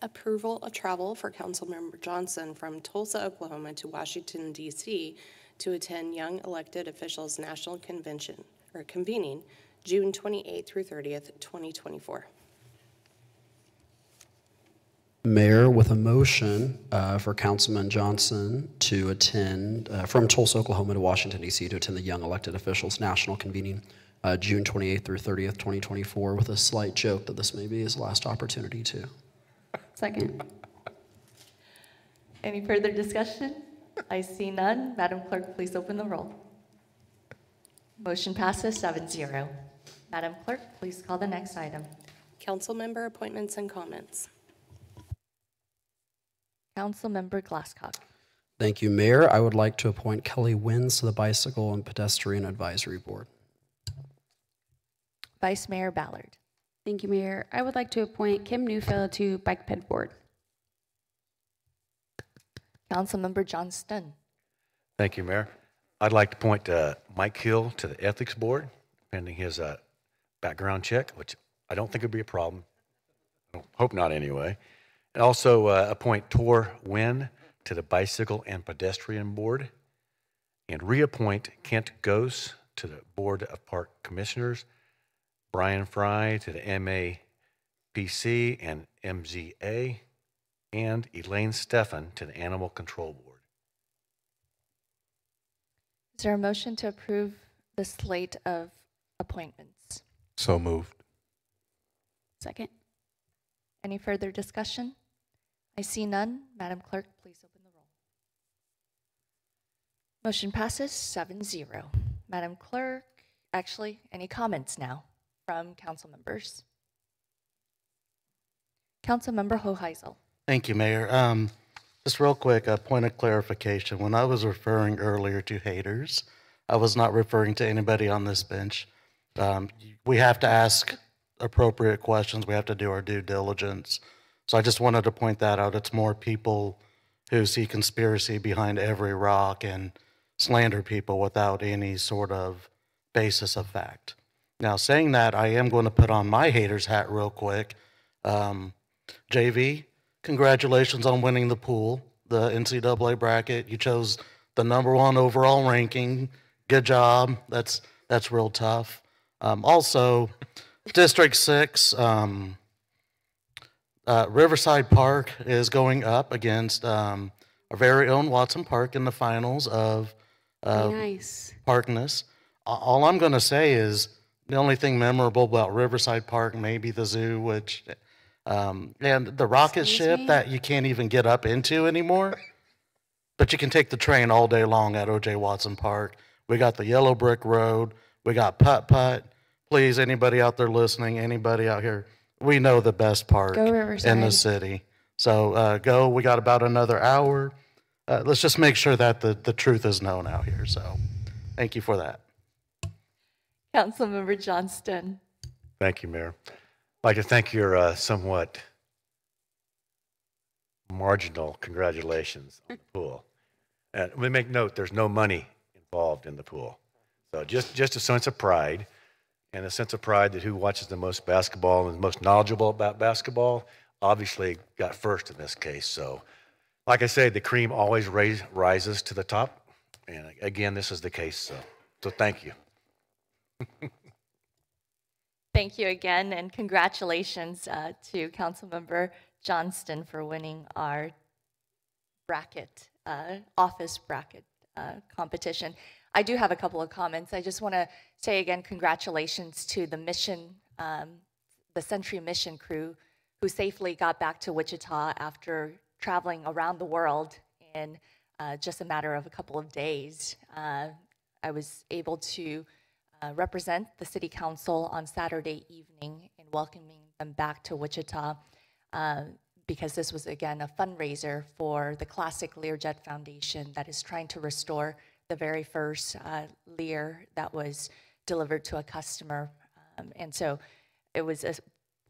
approval of travel for Councilmember Johnson from Tulsa, Oklahoma to Washington, D C to attend Young Elected Officials National Convention, or convening, June twenty-eighth through thirtieth, twenty twenty-four. Mayor, with a motion uh, for Councilman Johnson to attend, uh, from Tulsa, Oklahoma to Washington, D C to attend the Young Elected Officials National Convening, uh, June twenty-eighth through thirtieth, twenty twenty-four, with a slight joke that this may be his last opportunity to. Second. Any further discussion? I see none. Madam Clerk, please open the roll. Motion passes seven zero. Madam Clerk, please call the next item. Council member appointments and comments. Council member Glasscock. Thank you, Mayor. I would like to appoint Kelly Wins to the Bicycle and Pedestrian Advisory Board. Vice Mayor Ballard. Thank you, Mayor. I would like to appoint Kim Newfield to Bike Ped Board. Council member Johnston. Thank you, Mayor. I'd like to appoint uh, Mike Hill to the Ethics Board, pending his uh, background check, which I don't think would be a problem. I hope not anyway. And also uh, appoint Tor Wynn to the Bicycle and Pedestrian Board, and reappoint Kent Gose to the Board of Park Commissioners, Brian Fry to the M A P C and M Z A, and Elaine Steffen to the Animal Control Board. Is there a motion to approve the slate of appointments? So moved. Second. Any further discussion? I see none. Madam Clerk, please open the roll. Motion passes seven zero. Madam Clerk, actually, any comments now from council members? Council Member Hoheisel. Thank you, Mayor. Um, just real quick, a point of clarification. When I was referring earlier to haters, I was not referring to anybody on this bench. Um, we have to ask appropriate questions. We have to do our due diligence. So I just wanted to point that out. It's more people who see conspiracy behind every rock and slander people without any sort of basis of fact. Now, saying that, I am going to put on my haters hat real quick. Um, J V, congratulations on winning the pool, the N C double A bracket. You chose the number one overall ranking. Good job. That's, that's real tough. Um, also, District six, um, uh, Riverside Park is going up against um, our very own Watson Park in the finals of uh, nice. Parkness. All I'm going to say is the only thing memorable about Riverside Park may be the zoo, which, um, and the rocket Excuse ship me? that you can't even get up into anymore, but you can take the train all day long at O J Watson Park. We got the yellow brick road. We got putt-putt. Please, anybody out there listening, anybody out here, we know the best park in the city. So uh, go. We got about another hour. Uh, let's just make sure that the, the truth is known out here. So thank you for that. Councilmember Johnston. Thank you, Mayor. I'd like to thank your uh, somewhat marginal congratulations on the pool. And let me make note, there's no money involved in the pool. So just, just a sense of pride. And a sense of pride that who watches the most basketball and is most knowledgeable about basketball obviously got first in this case. So, like I say, the cream always raise, rises to the top. And again, this is the case. So, so thank you. Thank you again, and congratulations uh, to Councilmember Johnston for winning our bracket, uh, office bracket uh, competition. I do have a couple of comments. I just want to say again, congratulations to the mission, um, the Sentry Mission crew, who safely got back to Wichita after traveling around the world in uh, just a matter of a couple of days. Uh, I was able to uh, represent the City Council on Saturday evening in welcoming them back to Wichita, uh, because this was again a fundraiser for the Classic Learjet Foundation that is trying to restore the very first uh, Lear that was delivered to a customer. Um, and so it was a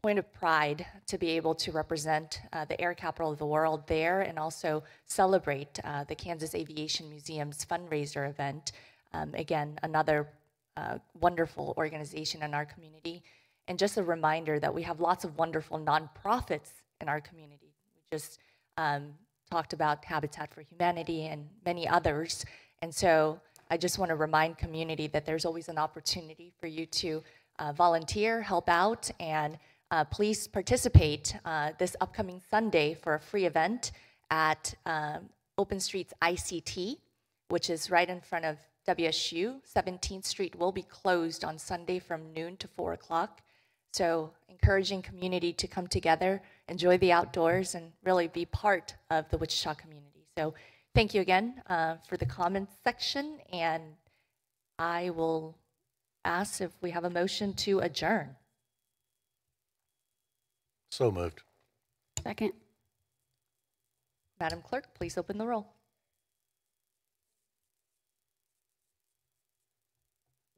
point of pride to be able to represent uh, the air capital of the world there, and also celebrate uh, the Kansas Aviation Museum's fundraiser event. Um, again, another uh, wonderful organization in our community. And just a reminder that we have lots of wonderful nonprofits in our community, just um, talked about Habitat for Humanity and many others. And so I just want to remind community that there's always an opportunity for you to uh, volunteer, help out, and uh, please participate uh, this upcoming Sunday for a free event at um, Open Streets I C T, which is right in front of W S U. seventeenth street will be closed on Sunday from noon to four o'clock. So encouraging community to come together, enjoy the outdoors, and really be part of the Wichita community. So thank you again uh, for the comments section, and I will ask if we have a motion to adjourn. So moved. Second. Madam Clerk, please open the roll.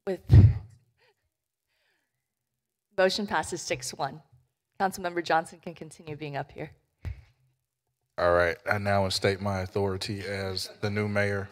With motion passes six one. Councilmember Johnson can continue being up here. All right. I now instate my authority as the new mayor